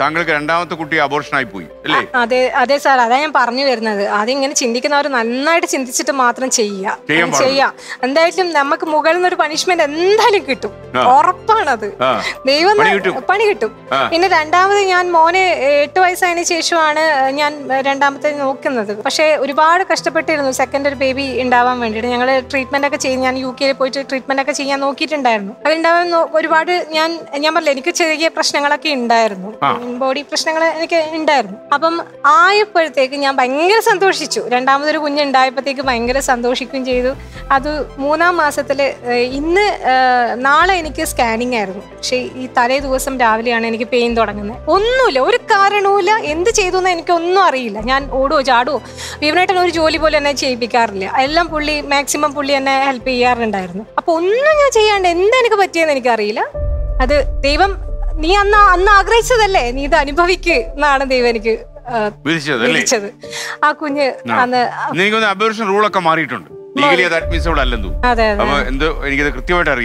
താങ്കൾക്ക് രണ്ടാമത്തെ കുട്ടി അബോർഷനായി പോയി അല്ലേ? അതെ അതെ സാർ, അതാ ഞാൻ പറഞ്ഞു വരുന്നത്. ആദ്യം ഇങ്ങനെ ചിന്തിക്കുന്നവർ നന്നായിട്ട് ചിന്തിച്ചിട്ട് മാത്രം ചെയ്യാം ചെയ്യാം. എന്തായാലും നമുക്ക് മുകളിൽ നിന്നൊരു പണിഷ്മെന്റ് എന്തായാലും കിട്ടും, ഉറപ്പാണത്. ദൈവം പണി കിട്ടും. പിന്നെ രണ്ടാമത് ഞാൻ മോനെ എട്ട് വയസ്സായതിനു ശേഷമാണ് ഞാൻ രണ്ടാമത്തെ നോക്കുന്നത്. പക്ഷെ ഒരുപാട് കഷ്ടപ്പെട്ടിരുന്നു സെക്കൻഡ് ഒരു ബേബി ഉണ്ടാവാൻ വേണ്ടിയിട്ട്. ഞങ്ങൾ ട്രീറ്റ്മെന്റ് ഒക്കെ ചെയ്ത് ഞാൻ യു കെയിൽ പോയിട്ട് ട്രീറ്റ്മെന്റ് ഒക്കെ ചെയ്യാൻ നോക്കിയിട്ടുണ്ടായിരുന്നു. അതുണ്ടാവാൻ ഒരുപാട് ഞാൻ ഞാൻ പറഞ്ഞില്ല എനിക്ക് ചെറിയ പ്രശ്നങ്ങളൊക്കെ ഉണ്ടായിരുന്നു. ബോഡി പ്രശ്നങ്ങൾ എനിക്ക് ഉണ്ടായിരുന്നു. അപ്പം ആയപ്പോഴത്തേക്ക് ഞാൻ ഭയങ്കര സന്തോഷിച്ചു. രണ്ടാമതൊരു കുഞ്ഞുണ്ടായപ്പോഴത്തേക്ക് ഭയങ്കര സന്തോഷിക്കുകയും ചെയ്തു. അത് മൂന്നാം മാസത്തിൽ ഇന്ന് നാളെ എനിക്ക് സ്കാനിങ് ആയിരുന്നു. പക്ഷേ ഈ തലേ ദിവസം രാവിലെയാണ് എനിക്ക് പെയിൻ തുടങ്ങുന്നത്. ഒന്നുമില്ല, ഒരു കാരണവുമില്ല. എന്ത് ചെയ്തു എന്ന് എനിക്കൊന്നും അറിയില്ല. ഞാൻ ഓടുവോ ചാടുവോ വിവനായിട്ടാണ് ഒരു ജോലി പോലെ എന്നെ ചെയ്യിപ്പിക്കാറില്ല. എല്ലാം പുള്ളി മാക്സിമം പുള്ളി എന്നെ ഹെൽപ്പ് ചെയ്യാറുണ്ടായിരുന്നു. അപ്പോൾ ഒന്നും ഞാൻ ചെയ്യാണ്ട് എന്താ എനിക്ക് പറ്റിയെന്ന് എനിക്കറിയില്ല. അത് ദൈവം നീ അന്ന് അന്ന് ആഗ്രഹിച്ചതല്ലേ, നീ ഇത് അനുഭവിക്ക് എന്നാണ് ദൈവം എനിക്ക് വിധിച്ചത്. ആ കുഞ്ഞ് അന്ന് റൂളൊക്കെ മാറിയിട്ടുണ്ട്.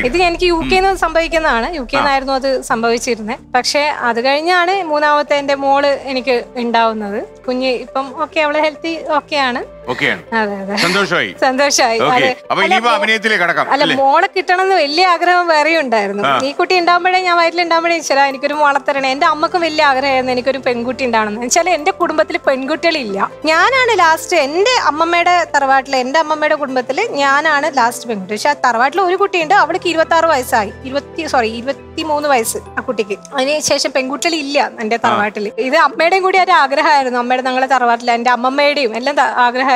ഇത് എനിക്ക് യു കെന്ന് സംഭവിക്കുന്നതാണ്. യു കെന്നായിരുന്നു അത് സംഭവിച്ചിരുന്നത്. പക്ഷെ അത് കഴിഞ്ഞാണ് മൂന്നാമത്തെ എന്റെ മോള് എനിക്ക് ഉണ്ടാവുന്നത്. കുഞ്ഞ് ഇപ്പം ഓക്കെ, അവള് ഹെൽത്തി ഓക്കെയാണ്. സന്തോഷമായി സന്തോഷമായി അല്ല, മോളെ കിട്ടണമെന്ന് വലിയ ആഗ്രഹം വേറെ ഉണ്ടായിരുന്നു. ഈ കുട്ടി ഉണ്ടാകുമ്പോഴേ, ഞാൻ വയറ്റിലുണ്ടാകുമ്പോഴേ വെച്ചാൽ എനിക്കൊരു മോളത്തരണേ. എന്റെ അമ്മക്കും വലിയ ആഗ്രഹമായിരുന്നു എനിക്കൊരു പെൺകുട്ടി ഉണ്ടാവണമെന്ന്. വെച്ചാൽ എന്റെ കുടുംബത്തിൽ പെൺകുട്ടികളില്ല. ഞാനാണ് ലാസ്റ്റ്. എന്റെ അമ്മമ്മയുടെ തറവാട്ടിലെ എന്റെ അമ്മമ്മയുടെ കുടുംബത്തിൽ ഞാനാണ് ലാസ്റ്റ് പെൺകുട്ടി. പക്ഷെ ആ തറവാട്ടിൽ ഒരു കുട്ടിയുണ്ട്, അവൾക്ക് ഇരുപത്തി ആറ് വയസ്സായി ഇരുപത്തി സോറി ഇരുപത്തി മൂന്ന് വയസ്സ് ആ കുട്ടിക്ക്. അതിനുശേഷം പെൺകുട്ടികളില്ല എന്റെ തറവാട്ടിൽ. ഇത് അമ്മയുടെയും കൂടി ഒരു ആഗ്രഹമായിരുന്നു. അമ്മയുടെ ഞങ്ങളുടെ തറവാട്ടിൽ എന്റെ അമ്മമ്മയുടെയും എല്ലാം ആഗ്രഹമായിരുന്നു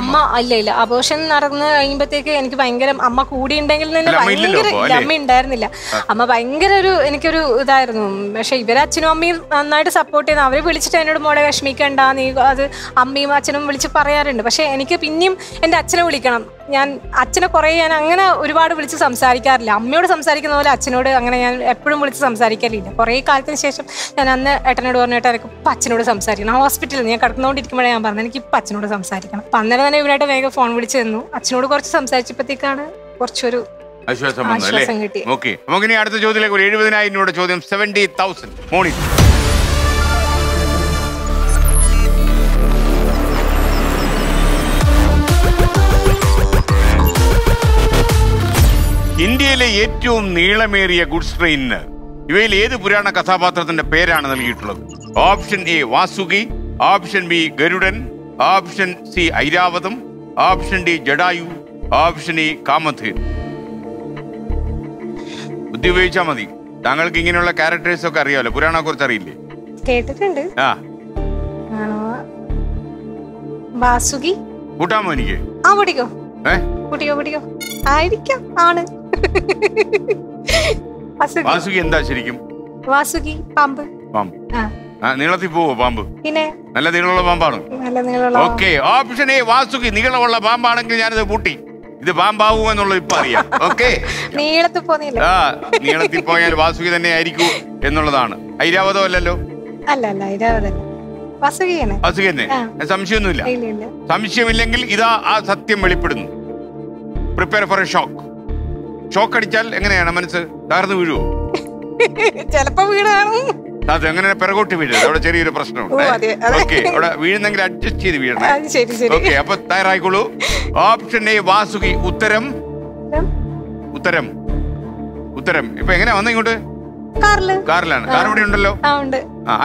അമ്മ അല്ല ഇല്ല, അബോർഷൻ നടന്നു കഴിയുമ്പോഴത്തേക്ക് എനിക്ക് ഭയങ്കര അമ്മ കൂടി ഉണ്ടെങ്കിൽ തന്നെ ഭയങ്കര അമ്മ ഉണ്ടായിരുന്നില്ല. അമ്മ ഭയങ്കര ഒരു എനിക്കൊരു ഇതായിരുന്നു. പക്ഷെ ഇവരെ അച്ഛനും അമ്മയും നന്നായിട്ട് സപ്പോർട്ട് ചെയ്യുന്ന, അവര് വിളിച്ചിട്ട് എന്നോട് മോളെ വിഷമിക്കണ്ട നീ അത് അമ്മയും അച്ഛനും വിളിച്ച് പറയാറുണ്ട്. പക്ഷെ എനിക്ക് പിന്നെയും എന്റെ അച്ഛനെ വിളിക്കണം. ഞാൻ അച്ഛനെ കുറെ ഞാൻ അങ്ങനെ ഒരുപാട് വിളിച്ച് സംസാരിക്കാറില്ല. അമ്മയോട് സംസാരിക്കുന്ന പോലെ അച്ഛനോട് അങ്ങനെ ഞാൻ എപ്പോഴും വിളിച്ച് സംസാരിക്കാറില്ല. കുറെ കാലത്തിന് ശേഷം ഞാൻ അന്ന് ഏട്ടനോട് പറഞ്ഞിട്ട് എനിക്ക് ഇപ്പം അച്ഛനോട് സംസാരിക്കണം. ഹോസ്പിറ്റലിൽ ഞാൻ കിടന്നുകൊണ്ടിരിക്കുമ്പോഴേ ഞാൻ പറഞ്ഞു എനിക്ക് ഇപ്പം അച്ഛനോട് സംസാരിക്കണം. അപ്പം അന്നേരം തന്നെ ഇവരായിട്ട് വേഗം ഫോൺ വിളിച്ചു തന്നു. അച്ഛനോട് കുറച്ച് സംസാരിച്ചപ്പോഴത്തേക്കാണ് കുറച്ചൊരു ആശ്വാസം കിട്ടി. ഓക്കെ, നമുക്ക് ഇനി അടുത്ത ചോദ്യത്തിലേക്ക്. ഒരു എഴുപതിനായിരം രൂപയുടെ ചോദ്യം. Seventy thousand. മോണി, ഇന്ത്യയിലെ ഏറ്റവും നീളമേറിയ ഗുഡ്സ് ട്രെയിനിന് ഇവയിൽ ഏത് പുരാണ കഥാപാത്രത്തിന്റെ പേരാണ് നൽകിയിട്ടുള്ളത്? Option A Vasuki, option B Garudan, option C Airavatham, option D Jatayu, option E Kamadhenu. ബുദ്ധി ഉപയോഗിച്ചാൽ മതി. താങ്കൾക്ക് ഇങ്ങനെയുള്ള ക്യാരക്ടേഴ്സ് ഒക്കെ അറിയാമല്ലോ. പുരാണെ കുറിച്ച് അറിയില്ലേ? കേട്ടിട്ടുണ്ട്. ആ വാസുകി കൂട്ടാമോ എനിക്ക്? ആ കൂട്ടിക്കോ കൂട്ടിക്കോ കൂട്ടിക്കോ ആയിരിക്കാം. ആണ് വാസുകി. എന്താ ശരിക്കും വാസുകി? പാമ്പ്. പാമ്പ് നീളത്തിൽ പോവോ പാമ്പ്? പിന്നെ നല്ല നീളമുള്ള പാമ്പാണ്. ഓക്കെ, ഓപ്ഷൻ എ വാസുകി നീളമുള്ള പാമ്പാണെങ്കിൽ ഞാനിത് കൂട്ടി. ഇത് പാമ്പാവും എന്നുള്ളത് ഇപ്പൊ അറിയാം. ഓക്കെ, ആ നീളത്തിൽ പോയാൽ വാസുകി തന്നെ ആയിരിക്കും എന്നുള്ളതാണ്. ഐരാവതം അല്ലല്ലോ? വാസുകി തന്നെ. സംശയമൊന്നുമില്ല. സംശയമില്ലെങ്കിൽ ഇതാ ആ സത്യം വെളിപ്പെടുന്നു. Prepare for a shock. Shock അടിച്ചാൽ എങ്ങനെയാണ് മനസ്സ്? തകർന്നു വീഴുവോ? ചിലപ്പോ വീഴാണ്. അത് അങ്ങനെ പിറകോട്ട് വീഴരുത്. അവിടെ ചെറിയൊരു പ്രശ്നമുണ്ട്. ഓക്കെ, അവിടെ വീഴുന്നെങ്കിൽ അഡ്ജസ്റ്റ് ചെയ്ത് വീഴണം. ഓക്കെ, അപ്പൊ തയ്യാറായിക്കോളൂ. Option A Vasuki. ഉത്തരം ഉത്തരം ഉത്തരം ഇപ്പൊ എങ്ങനെയാ വന്ന ഇങ്ങോട്ട്? കാറിലാണ്. കാർ ഇവിടെ ഉണ്ടല്ലോ.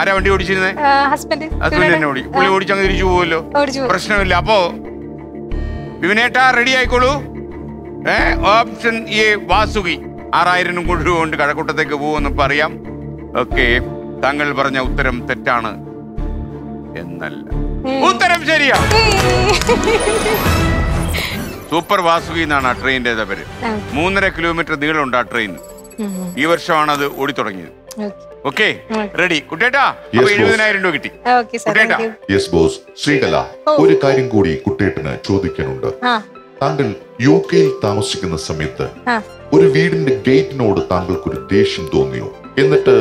ആരാ വണ്ടി ഓടിച്ചിരുന്നേ? ഹസ്ബൻഡ് തന്നെ ഓടിക്കും. പുള്ളി ഓടിച്ചങ്ങ് തിരിച്ചു പോവല്ലോ, പ്രശ്നമില്ല. അപ്പോ വിവിനേട്ടാ റെഡി ആയിക്കോളൂ. ഏഹ് ഓപ്ഷൻ എ വാസുകി. ആറായിരം കോടി രൂപ കൊണ്ട് കഴക്കൂട്ടത്തേക്ക് പോകുമെന്നിപ്പോ അറിയാം. ഓക്കെ, താങ്കൾ പറഞ്ഞ ഉത്തരം തെറ്റാണ് എന്നല്ല, ഉത്തരം ശരിയാണ്. സൂപ്പർ വാസുകി എന്നാണ് ആ ട്രെയിനിന്റെ പേര്. മൂന്നര കിലോമീറ്റർ നീളമുണ്ട് ആ ട്രെയിൻ. ഈ വർഷമാണ് അത് ഓടി തുടങ്ങിയത്. ഓക്കെ, റെഡി കുട്ടേട്ടാ? എഴുപതിനായിരം രൂപ കിട്ടി. Yes boss. ശ്രീകല, ഒരു കാര്യം കൂടി കുട്ടേട്ടന് ചോദിക്കാനുണ്ട്. താങ്കൾ യു കെയിൽ താമസിക്കുന്ന സമയത്ത് ഒരു വീടിന്റെ ഗേറ്റിനോട് താങ്കൾക്കൊരു ദേഷ്യം തോന്നിയോ? എന്നിട്ട്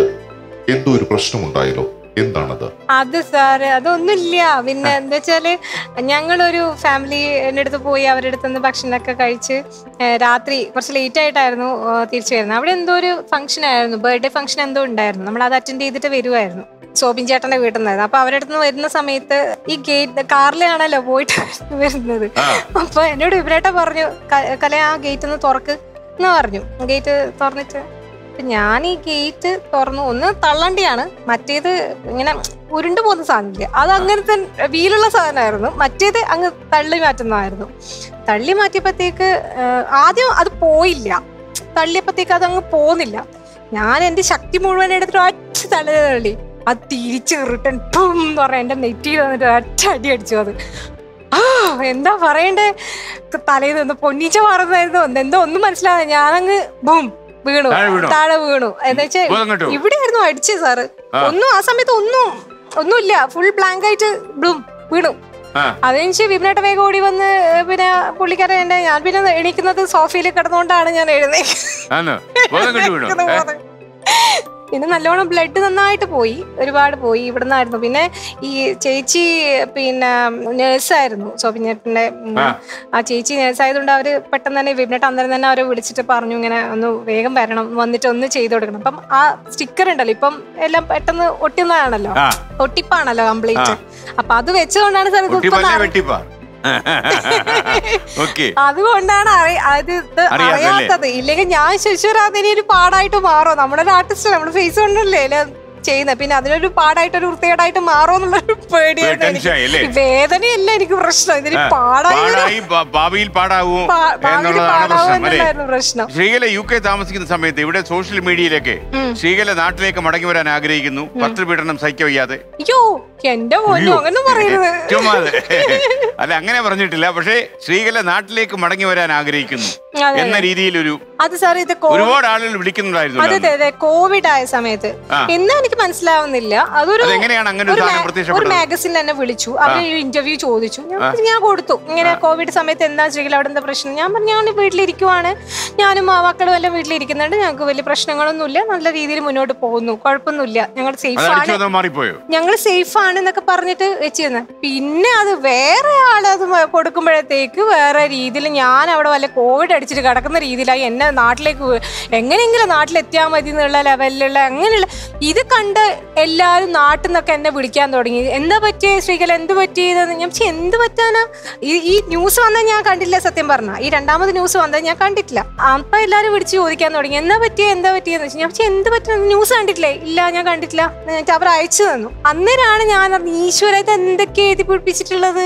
എന്തോ ഒരു പ്രശ്നമുണ്ടായല്ലോ, എന്താണത്? അത് സാറ് അതൊന്നുമില്ല. പിന്നെ എന്താ വെച്ചാല് ഞങ്ങളൊരു ഫാമിലി എൻ്റെ അടുത്ത് പോയി അവരുടെ അടുത്ത് നിന്ന് ഭക്ഷണമൊക്കെ കഴിച്ച് രാത്രി കുറച്ച് ലേറ്റ് ആയിട്ടായിരുന്നു തിരിച്ചു വരുന്നത്. അവിടെ എന്തോ ഒരു ഫംഗ്ഷൻ ആയിരുന്നു, ബർത്ത്ഡേ ഫംഗ്ഷൻ എന്തോ ഉണ്ടായിരുന്നു. നമ്മൾ അത് അറ്റൻഡ് ചെയ്തിട്ട് വരുമായിരുന്നു. സോബിൻ ചേട്ടന്റെ വീട്ടിൽ നിന്നായിരുന്നു. അപ്പൊ അവരുടെ അടുത്ത് നിന്ന് വരുന്ന സമയത്ത് ഈ ഗേറ്റ് കാറിലാണല്ലോ പോയിട്ട് വരുന്നത്. അപ്പൊ എന്നോട് ഇവരായിട്ട് പറഞ്ഞു കല ആ ഗേറ്റ് ഒന്ന് തുറക്ക് എന്ന് പറഞ്ഞു. ഗേറ്റ് തുറന്നിട്ട് ഞാൻ ഈ ഗേറ്റ് തുറന്നു ഒന്ന് തള്ളണ്ടിയാണ്, മറ്റേത് ഇങ്ങനെ ഉരുണ്ടു പോകുന്ന സാധനമില്ല, അത് അങ്ങനത്തെ വീലുള്ള സാധനമായിരുന്നു, മറ്റേത് അങ്ങ് തള്ളി മാറ്റുന്നതായിരുന്നു. തള്ളി മാറ്റിയപ്പോഴത്തേക്ക് ആദ്യം അത് പോയില്ല, തള്ളിയപ്പോഴത്തേക്ക് അത് അങ്ങ് പോകുന്നില്ല. ഞാൻ എൻ്റെ ശക്തി മുഴുവൻ എടുത്തിട്ട് അടിച്ച് തള്ളി തള്ളി അത് തിരിച്ച് റിട്ടേൺ എന്ന് പറയാം, എൻ്റെ നെറ്റിയിൽ വന്നിട്ട് അറ്റ അടി അടിച്ചു. അത് ആ എന്താ പറയണ്ടേ, തലയിൽ നിന്ന് പൊന്നീച്ച മാറുന്നായിരുന്നു, എന്തോ ഒന്നും മനസ്സിലാകാതെ ഞാനങ്ങ് ബും വീണു, താഴെ വീണു. എന്താ വെച്ചാൽ ഇവിടെയായിരുന്നു അടിച്ചത് സാറ്, ഒന്നും ആ സമയത്ത് ഒന്നും ഒന്നുമില്ല, ഫുൾ ബ്ലാങ്ക് ആയിട്ട് ബും വീണു. അതിന് വിപിനായിട്ട് വേഗം ഓടി വന്ന് പിന്നെ പുള്ളിക്കാരൻ എന്നെ, ഞാൻ പിന്നെ എണീക്കുന്നത് സോഫയിൽ കിടന്നുകൊണ്ടാണ് ഞാൻ എഴുന്നേക്കുന്നത്. പിന്നെ നല്ലോണം ബ്ലഡ് നന്നായിട്ട് പോയി, ഒരുപാട് പോയി ഇവിടെ നിന്നായിരുന്നു. പിന്നെ ഈ ചേച്ചി പിന്നെ നേഴ്സായിരുന്നു സോപിഞ്ഞേട്ടൻ്റെ, ആ ചേച്ചി നേഴ്സായതുകൊണ്ട് അവർ പെട്ടെന്ന് തന്നെ വിപിനേട്ട അന്നേരം തന്നെ അവരെ വിളിച്ചിട്ട് പറഞ്ഞു ഇങ്ങനെ ഒന്ന് വേഗം വരണം, വന്നിട്ട് ഒന്ന് ചെയ്തു കൊടുക്കണം. അപ്പം ആ സ്റ്റിക്കർ ഉണ്ടല്ലോ, ഇപ്പം എല്ലാം പെട്ടെന്ന് ഒട്ടുന്നതാണല്ലോ, ഒട്ടിപ്പാണല്ലോ കംപ്ലീറ്റ്. അപ്പൊ അത് വെച്ചുകൊണ്ടാണ് സാർ ഇത്, അതുകൊണ്ടാണ് ഇത് അറിയാത്തത്. ഇല്ലെങ്കിൽ ഞാൻ ശിശുരാധന ഒരു പാടായിട്ട് മാറോ, നമ്മളൊരു ആർട്ടിസ്റ്റ്, നമ്മുടെ ഫേസ് കൊണ്ടല്ലേ ചെയ്യുന്നത്, പിന്നെ അതിനൊരു പാടായിട്ടൊരു വൃത്തികേടായിട്ട് മാറോ എന്നുള്ളൊരു പേടിയാണ്. വേദനയല്ല എനിക്ക് പ്രശ്നം, ഇതിന് പാടായിരുന്നു പ്രശ്നം. ശ്രീകല യു കെ താമസിക്കുന്ന സമയത്ത് ഇവിടെ സോഷ്യൽ മീഡിയയിലൊക്കെ ശ്രീകല നാട്ടിലേക്ക് മടങ്ങി വരാൻ ആഗ്രഹിക്കുന്നു, പത്രപീഡനം സഹിക്കാൻ വയ്യാതെ. അയ്യോ എന്റെ മോനോ അങ്ങനെ പറയുന്നത് അല്ല, അങ്ങനെ പറഞ്ഞിട്ടില്ല, പക്ഷേ ശ്രീകല നാട്ടിലേക്ക് മടങ്ങി വരാൻ ആഗ്രഹിക്കുന്നു എന്ന രീതിയിലൊരു അത് സാർ ഇത് ഒരുപാട് ആളുകൾ വിളിക്കുന്നുണ്ടായിരുന്നു. അതെ അതെ അതെ, കോവിഡ് ആയ സമയത്ത് എന്നാ എനിക്ക് മനസ്സിലാവുന്നില്ല. അതൊരു ഒരു മാഗസിൻ തന്നെ വിളിച്ചു, അവരൊരു ഇന്റർവ്യൂ ചോദിച്ചു, ഞാൻ കൊടുത്തു. ഇങ്ങനെ കോവിഡ് സമയത്ത് എന്താ ശ്രീകല അവിടെ എന്താ പ്രശ്നം, ഞാൻ പറഞ്ഞു ഞാൻ വീട്ടിലിരിക്കുവാണ്, ഞാനും മക്കളും എല്ലാം വീട്ടിലിരിക്കുന്നുണ്ട്, ഞങ്ങൾക്ക് വലിയ പ്രശ്നങ്ങളൊന്നുമില്ല, നല്ല രീതിയിൽ മുന്നോട്ട് പോകുന്നു, കുഴപ്പമൊന്നുമില്ല, ഞങ്ങൾ സേഫാണ്, ഞങ്ങൾ സേഫാണ് എന്നൊക്കെ പറഞ്ഞിട്ട് വെച്ചിരുന്നു. പിന്നെ അത് വേറെ ആളത് കൊടുക്കുമ്പോഴത്തേക്ക് വേറെ രീതിയിൽ, ഞാൻ അവിടെ വല്ല കോവിഡ് അടിച്ചിട്ട് കിടക്കുന്ന രീതിയിലായി എന്നെ നാട്ടിലേക്ക് എങ്ങനെയെങ്കിലും നാട്ടിലെത്തിയാൽ മതി എന്നുള്ള ലെവലിലുള്ള അങ്ങനെയുള്ള ഇത് കണ്ട് എല്ലാവരും നാട്ടിൽ നിന്നൊക്കെ എന്നെ വിളിക്കാൻ തുടങ്ങി, എന്താ പറ്റിയ ശ്രീകല, എന്ത് പറ്റിയതെന്ന്. ഞാൻ പക്ഷെ എന്ത് പറ്റാനാ, ഈ ഈ ന്യൂസ് വന്നാൽ ഞാൻ കണ്ടില്ല, സത്യം പറഞ്ഞാൽ ഈ രണ്ടാമത് ന്യൂസ് വന്നത് ഞാൻ കണ്ടിട്ടില്ല. അപ്പം എല്ലാവരും വിളിച്ച് ചോദിക്കാൻ തുടങ്ങി എന്താ പറ്റിയ എന്താ പറ്റിയെന്ന് വെച്ചാൽ, ഞാൻ പക്ഷെ എന്ത് പറ്റുന്ന ന്യൂസ് കണ്ടിട്ടില്ലേ, ഇല്ല ഞാൻ കണ്ടിട്ടില്ല എന്നിട്ട് അവർ അയച്ചു തന്നു. അന്നേരമാണ് ഞാൻ ഈശ്വരത്തെ എന്തൊക്കെ എഴുതി പിടിപ്പിച്ചിട്ടുള്ളത്,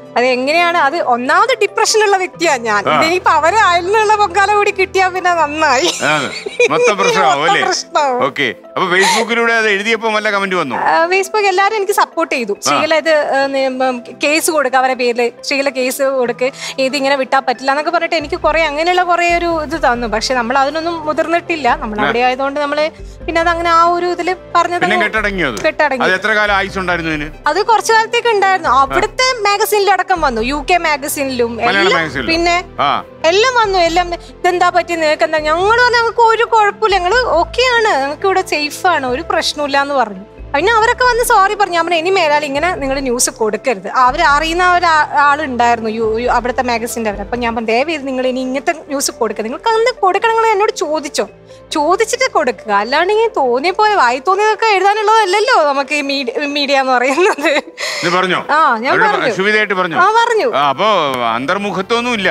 അത് എങ്ങനെയാണ്, അത് ഒന്നാമത് ഡിപ്രഷനുള്ള വ്യക്തിയാണ് ഞാൻ, ഇനിയിപ്പോ അവര് അതിനുള്ള പൊങ്കാല കൂടി കിട്ടിയാ പിന്നെ നന്നായി. ഫേസ്ബുക്ക് എല്ലാരും എനിക്ക് സപ്പോർട്ട് ചെയ്തു, ശ്രീകല ഇത് കേസ് കൊടുക്കുക അവരുടെ പേരില്, ശ്രീകല കേസ് കൊടുക്ക്, ഇതിങ്ങനെ വിട്ടാ പറ്റില്ല എന്നൊക്കെ പറഞ്ഞിട്ട് എനിക്ക് കുറെ അങ്ങനെയുള്ള കുറെ ഒരു ഇത് തന്നു. പക്ഷെ നമ്മൾ അതിനൊന്നും മുതിർന്നിട്ടില്ല, നമ്മൾ അവിടെ ആയതുകൊണ്ട് നമ്മള് പിന്നെ അത് അങ്ങനെ ആ ഒരു ഇതില് പറഞ്ഞത് കെട്ടടങ്ങി. അത് കുറച്ചു കാലത്തേക്ക് ഉണ്ടായിരുന്നു, അവിടുത്തെ മാഗസിനിലടക്കം വന്നു, യു കെ മാഗസിനിലും പിന്നെ എല്ലാം വന്നു. എല്ലാം ഇതെന്താ പറ്റി നിങ്ങൾക്ക് എന്താ, ഞങ്ങൾ പറഞ്ഞാൽ ഞങ്ങൾക്ക് ഒരു കുഴപ്പമില്ല, ഞങ്ങൾ ഓക്കെ ആണ്, ഞങ്ങൾക്ക് ഇവിടെ സേഫ് ആണ്, ഒരു പ്രശ്നമില്ല എന്ന് പറഞ്ഞു. പിന്നെ അവരൊക്കെ വന്ന് സോറി പറഞ്ഞു, അവനെ ഇനി മേലാൽ ഇങ്ങനെ നിങ്ങൾ ന്യൂസ് കൊടുക്കരുത്. അവർ അറിയുന്ന ഒരാളുണ്ടായിരുന്നു യു അവിടുത്തെ മാഗസിൻ്റെ അവർ. അപ്പം ഞാൻ ദയവേത് നിങ്ങൾ ഇനി ഇങ്ങനത്തെ ന്യൂസ് കൊടുക്കുക, നിങ്ങൾക്ക് അന്ന് കൊടുക്കണങ്ങൾ എന്നോട് ചോദിച്ചോ, ചോദിച്ചിട്ട് കൊടുക്കുക, അല്ലാണ്ട് ഇങ്ങനെ തോന്നിയ പോലെ വായി തോന്നിയതൊക്കെ എഴുതാനുള്ളതല്ലോ നമുക്ക് ഈ മീഡിയ മീഡിയ എന്ന് പറയുന്നത്. ആ ഞാൻ പറഞ്ഞു ആ പറഞ്ഞു അപ്പോ അന്തർമുഖത്വൊന്നും ഇല്ല,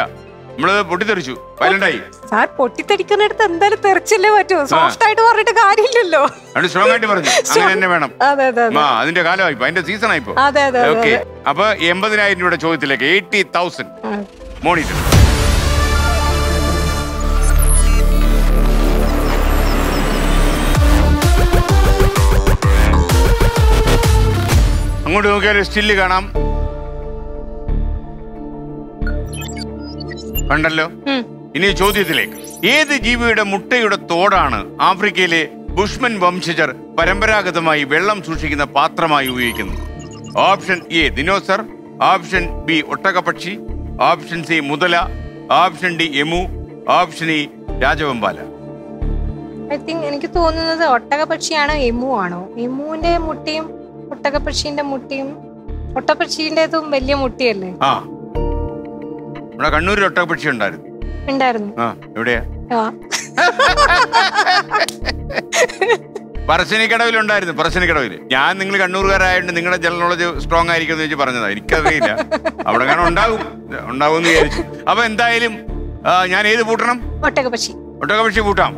പൊട്ടിത്തെറിച്ചു സാർ, പൊട്ടിത്തെറിക്കുന്നിടത്ത് എന്തായാലും തെറിച്ചല്ലേ പറ്റൂ, സോഫ്റ്റ് ആയിട്ട് പറഞ്ഞിട്ട് കാര്യമില്ലല്ലോ. അതെ അതെ അതിന്റെ കാലമായിപ്പോ, അതിന്റെ സീസൺ ആയിപ്പോ. അതെ അതെ ഓക്കെ. അപ്പൊ എൺപതിനായിരം രൂപയുടെ ചോദ്യത്തിലേക്ക് എയ്റ്റി തൗസൻഡ് മോണിറ്റർ. അങ്ങോട്ട് നോക്കിയാൽ സ്റ്റില്ല് കാണാം, കണ്ടല്ലോ. ഇനി ചോദ്യത്തിലേക്ക്, ഏത് ജീവിയുടെ മുട്ടയുടെ തോടാണ് ആഫ്രിക്കയിലെ ബുഷ്മൻ വംശജർ പരമ്പരാഗതമായി വെള്ളം സൂക്ഷിക്കുന്ന പാത്രമായി ഉപയോഗിക്കുന്നത്? Option A dinosaur, option B ഒട്ടകപക്ഷി, ഓപ്ഷൻ സി മുതല, option D emu, option E രാജവെമ്പാല. ഐ തിങ്ക് എനിക്ക് തോന്നുന്നത് ഒട്ടകപക്ഷിയാണോ എമു ആണോ, എമുവിന്റെ മുട്ടയും ഒട്ടകപക്ഷീന്റെ മുട്ടിയും ഒട്ടകപക്ഷിന്റേതും വലിയ മുട്ടിയല്ലേ? ആ, നമ്മുടെ കണ്ണൂരിൽ ഒട്ടകപക്ഷി ഉണ്ടായിരുന്നു. ഉണ്ടായിരുന്നു. ആ, എവിടെയാ? പറശ്ശിനിക്കടവിലുണ്ടായിരുന്നു. പറശ്ശിനിക്കടവിൽ. ഞാൻ നിങ്ങൾ കണ്ണൂർകാരായോണ്ട് നിങ്ങളുടെ ജനറൽ നോളജ് സ്ട്രോങ് ആയിരിക്കും എന്ന് വെച്ച് പറഞ്ഞതാണ്. എനിക്കറിയില്ല, അവിടെ കാണാൻ ഉണ്ടാവും ഉണ്ടാവും എന്ന് വിചാരിച്ചു. അപ്പൊ എന്തായാലും ഞാൻ ഏത് പൂട്ടണം? ഒട്ടകപക്ഷി. ഒട്ടകപക്ഷി പൂട്ടാം.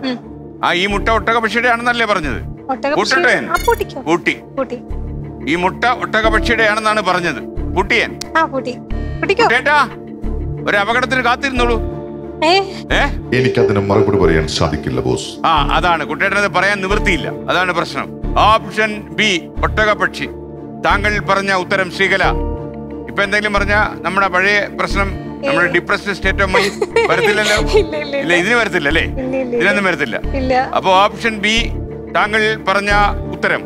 ആ, ഈ മുട്ട ഒട്ടകപക്ഷിയുടെ ആണെന്നല്ലേ പറഞ്ഞത്? പൂട്ടട്ടെ? പൂട്ടി. ഈ മുട്ട ഒട്ടകപക്ഷിയുടെ ആണെന്നാണ് പറഞ്ഞത്. പൂട്ടിയൻ കേട്ടാ, ഒരു അപകടത്തിന് കാത്തിരുന്നോളൂ. എനിക്കതിന് മറുപടി പറയാൻ സാധിക്കില്ല ബോസ്. ആ, അതാണ് കുട്ടേട്ടനത് പറയാൻ നിവൃത്തിയില്ല, അതാണ് പ്രശ്നം. ഓപ്ഷൻ ബി ഒട്ടകപക്ഷി. താങ്കൾ പറഞ്ഞ ഉത്തരം ശ്രീകല. ഇപ്പൊ എന്തെങ്കിലും പറഞ്ഞ നമ്മുടെ പഴയ പ്രശ്നം, നമ്മുടെ ഡിപ്രസ്ഡ് സ്റ്റേറ്റ് ഓഫ് മൈൻഡ് വരത്തില്ലല്ലോ. ഇല്ല, ഇതിന് വരത്തില്ല അല്ലേ? ഇതിനൊന്നും വരത്തില്ല. അപ്പൊ ഓപ്ഷൻ ബി താങ്കൾ പറഞ്ഞ ഉത്തരം.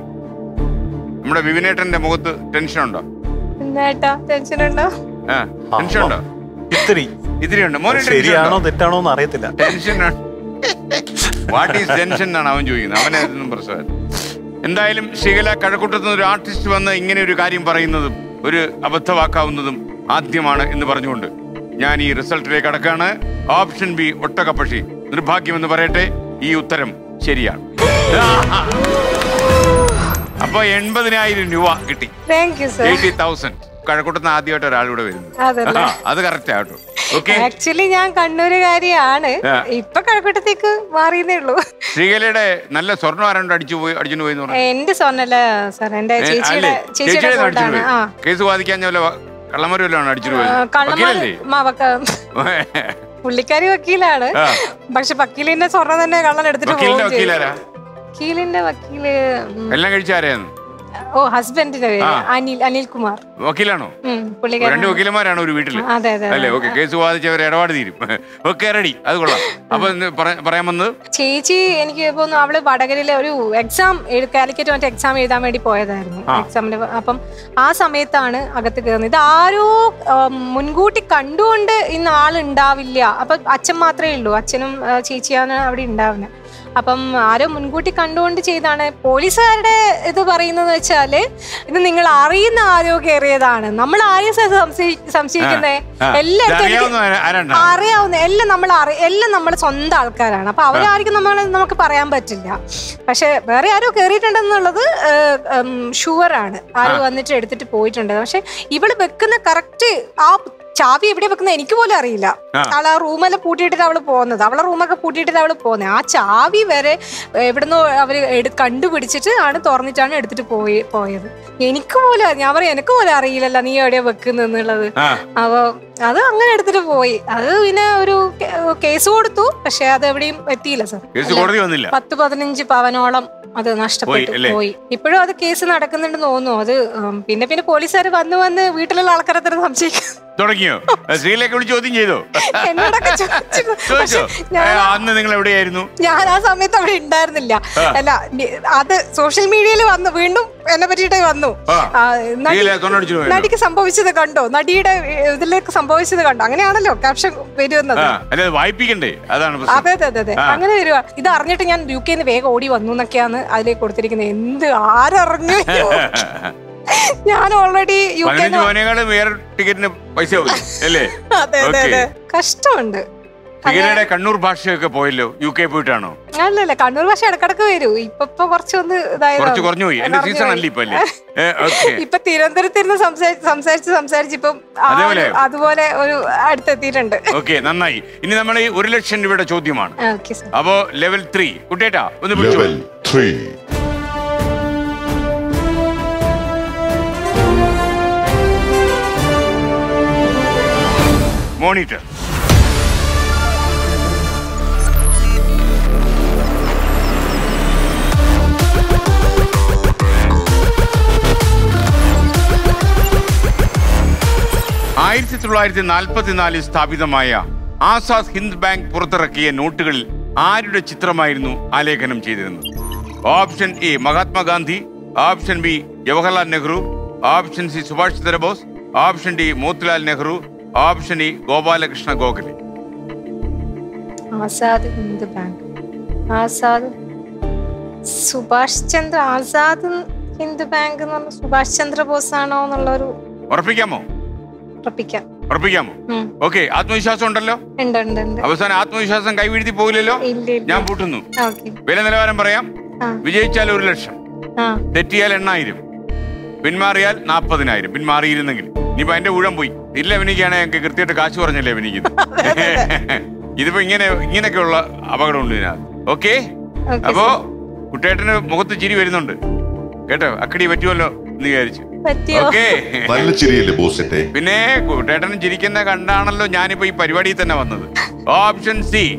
നമ്മുടെ വിവിനേട്ടന്റെ മുഖത്ത് ടെൻഷൻ ഉണ്ടോ? ടെൻഷൻ ഉണ്ടോ? ആ, ടെൻഷൻ ഉണ്ടോ? ഇത്തിരി ഇത്തിരി ഉണ്ട് മോനെ. ശരിയാണോ തെറ്റാണോ എന്ന് അറിയത്തില്ല. ടെൻഷൻ വാട്ട് ഈസ് ടെൻഷൻ എന്നാണ് അവൻ ചോദിക്കുന്നത്. അവനെ പ്രശ്നം. എന്തായാലും ശ്രീകല, കഴക്കൂട്ടത്തുനിന്ന് ഒരു ആർട്ടിസ്റ്റ് വന്ന് ഇങ്ങനെ ഒരു കാര്യം പറയുന്നതും ഒരു അബദ്ധമാക്കാവുന്നതും ആദ്യമാണ് എന്ന് പറഞ്ഞുകൊണ്ട് ഞാൻ ഈ റിസൾട്ടിലേക്ക് കടക്കാണ്. Option B ഒട്ടകപ്പക്ഷി. നിർഭാഗ്യം എന്ന് പറയട്ടെ, ഈ ഉത്തരം ശരിയാണ്. അപ്പൊ എൺപതിനായിരം രൂപ കിട്ടി. കഴക്കൂട്ടത്തിന് ആദ്യമായിട്ട് ഒരാളിവിടെ വരുന്നത്. അത് കറക്റ്റ് ആട്ടോ. ആക്ച്വലി ഞാൻ കണ്ണൂരുകാരിയാണ്, ഇപ്പൊ കഴക്കൂട്ടത്തേക്ക് മാറിയെന്നേ ഉള്ളൂ. ശ്രീകലയുടെ നല്ല സ്വർണ്ണം ആരാണ്ട് അടിച്ചു പോയി, അടിച്ചു പോയി. എന്റെ സ്വർണ്ണല്ല സാർ, എന്റെ ചേച്ചിയുടെ ചേച്ചിയുടെ സ്വർണ്ണമാണ്. കേസ് വാദിക്കാൻ ഞാൻ കള്ളമരവല്ലാണ് അടിച്ചു പോയത്. പുള്ളിക്കാരി വക്കീലാണ്, പക്ഷെ വക്കീലിന്റെ സ്വർണ്ണം തന്നെ കള്ളൻ എടുത്തിട്ട് പോകും. വക്കീലിന്റെ വക്കീല് എല്ലാം കഴിച്ചാരായിരുന്നു? ഓ, ഹസ്ബൻഡിന്റെ പേര് അനിൽ, അനിൽ കുമാർ വക്കീലാണോ? രണ്ട് വക്കീലന്മാരാണ് ഒരു വീട്ടിൽ. കേസ് വാദിച്ചവർ ഇടപാട് തീരും. അത് കൊള്ളാം. അപ്പൊ പറയാൻ വന്നത്, ചേച്ചി എനിക്ക് തോന്നുന്നു അവള് വടകരയിലെ ഒരു എക്സാം, കാലിക്കറ്റ് മറ്റേ എക്സാം എഴുതാൻ വേണ്ടി പോയതായിരുന്നു എക്സാമിന്. അപ്പം ആ സമയത്താണ് അകത്ത് കയറുന്നത്. ഇത് ആരോ മുൻകൂട്ടി കണ്ടുകൊണ്ട് ഇന്ന് ആളുണ്ടാവില്ല. അപ്പൊ അച്ഛൻ മാത്രമേ ഉള്ളൂ, അച്ഛനും ചേച്ചിയാണ് അവിടെ ഉണ്ടാവുന്നത്. അപ്പം ആരോ മുൻകൂട്ടി കണ്ടുകൊണ്ട് ചെയ്താണ്. പോലീസുകാരുടെ ഇത് പറയുന്നതെന്ന് വെച്ചാല് ഇത് നിങ്ങൾ അറിയുന്ന ആരോ കയറിയതാണ്. നമ്മൾ ആരെയും സംശയിക്കുന്നേ? എല്ലാവർക്കും അറിയാവുന്ന എല്ലാം നമ്മൾ എല്ലാം നമ്മുടെ സ്വന്തം ആൾക്കാരാണ്. അപ്പൊ അവരായിരിക്കും നമ്മൾ നമുക്ക് പറയാൻ പറ്റില്ല. പക്ഷെ വേറെ ആരോ കയറിയിട്ടുണ്ടെന്നുള്ളത് ഷുവറാണ്. ആരോ വന്നിട്ട് എടുത്തിട്ട് പോയിട്ടുണ്ട്. പക്ഷെ ഇവള് വെക്കുന്ന കറക്റ്റ് ആ ചാവി എവിടെ വെക്കുന്നത് എനിക്ക് പോലും അറിയില്ല. അവൾ ആ റൂമെല്ലാം പൂട്ടിയിട്ടിട്ട് അവള് പോകുന്നത്, അവളെ റൂമൊക്കെ പൂട്ടിയിട്ടിട്ട് അവള് പോകുന്നത്. ആ ചാവി വരെ എവിടുന്ന് അവർ കണ്ടുപിടിച്ചിട്ട് ആണ് തുറന്നിട്ടാണ് എടുത്തിട്ട് പോയി പോയത്. എനിക്ക് പോലും, ഞാൻ പറയും എനിക്ക് പോലും അറിയില്ലല്ലോ നീ എവിടെയാ വെക്കുന്നത് എന്നുള്ളത്. അപ്പൊ അത് അങ്ങനെ എടുത്തിട്ട് പോയി. അത് പിന്നെ ഒരു കേസ് കൊടുത്തു, പക്ഷെ അത് എവിടെയും എത്തിയില്ല സാർ. പത്ത് പതിനഞ്ച് പവനോളം അത് നഷ്ടപ്പെട്ടു പോയി. ഇപ്പോഴും അത് കേസ് നടക്കുന്നുണ്ടെന്ന് തോന്നുന്നു. അത് പിന്നെ പിന്നെ പോലീസുകാർ വന്ന് വന്ന് വീട്ടിലുള്ള ആൾക്കാരെ തന്നെ സംശയിക്കും തുടങ്ങിയോ? സ്ത്രീയിലേക്ക് ചോദ്യം ചെയ്തോ? എന്നോടൊക്കെ ചോദിച്ചു. ഞാൻ ആ സമയത്ത് അവിടെ ഉണ്ടായിരുന്നില്ല. അല്ല, അത് സോഷ്യൽ മീഡിയയിൽ വന്നു, വീണ്ടും എന്നെ പറ്റിയിട്ടേ വന്നു. നടിക്ക് സംഭവിച്ചത് കണ്ടോ, നടിയുടെ ഇതിലേക്ക് സംഭവിച്ചത് കണ്ടോ, അങ്ങനെയാണല്ലോ ക്യാപ്ഷൻ വരുന്നത്. അതെ അതെ അതെ അങ്ങനെ വരുവാ. ഇത് അറിഞ്ഞിട്ട് ഞാൻ യു കെന്ന് വേഗം ഓടി വന്നു എന്നൊക്കെയാണ് അതിലേക്ക് കൊടുത്തിരിക്കുന്നത്. എന്ത് ആരറിഞ്ഞു? ഞാൻ ഓൾറെഡി യു കെറ്റിന് പൈസ കഷ്ടമുണ്ട്. കണ്ണൂർ ഭാഷയൊക്കെ പോയല്ലോ. യു കെ പോയിട്ടാണോ? അല്ലല്ല, കണ്ണൂർ ഭാഷ ഇടക്കിടക്ക് വരൂ. ഇപ്പൊ കുറച്ചൊന്ന് ഇപ്പൊ തിരുവനന്തപുരത്തിരുന്ന് സംസാരിച്ച് സംസാരിച്ച് ഇപ്പം അതുപോലെ ഒരു അടുത്തെത്തിയിട്ടുണ്ട്. ഓക്കെ, നന്നായി. ഇനി നമ്മൾ ഈ ഒരു ലക്ഷം രൂപയുടെ ചോദ്യമാണ്. അപ്പോ ലെവൽ ത്രീ കുട്ടിയേട്ടാ ഒന്ന് വിളിച്ചു. മോണിറ്റർ. ആയിരത്തി തൊള്ളായിരത്തി നാൽപ്പത്തിനാലിൽ സ്ഥാപിതമായ ആസാദ് ഹിന്ദ് ബാങ്ക് പുറത്തിറക്കിയ നോട്ടുകളിൽ ആരുടെ ചിത്രമായിരുന്നു ആലേഖനം ചെയ്തിരുന്നത്? Option A Mahatma Gandhi, option B Jawaharlal Nehru, option C Subhash Chandrabose, option D Motilal Nehru, option E Gopalakrishna Gokhale. Azad Hind bank, Azad, Subhash Chandra Azad Hindu Bank is Subhash Chandra Bose. Okay, Atmavishwas undallo? Undu undu undu. Avasana Atmavishwasam kai vidhi pogillillo? Illa. Njan pootunnu. Okay. Vela nilavaram parayam. Vijayichal one lakham. Ah. Thettiyal eighty thousand. Pinmariyal forty thousand. Pinmariyirunengil. Nipa ende ooram poi. Illa enikana enke kirtiyattu kaasu paranjilla enikku. Idipo ingane inganekku ulla apagadam undu ninal. Okay? Appo kuttettinu mugathu chiri varunundu. Keto akkadi vettiyallo nu karichu. Okay. Nalla chiriyille boss ette. Pinne kuttettinu chirikkunna kandanallo njan ipo ee parivadi thanne vannathu. Option C.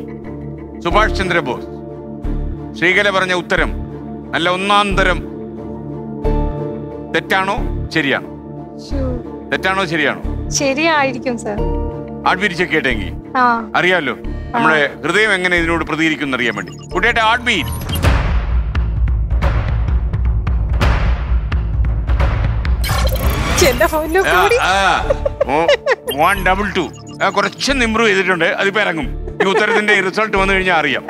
Subhash Chandra Bose. Sreekala paranja uttaram. Nalla onnam tharam. Tettaano cheriyano. Tettaano cheriyano. Cheriyayirikkum sir. Art beat chekketengi. Ah. Ariyallo. Nammale hrudayam engane idinodu prathirikkunnu ariyan vendi. Kuttete art beat. One double two. I got a chin improve it on the Paragum. You third day result on the area.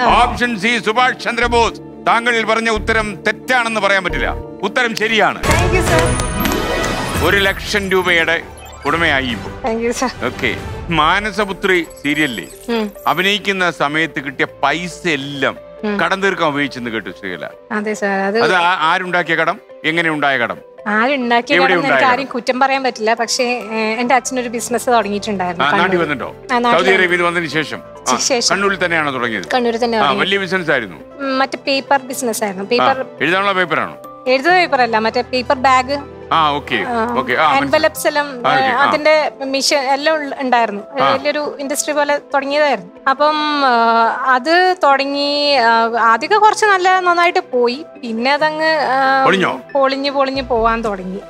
Option C, Subhash Chandra Bose. Tangal Barna Uttaram Tetan and the Paramatilla. Uttaram Seriana. Thank you, sir. Good election due by a day. Thank you, sir. Okay. Minus of three, serially. Abinikin the Samet to get a pice ellum. Katandirka which in the good to Srila. I don't like a gadam. Yangan diagram. I didn't like it. I didn't carry Kutambaram, but Lapache and that's not a business or eaten diamond. Not even the dog. And I'll be with one initiation. Condutan. Condutan. What lives inside? Mata paper business. Paper. It's on a paper. It's a paper. Mata paper bag. Ah, okay. Okay. Envelope salam. And then a mission alone and iron. A little industry. Upon other Thoringi Adika Corsanala, no night a poi, Pinadang Polini Polini Poan Thoringi.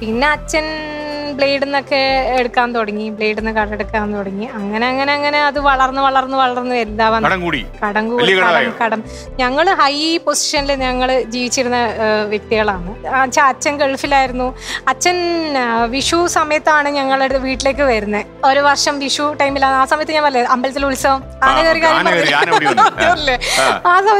Pinachin blade in the Edkan Thoringi, blade in the Katakan Thoringi, Anganangana, the Valarno Valarno Valarno, Kadangudi, Kadangu, Kadam. Younger high position than younger Gichirna Victialano. Chachangal Filarno, Achan Vishu Sameta and younger at the wheat like a verne. Or a Vasham Vishu, Timilana, something about Ulsa. Another guy, also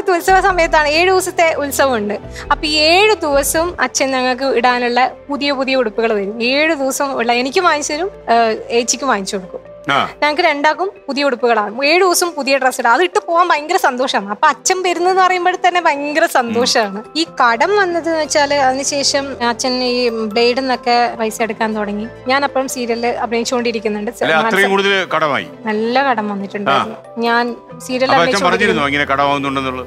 with Ulsa Sametan, eight Usate Ulsa Wund. A Pied Dusum, Achenangu, Danella, Udio Udio Piccolo, eight Dusum, Laniki Mindsum, a chicken wine should go. Nanker and Dagum, Udio Pugala, eight Usum Pudia Dressed, other to poem Bangra Sandushan, a Pacham Birna or Imbertan Bangra Sandushan. E. Kadam under the Chala Anisham, Achen Blade and Naka by Sadakan Dodini. Yanapam serial, a brain shown dedicated under Kadamai. Yan serial Achambarinilla.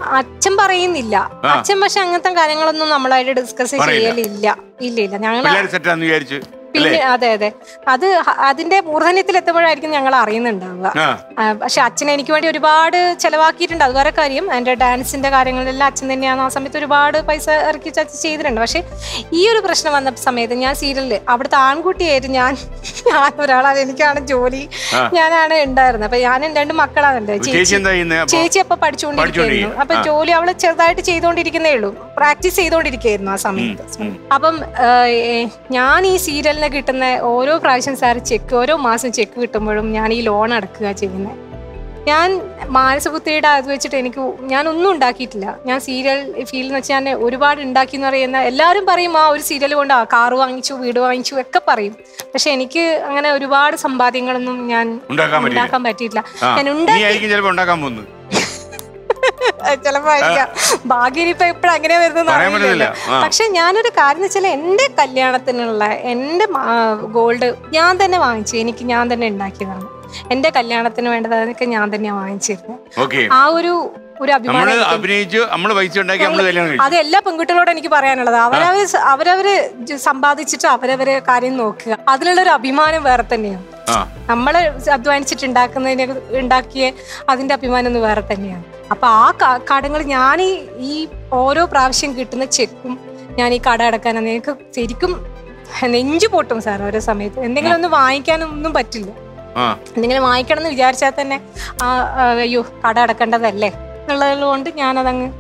Achamashangatan Karangalan Namalai discusses Lilla. Illa. Other Adinda Muranit let the American Yangalarin and Shachin and Equity Reward, Chalavaki and Alvarakarium, and a dance in the Karangal Lachin and Yana Summit Reward by Sir Kitchen and Vashi. You pressure on the Sametania serial Abatan good Yan, Yana Jolie, Yana and Darna, Yan and Makala and the Chichi up a Pachuni, up a Jolie, our Chazai Chidon Dikinelu. Practice Edon Dikana Summit. Abum Yani serial. I check all fractions are checked, all mass and check with Tomorani loan at Kachina. Yan Mars of Theda, which Teniku, Yanun Dakitla, Yan serial, Field Nachana, Uriba and Dakinarena, Larim Parima or serial on a car, Wanchu, widow, and Chu a capari. The Sheniki, I'm going to reward some bathing on Yan Undacamatilla. And Undakamun. I tell you, bargain if I prank never the Action Yana the Cardinal end the Kalyanathanilla, end the gold Yan the Navanchi, Nikinan the Nendakiran, end the Kalyanathan and the Kanyan the Navanchi. Okay. How do you have been? I'm going to buy you. Are they Lapungutan and Kiparana? I was ever somebody chita, whatever Karinok, other Abiman and Vartania. Amada Abduan sit in Dak and Dakia, Adinda Piman and Vartania. Apaka, Cardinal Yani, E. Oro Pravshin Gitan the Chickum, Yani Kadadakan and Sedicum, and Injupotum Sarah Summit, and then on the Vikan no Batil. Then I can the Yarchatan, you Kadadakanda the left. Alone to Yana.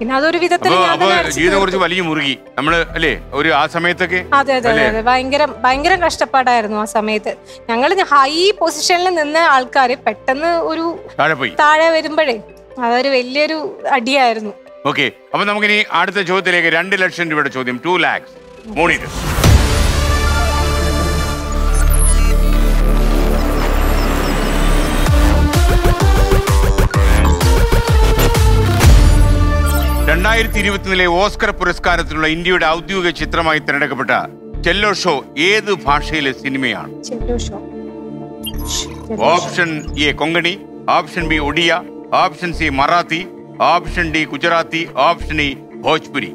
In other with the Tanya, you know, Murgi, Amale, or you ask Sametake? Other than Banger and Rastapada, no Samet. Younger the high position and then the Alcari Petan Uru Tara Vedimbade. Other way, a dear Okay. Now, we will have to choose two lakhs. three lakhs. twenty twenty-one Oscar പുരസ്കാരത്തിലുള്ള ഇന്ത്യയുടെ ഔദ്യോഗിക ചിത്രമായി തിരഞ്ഞെടുക്കപ്പെട്ട ചെല്ലോ ഷോ ഏത് ഭാഷയിലെ സിനിമയാണ്? Option A Konkani, option B Odia, option C Marathi, option D Gujarati, option E Bhojpuri.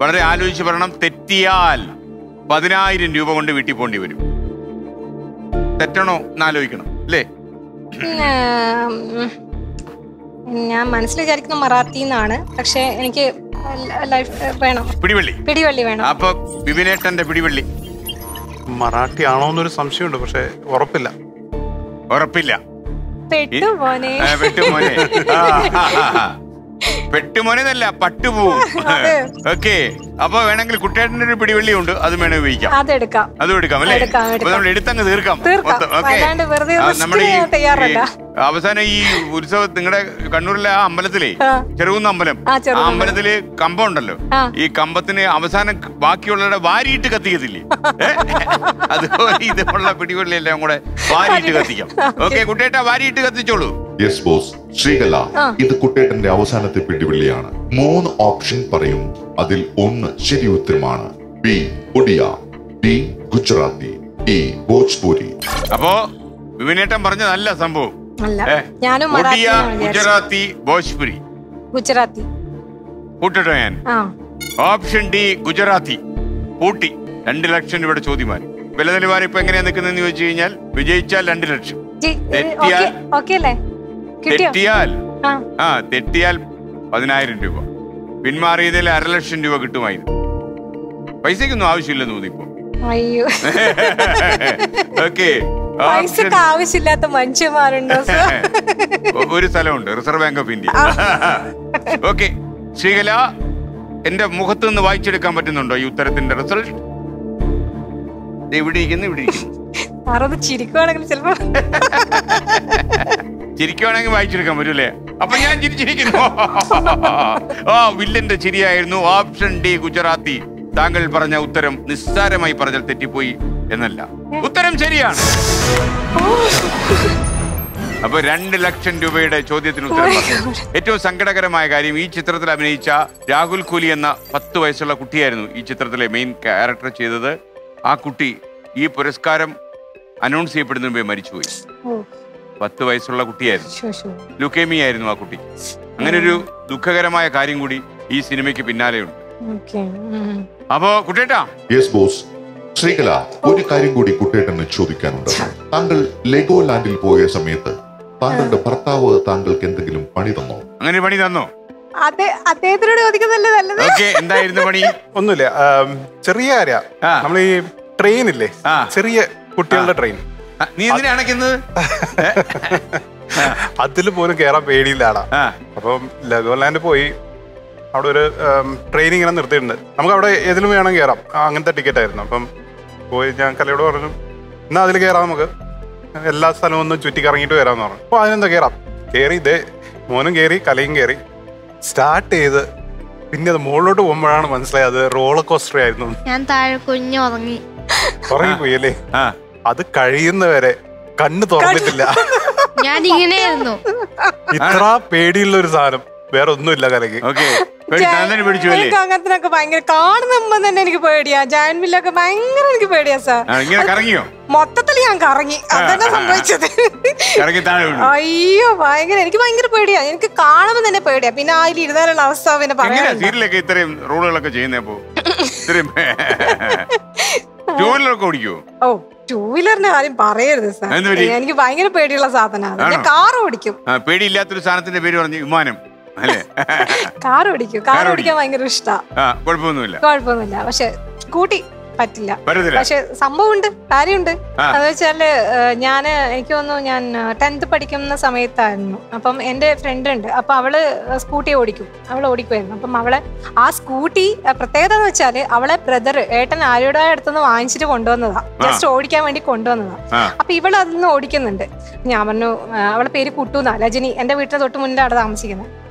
വളരെ ആലോചിച്ച് പറയണം, തെറ്റിയാൽ പതിനായിരം രൂപ കൊണ്ട് വീട്ടിൽ പോകേണ്ടി വരും. തെറ്റണോ എന്നാലോചിക്കണം അല്ലേ? ഞാൻ മനസ്സിൽ വിചാരിക്കുന്ന മറാത്തി എന്നാണ്, പക്ഷെ എനിക്ക് പിടിവള്ളി മറാത്തി ആണോ എന്നൊരു സംശയമുണ്ട്, പക്ഷെ ഉറപ്പില്ല. ഉറപ്പില്ല. പെട്ടുമോനെന്നല്ല, പട്ടുപോവും. ഓക്കെ, അപ്പൊ വേണമെങ്കിൽ കുട്ടേട്ടന്റെ ഒരു പിടിവള്ളി ഉണ്ട്, അത് വേണമെങ്കിൽ ഉപയോഗിക്കാം, അതെടുക്കാം, അതും എടുക്കാം അല്ലേ? നമ്മൾ എടുത്തങ്ങ് തീർക്കാം. നമ്മുടെ ഈ അവസാനം ഈ ഉത്സവം നിങ്ങളുടെ കണ്ണൂരിലെ ആ അമ്പലത്തിലെ ചെറുകുന്ന അമ്പലം, ആ അമ്പലത്തില് കമ്പം ഉണ്ടല്ലോ, ഈ കമ്പത്തിന് അവസാനം ബാക്കിയുള്ളവരുടെ വാരിയിട്ട് കത്തിക്കത്തില്ലേ? അതുപോലെ ഇതുപോലുള്ള പിടിവള്ളി എല്ലാം കൂടെ വാരിയിട്ട് കത്തിക്കാം. ഓക്കെ കുട്ടേട്ട, വാരിയിട്ട് കത്തിച്ചോളൂ. Yes boss. ശ്രീകല, ഇത് കുട്ടേട്ടന്റെ അവസാനത്തെ പിടിവള്ളിയാണ്. മൂന്ന് ഓപ്ഷൻ പറയും, അതിൽ ഒന്ന് ശരി ഉത്തരമാണ്. B Odia, B Gujarati, D Bhojpuri. അപ്പോ വിവിനേട്ടൻ പറഞ്ഞതല്ല സംഭവം. ഒഡിയ, ഗുജറാത്തി, ഭോജ്പുരി. ഗുജറാത്തി കൂട്ടിട്ടോ ഞാൻ. Option D Gujarati. കൂട്ടി രണ്ട് ലക്ഷം രൂപയുടെ ചോദ്യമാണ്. വിലനിലവാരം ഇപ്പൊ എങ്ങനെയാ നിൽക്കുന്നതെന്ന് ചോദിച്ചു കഴിഞ്ഞാൽ, വിജയിച്ചാൽ രണ്ട് ലക്ഷം തെറ്റിയാൽ ആ തെറ്റിയാൽ പതിനായിരം രൂപ, പിന്മാറിയതിൽ അര ലക്ഷം രൂപ കിട്ടുമായിരുന്നു. പൈസക്കൊന്നും ആവശ്യമില്ലെന്ന് തോന്നിപ്പോ. ഓക്കെ, ആവശ്യമില്ലാത്ത മനുഷ്യന്മാരുണ്ടോ? ഒരു സ്ഥലമുണ്ട്, Reserve Bank of India. Okay Sreekala, എന്റെ മുഖത്ത് നിന്ന് വായിച്ചെടുക്കാൻ പറ്റുന്നുണ്ടോ ഈ ഉത്തരത്തിന്റെ റിസൾട്ട്? ഇവിടെ ഇരിക്കുന്നു, ഇവിടെ ഇരിക്കുന്നു. ചിരിക്കുവാണെങ്കിൽ ചിലപ്പോ ചിരിക്കുവാണെങ്കിൽ വായിച്ചെടുക്കാൻ പറ്റൂലേ? അപ്പൊ ഞാൻ ചിരിച്ചിരിക്കുന്നു. ആ വില്ലന്റെ ചിരിയായിരുന്നു ഓപ്ഷൻ ഡി ഗുജറാത്തി. താങ്കൾ പറഞ്ഞ ഉത്തരം നിസ്സാരമായി പറഞ്ഞാൽ തെറ്റിപ്പോയി എന്നല്ല, ഉത്തരം ശരിയാണ്. അപ്പൊ രണ്ട് ലക്ഷം രൂപയുടെ ചോദ്യത്തിന് ഉത്തരം പറഞ്ഞു. ഏറ്റവും സങ്കടകരമായ കാര്യം, ഈ ചിത്രത്തിൽ അഭിനയിച്ച രാഹുൽ കൂലി എന്ന പത്ത് വയസ്സുള്ള കുട്ടിയായിരുന്നു ഈ ചിത്രത്തിലെ മെയിൻ ക്യാരക്ടർ ചെയ്തത്. ആ കുട്ടി ഈ പുരസ്കാരം അനൗൺസ് ചെയ്യപ്പെടുന്ന മുമ്പേ മരിച്ചുപോയി. പത്ത് വയസ്സുള്ള കുട്ടിയായിരുന്നു, ലുക്കേമിയ ആയിരുന്നു ആ കുട്ടി. അങ്ങനെ ഒരു ദുഃഖകരമായ കാര്യം കൂടി ഈ സിനിമയ്ക്ക് പിന്നാലെയുണ്ട്. അപ്പോ കുട്ടേട്ടാ. Yes boss. ശ്രീകല, ഒരു കാര്യം കൂടി കുട്ടേട്ടനെ ചോദിക്കാനുണ്ട്. താങ്കൾ ലെഗോ ലാൻഡിൽ പോയ സമയത്ത് താങ്കളുടെ ഭർത്താവ് താങ്കൾക്ക് എന്തെങ്കിലും പണി തന്നോ? അങ്ങനെ പണി തന്നോ? അദ്ദേഹത്തിനോട് എന്തായിരുന്നു പണി? ഒന്നുമില്ല, ചെറിയ കാര്യ. നമ്മൾ ഈ ട്രെയിൻ ഇല്ലേ, ചെറിയ കുട്ടികളുടെ ട്രെയിൻ, നീ എന്തിനാണ് അതിൽ പോലും കേറാൻ പേടിയില്ലാടാ. അപ്പം ലഗോലാൻഡ് പോയി, അവിടെ ഒരു ട്രെയിൻ ഇങ്ങനെ നിർത്തിയിട്ടുണ്ട്, നമുക്ക് അവിടെ ഏതിലും വേണം കയറാം, അങ്ങനത്തെ ടിക്കറ്റ് ആയിരുന്നു. അപ്പം പോയി ഞാൻ കലയോട് പറഞ്ഞു, എന്നാ അതിൽ കയറാം, നമുക്ക് എല്ലാ സ്ഥലവും ഒന്ന് ചുറ്റിക്കറങ്ങിയിട്ട് വരാമെന്ന് പറഞ്ഞു. അപ്പോൾ അതിനെന്താ കയറാം, കയറി ഇതേ മോനും കയറി കലയും കയറി സ്റ്റാർട്ട് ചെയ്ത്, പിന്നെ അത് മുകളിലോട്ട് പോകുമ്പോഴാണ് മനസ്സിലായത് റോളർ കോസ്റ്റർ ആയിരുന്നു. ഞാൻ താഴെ കുഞ്ഞു ഉറങ്ങി ഉറങ്ങിപ്പോയി അല്ലേ? അത് കഴിയുന്നവരെ കണ്ണ് തുറന്നിട്ടില്ല. ഞാനിങ്ങനെയായിരുന്നു. ഇത്ര പേടിയുള്ള ഒരു സാധനം വേറെ ഒന്നുമില്ല കലക്ക്. അങ്ങനത്തിനൊക്കെ ഭയങ്കര കാണുന്ന തന്നെ എനിക്ക് പേടിയാ. ജാൻവില്ലൊക്കെ ഭയങ്കര എനിക്ക് പേടിയാ സാർ. മൊത്തത്തിൽ ഞാൻ കറങ്ങി, അതന്നെ സംഭവിച്ചത്. അയ്യോ ഭയങ്കര, എനിക്ക് ഭയങ്കര പേടിയാ, എനിക്ക് കാണുമ്പോ തന്നെ പേടിയാ. പിന്നെ അതിൽ ഇരുന്നാലുള്ള അവസ്ഥ പിന്നെ പറയാനൊക്കെ ഇത്രയും റോളുകളൊക്കെ ചെയ്യുന്നപ്പോ ഓടിക്കോ? ഓ, ടൂ വീലറിന്റെ കാര്യം പറയരുത് സാർ, എനിക്ക് ഭയങ്കര പേടിയുള്ള സാധനമാണ്. ഞാൻ കാർ ഓടിക്കും. പേടിയില്ലാത്തൊരു സാധനത്തിന്റെ പേര് പറഞ്ഞു, വിമാനം അല്ലേ? കാർ ഓടിക്കും, കാർ ഓടിക്കാൻ ഭയങ്കര ഇഷ്ടമാണ്, കുഴപ്പമൊന്നുമില്ല. കുഴപ്പമൊന്നുമില്ല, പക്ഷെ സ്കൂട്ടി പറ്റില്ല. പക്ഷെ സംഭവം ഉണ്ട്, കാര്യമുണ്ട്. അത് വെച്ചാല് ഞാൻ എനിക്ക് തോന്നുന്നു ഞാൻ പത്ത് പഠിക്കുന്ന സമയത്തായിരുന്നു. അപ്പം എൻ്റെ ഫ്രണ്ട് ഉണ്ട്, അപ്പൊ അവള് സ്കൂട്ടി ഓടിക്കും, അവള് ഓടിക്കുമായിരുന്നു. അപ്പം അവളെ ആ സ്കൂട്ടി പ്രത്യേകത എന്ന് വെച്ചാല് അവളെ ബ്രദർ ഏട്ടൻ ആരുടെ അടുത്തുനിന്ന് വാങ്ങിച്ചിട്ട് കൊണ്ടുവന്നതാ, ജസ്റ്റ് ഓടിക്കാൻ വേണ്ടി കൊണ്ടുവന്നതാ. അപ്പൊ ഇവള് അതിൽ നിന്ന് ഓടിക്കുന്നുണ്ട്. ഞാൻ പറഞ്ഞു, അവളെ പേര് കുട്ടൂന്നാ, രജനി. എൻ്റെ വീട്ടിന് തൊട്ട് മുന്നേ അവിടെ താമസിക്കുന്നത്.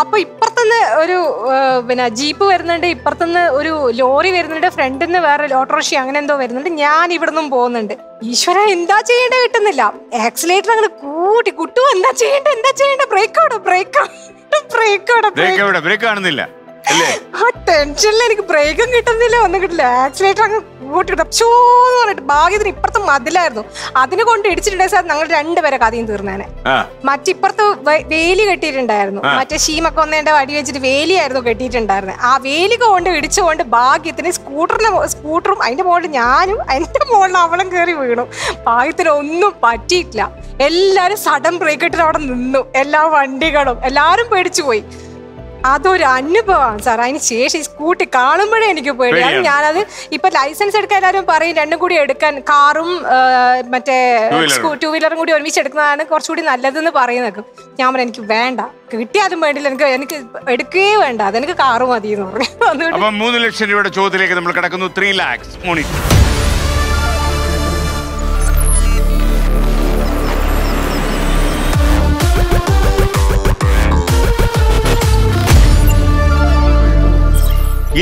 അപ്പൊ ഇപ്പുറത്തുനിന്ന് ഒരു പിന്നെ ജീപ്പ് വരുന്നുണ്ട്, ഇപ്പുറത്തുനിന്ന് ഒരു ലോറി വരുന്നുണ്ട്, ഫ്രണ്ടിൽ നിന്ന് വേറെ ഓട്ടോറിക്ഷ അങ്ങനെ എന്തോ വരുന്നുണ്ട്. ഞാൻ ഇവിടുന്ന് പോകുന്നുണ്ട്. ഈശ്വര, എന്താ ചെയ്യേണ്ടത് കിട്ടുന്നില്ല. ആക്സിലേറ്റർ അങ്ങനെ കൂട്ടി കുട്ടു, എന്താ ചെയ്യേണ്ട എന്താ ചെയ്യേണ്ട ബ്രേക്കോടോ ബ്രേക്കോ ബ്രേക്കോടോ ബ്രേക്ക് കാണുന്നില്ല. ആ ടെൻഷനിൽ എനിക്ക് ബ്രേക്കും കിട്ടുന്നില്ല, ഒന്നും കിട്ടില്ല. ആക്സിലേറ്റർ അങ്ങ് കൂട്ടി കിട്ടൂന്ന് പറഞ്ഞിട്ട് ഭാഗ്യത്തിന് ഇപ്പുറത്ത് മതിലായിരുന്നു. അതിനെ കൊണ്ട് ഇടിച്ചിട്ടുണ്ടായ സാർ ഞങ്ങൾ രണ്ടുപേരെ കഥയും തീർന്നേനെ. മറ്റിപ്പുറത്ത് വേലി കെട്ടിയിട്ടുണ്ടായിരുന്നു, മറ്റേ ഷീമൊക്കെ ഒന്നേണ്ട വടി വെച്ചിട്ട് വേലിയായിരുന്നു കെട്ടിയിട്ടുണ്ടായിരുന്നത്. ആ വേലി കൊണ്ട് ഇടിച്ചുകൊണ്ട് ഭാഗ്യത്തിന് സ്കൂട്ടറിന് സ്കൂട്ടറും അതിന്റെ മുകളിൽ ഞാനും അതിന്റെ മുകളിൽ അവളും കയറി വീണു. ഭാഗ്യത്തിന് ഒന്നും പറ്റിയിട്ടില്ല. എല്ലാരും സഡൻ ബ്രേക്ക് ഇട്ടിട്ട് അവിടെ നിന്നു, എല്ലാ വണ്ടികളും എല്ലാരും പേടിച്ചു പോയി. അതൊരു അനുഭവമാണ് സാർ. അതിന് ശേഷം ഈ സ്കൂട്ടി കാണുമ്പോഴേ എനിക്ക് പേടിയാണ്. ഞാനത് ഇപ്പൊ ലൈസൻസ് എടുക്കാൻ എല്ലാവരും പറയും രണ്ടും കൂടി എടുക്കാൻ, കാറും മറ്റേ ടൂ വീലറും കൂടി ഒരുമിച്ച് എടുക്കുന്നതാണ് കുറച്ചുകൂടി നല്ലതെന്ന് പറയുന്നത്. ഞാൻ പറഞ്ഞു എനിക്ക് വേണ്ട, കിട്ടിയാലും വേണ്ടില്ല, എനിക്ക് എനിക്ക് എടുക്കുകയേ വേണ്ട, അതെനിക്ക് കാറ് മതി എന്ന് പറഞ്ഞു. അതുകൊണ്ട് മൂന്ന് ലക്ഷം രൂപയുടെ ചോദ്യത്തിലേക്ക് നമ്മൾ കിടക്കുന്നു. ത്രീ ലാക്സ്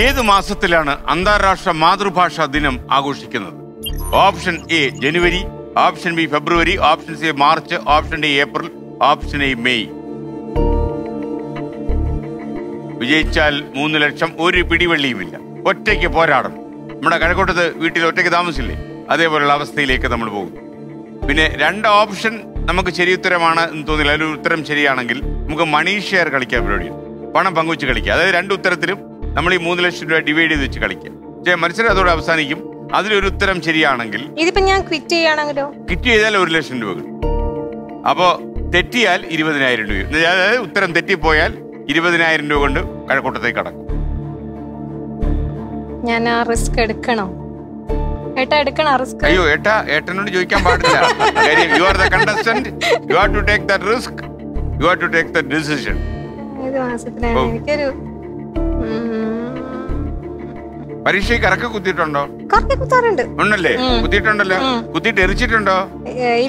ഏത് മാസത്തിലാണ് അന്താരാഷ്ട്ര മാതൃഭാഷാ ദിനം ആഘോഷിക്കുന്നത്? Option A January, option B February, option C March, option D April, option A May. വിജയിച്ചാൽ മൂന്ന് ലക്ഷം, ഒരു പിടിവെള്ളിയുമില്ല. ഒറ്റയ്ക്ക് പോരാടണം. നമ്മുടെ കഴക്കൂട്ടത്ത് വീട്ടിൽ ഒറ്റയ്ക്ക് താമസിച്ചില്ലേ, അതേപോലെയുള്ള അവസ്ഥയിലേക്ക് നമ്മൾ പോകും. പിന്നെ രണ്ട് ഓപ്ഷൻ നമുക്ക് ശരി ഉത്തരമാണ് എന്ന് തോന്നില്ല. അതിൽ ഉത്തരം ശരിയാണെങ്കിൽ നമുക്ക് മണി ഷെയർ കളിക്കാൻ പരിപാടിയാണ്, പണം പങ്കുവെച്ച് കളിക്കുക. അതായത് രണ്ട് ഉത്തരത്തിലും നമ്മൾ ഈ മൂന്ന് ലക്ഷം രൂപ ഡിവൈഡ് ചെയ്ത് വെച്ച് കളിക്കുക. മത്സരം അതോടെ അവസാനിക്കും. അതിലൊരു ഉത്തരം ശരിയാണെങ്കിൽ ഇതിപ്പോ ഞാൻ ക്വിറ്റ് ചെയ്യാണെങ്കിലോ, ക്വിറ്റ് ചെയ്താൽ ഒരു ലക്ഷം രൂപ കിട്ടും. അപ്പോ തെറ്റിയാൽ ഇരുപതിനായിരം രൂപ. അതായത് ഉത്തരം തെറ്റിപ്പോയാൽ ഇരുപതിനായിരം രൂപ കൊണ്ട് കഴക്കൂട്ടത്തേക്ക് കടക്കും. ഞാൻ ആ റിസ്ക് എടുക്കണോ? ഏട്ടാ എടുക്കണോ റിസ്ക്? അയ്യോ ഏട്ടാ, ഏട്ടനോട് ചോദിക്കാൻ പാടില്ല. You are the contestant, you have to take that risk, you have to take that decision. പരീക്ഷയ്ക്ക് കറക്ക കുത്തിയിട്ടുണ്ടോ? ഉണ്ടല്ലേ, കുത്തിയിട്ടുണ്ടല്ലോ. കുത്തിയിട്ട് എറിച്ചിട്ടുണ്ടോ?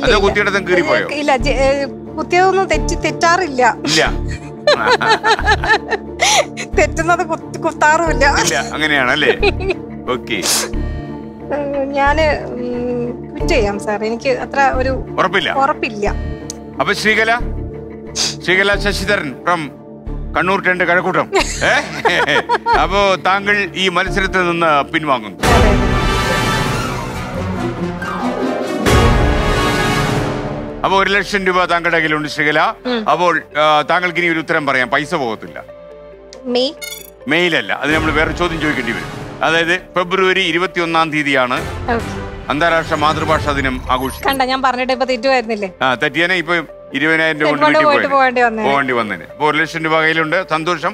അതോ കുത്തിയിടത്തും കീറി പോയോ? ഇല്ല, കുത്തിയതൊന്നും തെറ്റി തെറ്റാറില്ല. ഇല്ല, തെറ്റുന്നത് കുത്താറുമില്ല. അങ്ങനെയാണല്ലേ. ഓക്കെ, ഞാന് ക്വിറ്റ് ചെയ്യാം സാർ. എനിക്ക് അത്ര ഒരു ഉറപ്പില്ല ഉറപ്പില്ല അപ്പൊ ശ്രീകല ശ്രീകല ശശിധരൻ ഫ്രം കണ്ണൂർ രണ്ട് കഴക്കൂട്ടം. അപ്പോ താങ്കൾ ഈ മത്സരത്തിൽ നിന്ന് പിൻവാങ്ങുന്നു. അപ്പൊ ഒരു ലക്ഷം രൂപ താങ്കളുടെ കയ്യിലുണ്ട് ശ്രീകല. അപ്പോൾ താങ്കൾക്ക് ഇനി ഒരു ഉത്തരം പറയാം, പൈസ പോകത്തില്ല. മെയിലല്ല, അത് നമ്മൾ വേറെ ചോദ്യം ചോദിക്കേണ്ടി വരും. അതായത് ഫെബ്രുവരി ഇരുപത്തി ഒന്നാം തീയതിയാണ് അന്താരാഷ്ട്ര മാതൃഭാഷാ ദിനം ആഘോഷിക്കുന്നത്. ഞാൻ പറഞ്ഞിട്ട് ഇപ്പൊ തെറ്റുമായിരുന്നില്ലേ? ആ, തെറ്റിയാനെ ഇപ്പൊ ഇരുപതിനായിരം രൂപ കൊണ്ട് പോകേണ്ടി വന്നതിന്. അപ്പൊ ഒരു ലക്ഷം രൂപ കയ്യിലുണ്ട്. സന്തോഷം.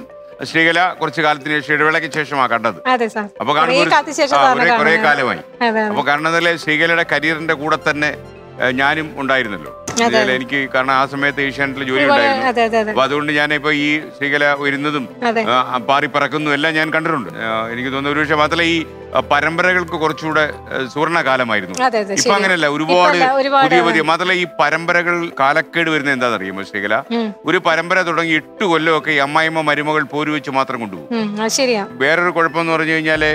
ശ്രീകല കുറച്ച് കാലത്തിന് ശേഷം, ഇടവേളയ്ക്ക് ശേഷമാ കണ്ടത്. അപ്പൊ കുറെ കാലമായി. അപ്പൊ കാരണത്തിലെ ശ്രീകലയുടെ കരിയറിന്റെ കൂടെ തന്നെ ഞാനും ഉണ്ടായിരുന്നല്ലോ. എനിക്ക് കാരണം ആ സമയത്ത് ഏഷ്യാനെറ്റിൽ ജോലി ഉണ്ടായിരുന്നു. അപ്പൊ അതുകൊണ്ട് ഞാനിപ്പോ ഈ ശ്രീകല ഉയരുന്നതും പാറി പറക്കുന്നതും എല്ലാം ഞാൻ കണ്ടിട്ടുണ്ട്. എനിക്ക് തോന്നുന്നു ഒരുപക്ഷെ മാത്രമല്ല ഈ പരമ്പരകൾക്ക് കുറച്ചുകൂടെ സുവർണകാലമായിരുന്നു. ഇപ്പൊ അങ്ങനെയല്ല, ഒരുപാട് പുതിയ പുതിയ മാത്രമല്ല ഈ പരമ്പരകൾ കാലക്കേട് വരുന്നത് എന്താണെന്ന് അറിയുമോ ശ്രീകല? ഒരു പരമ്പര തുടങ്ങി എട്ട് കൊല്ലമൊക്കെ ഈ അമ്മായിമ്മ മരുമകൾ പോരു വെച്ച് മാത്രം കൊണ്ടുപോകും. വേറൊരു കുഴപ്പം എന്ന് പറഞ്ഞു കഴിഞ്ഞാല്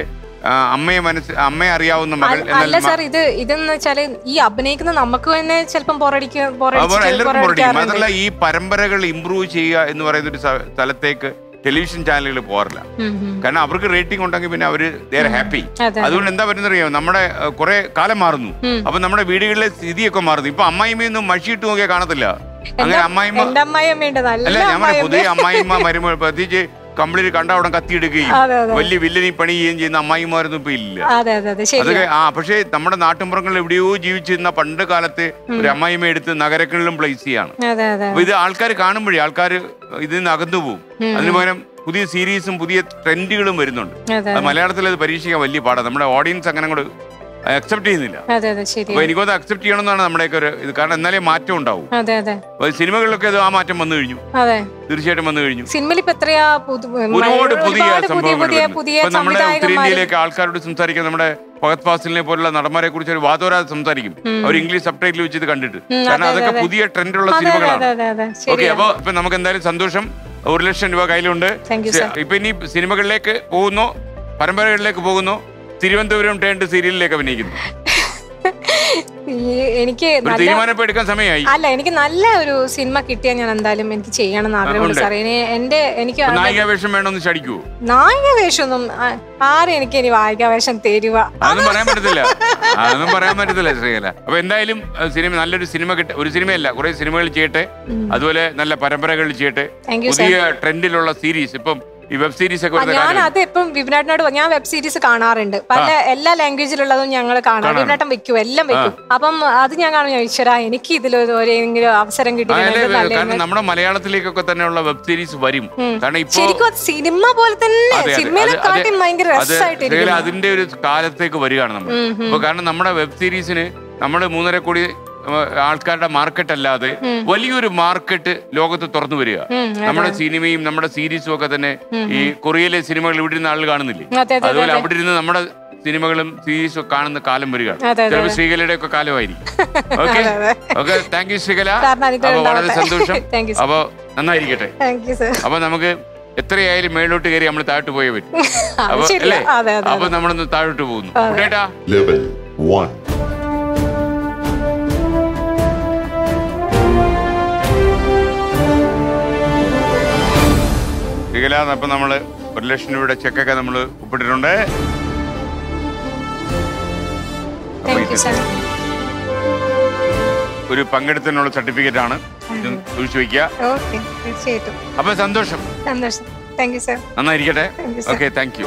അമ്മയെ മനസ്സ് അമ്മയെ അറിയാവുന്ന മകൾ. അല്ല സാർ, ഇത് ഇതെന്ന് വെച്ചാല് ഈ അഭിനയിക്കുന്ന നമുക്ക് തന്നെ ചിലപ്പം ബോറടിക്കും. മാത്രമല്ല ഈ പരമ്പരകൾ ഇമ്പ്രൂവ് ചെയ്യുക എന്ന് പറയുന്ന ഒരു സ്ഥലത്തേക്ക് television channel. Because they are happy. That's why we are completely cut out and cut the game. Only villainy penny engine, a mime or the pill. Ah, Pashe, Tamada Natamurkan, Juj in the Pandakalate, Ramai made it the Nagarakan Placian. With the Alkar Kanamari, Alkar within Nagadubu. And the series and Pudia trendy Merinon. Malayathala Parisian Valley part of the audience are going to accept it. When you go to accept it on the America, the Kananale Matun Dow. Well, cinema look at the Amatamandu. Simili Patria put or English subtitle which is the country. Another Pudia trend or Sandosham, or relation to Islander. Thank you, sir. Ipeni, cinema like Ono, Paramara like Bono, Sirivanturum tend to serial like a naked. I can't allow cinema kitchen and Dalimenti and others are any navigation on the Shadiku. Navigation are any navigation theatre. I'm a parameter. I'm a parameter. When Dilim cinema under cinema or cinema or a cinema jete, as well as Nala Paramaragal jete, thank you, sir. Trendy series. Web series. I have a web series. But all languages are languages. Alcata market allade, well, you market logo to Tornuria. Namada cinema, Namada series, Socatane, Korea cinema, Ludin Alganili. I will have it in the Namada cinema series of Khan and the Kalambriga. There was Sreekala Kalavadi. Okay, okay, thank you, Sreekala. Thank you, sir. Thank you, sir. Three made out to carry Amata to wave it. Above Namada Taru to Woon. Data level one. We will check the relation with the check. Thank you, sir. We will get a certificate. Okay, let's see it. Thank you, sir. Okay, thank you.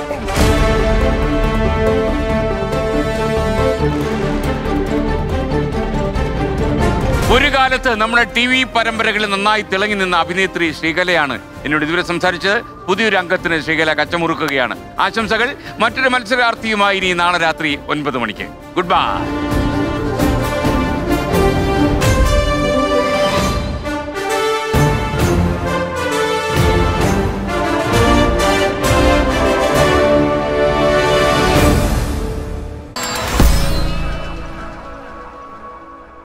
Purigalata, number T V, Paramberg and the night telling in the Abinitri, Sreekala, in a different searcher, Pudu Rankatan and Sreekala Kachamurukiana. Asham Sagal, Matrimal Sarti Mairi in Anaratri, one Patamonike. Goodbye.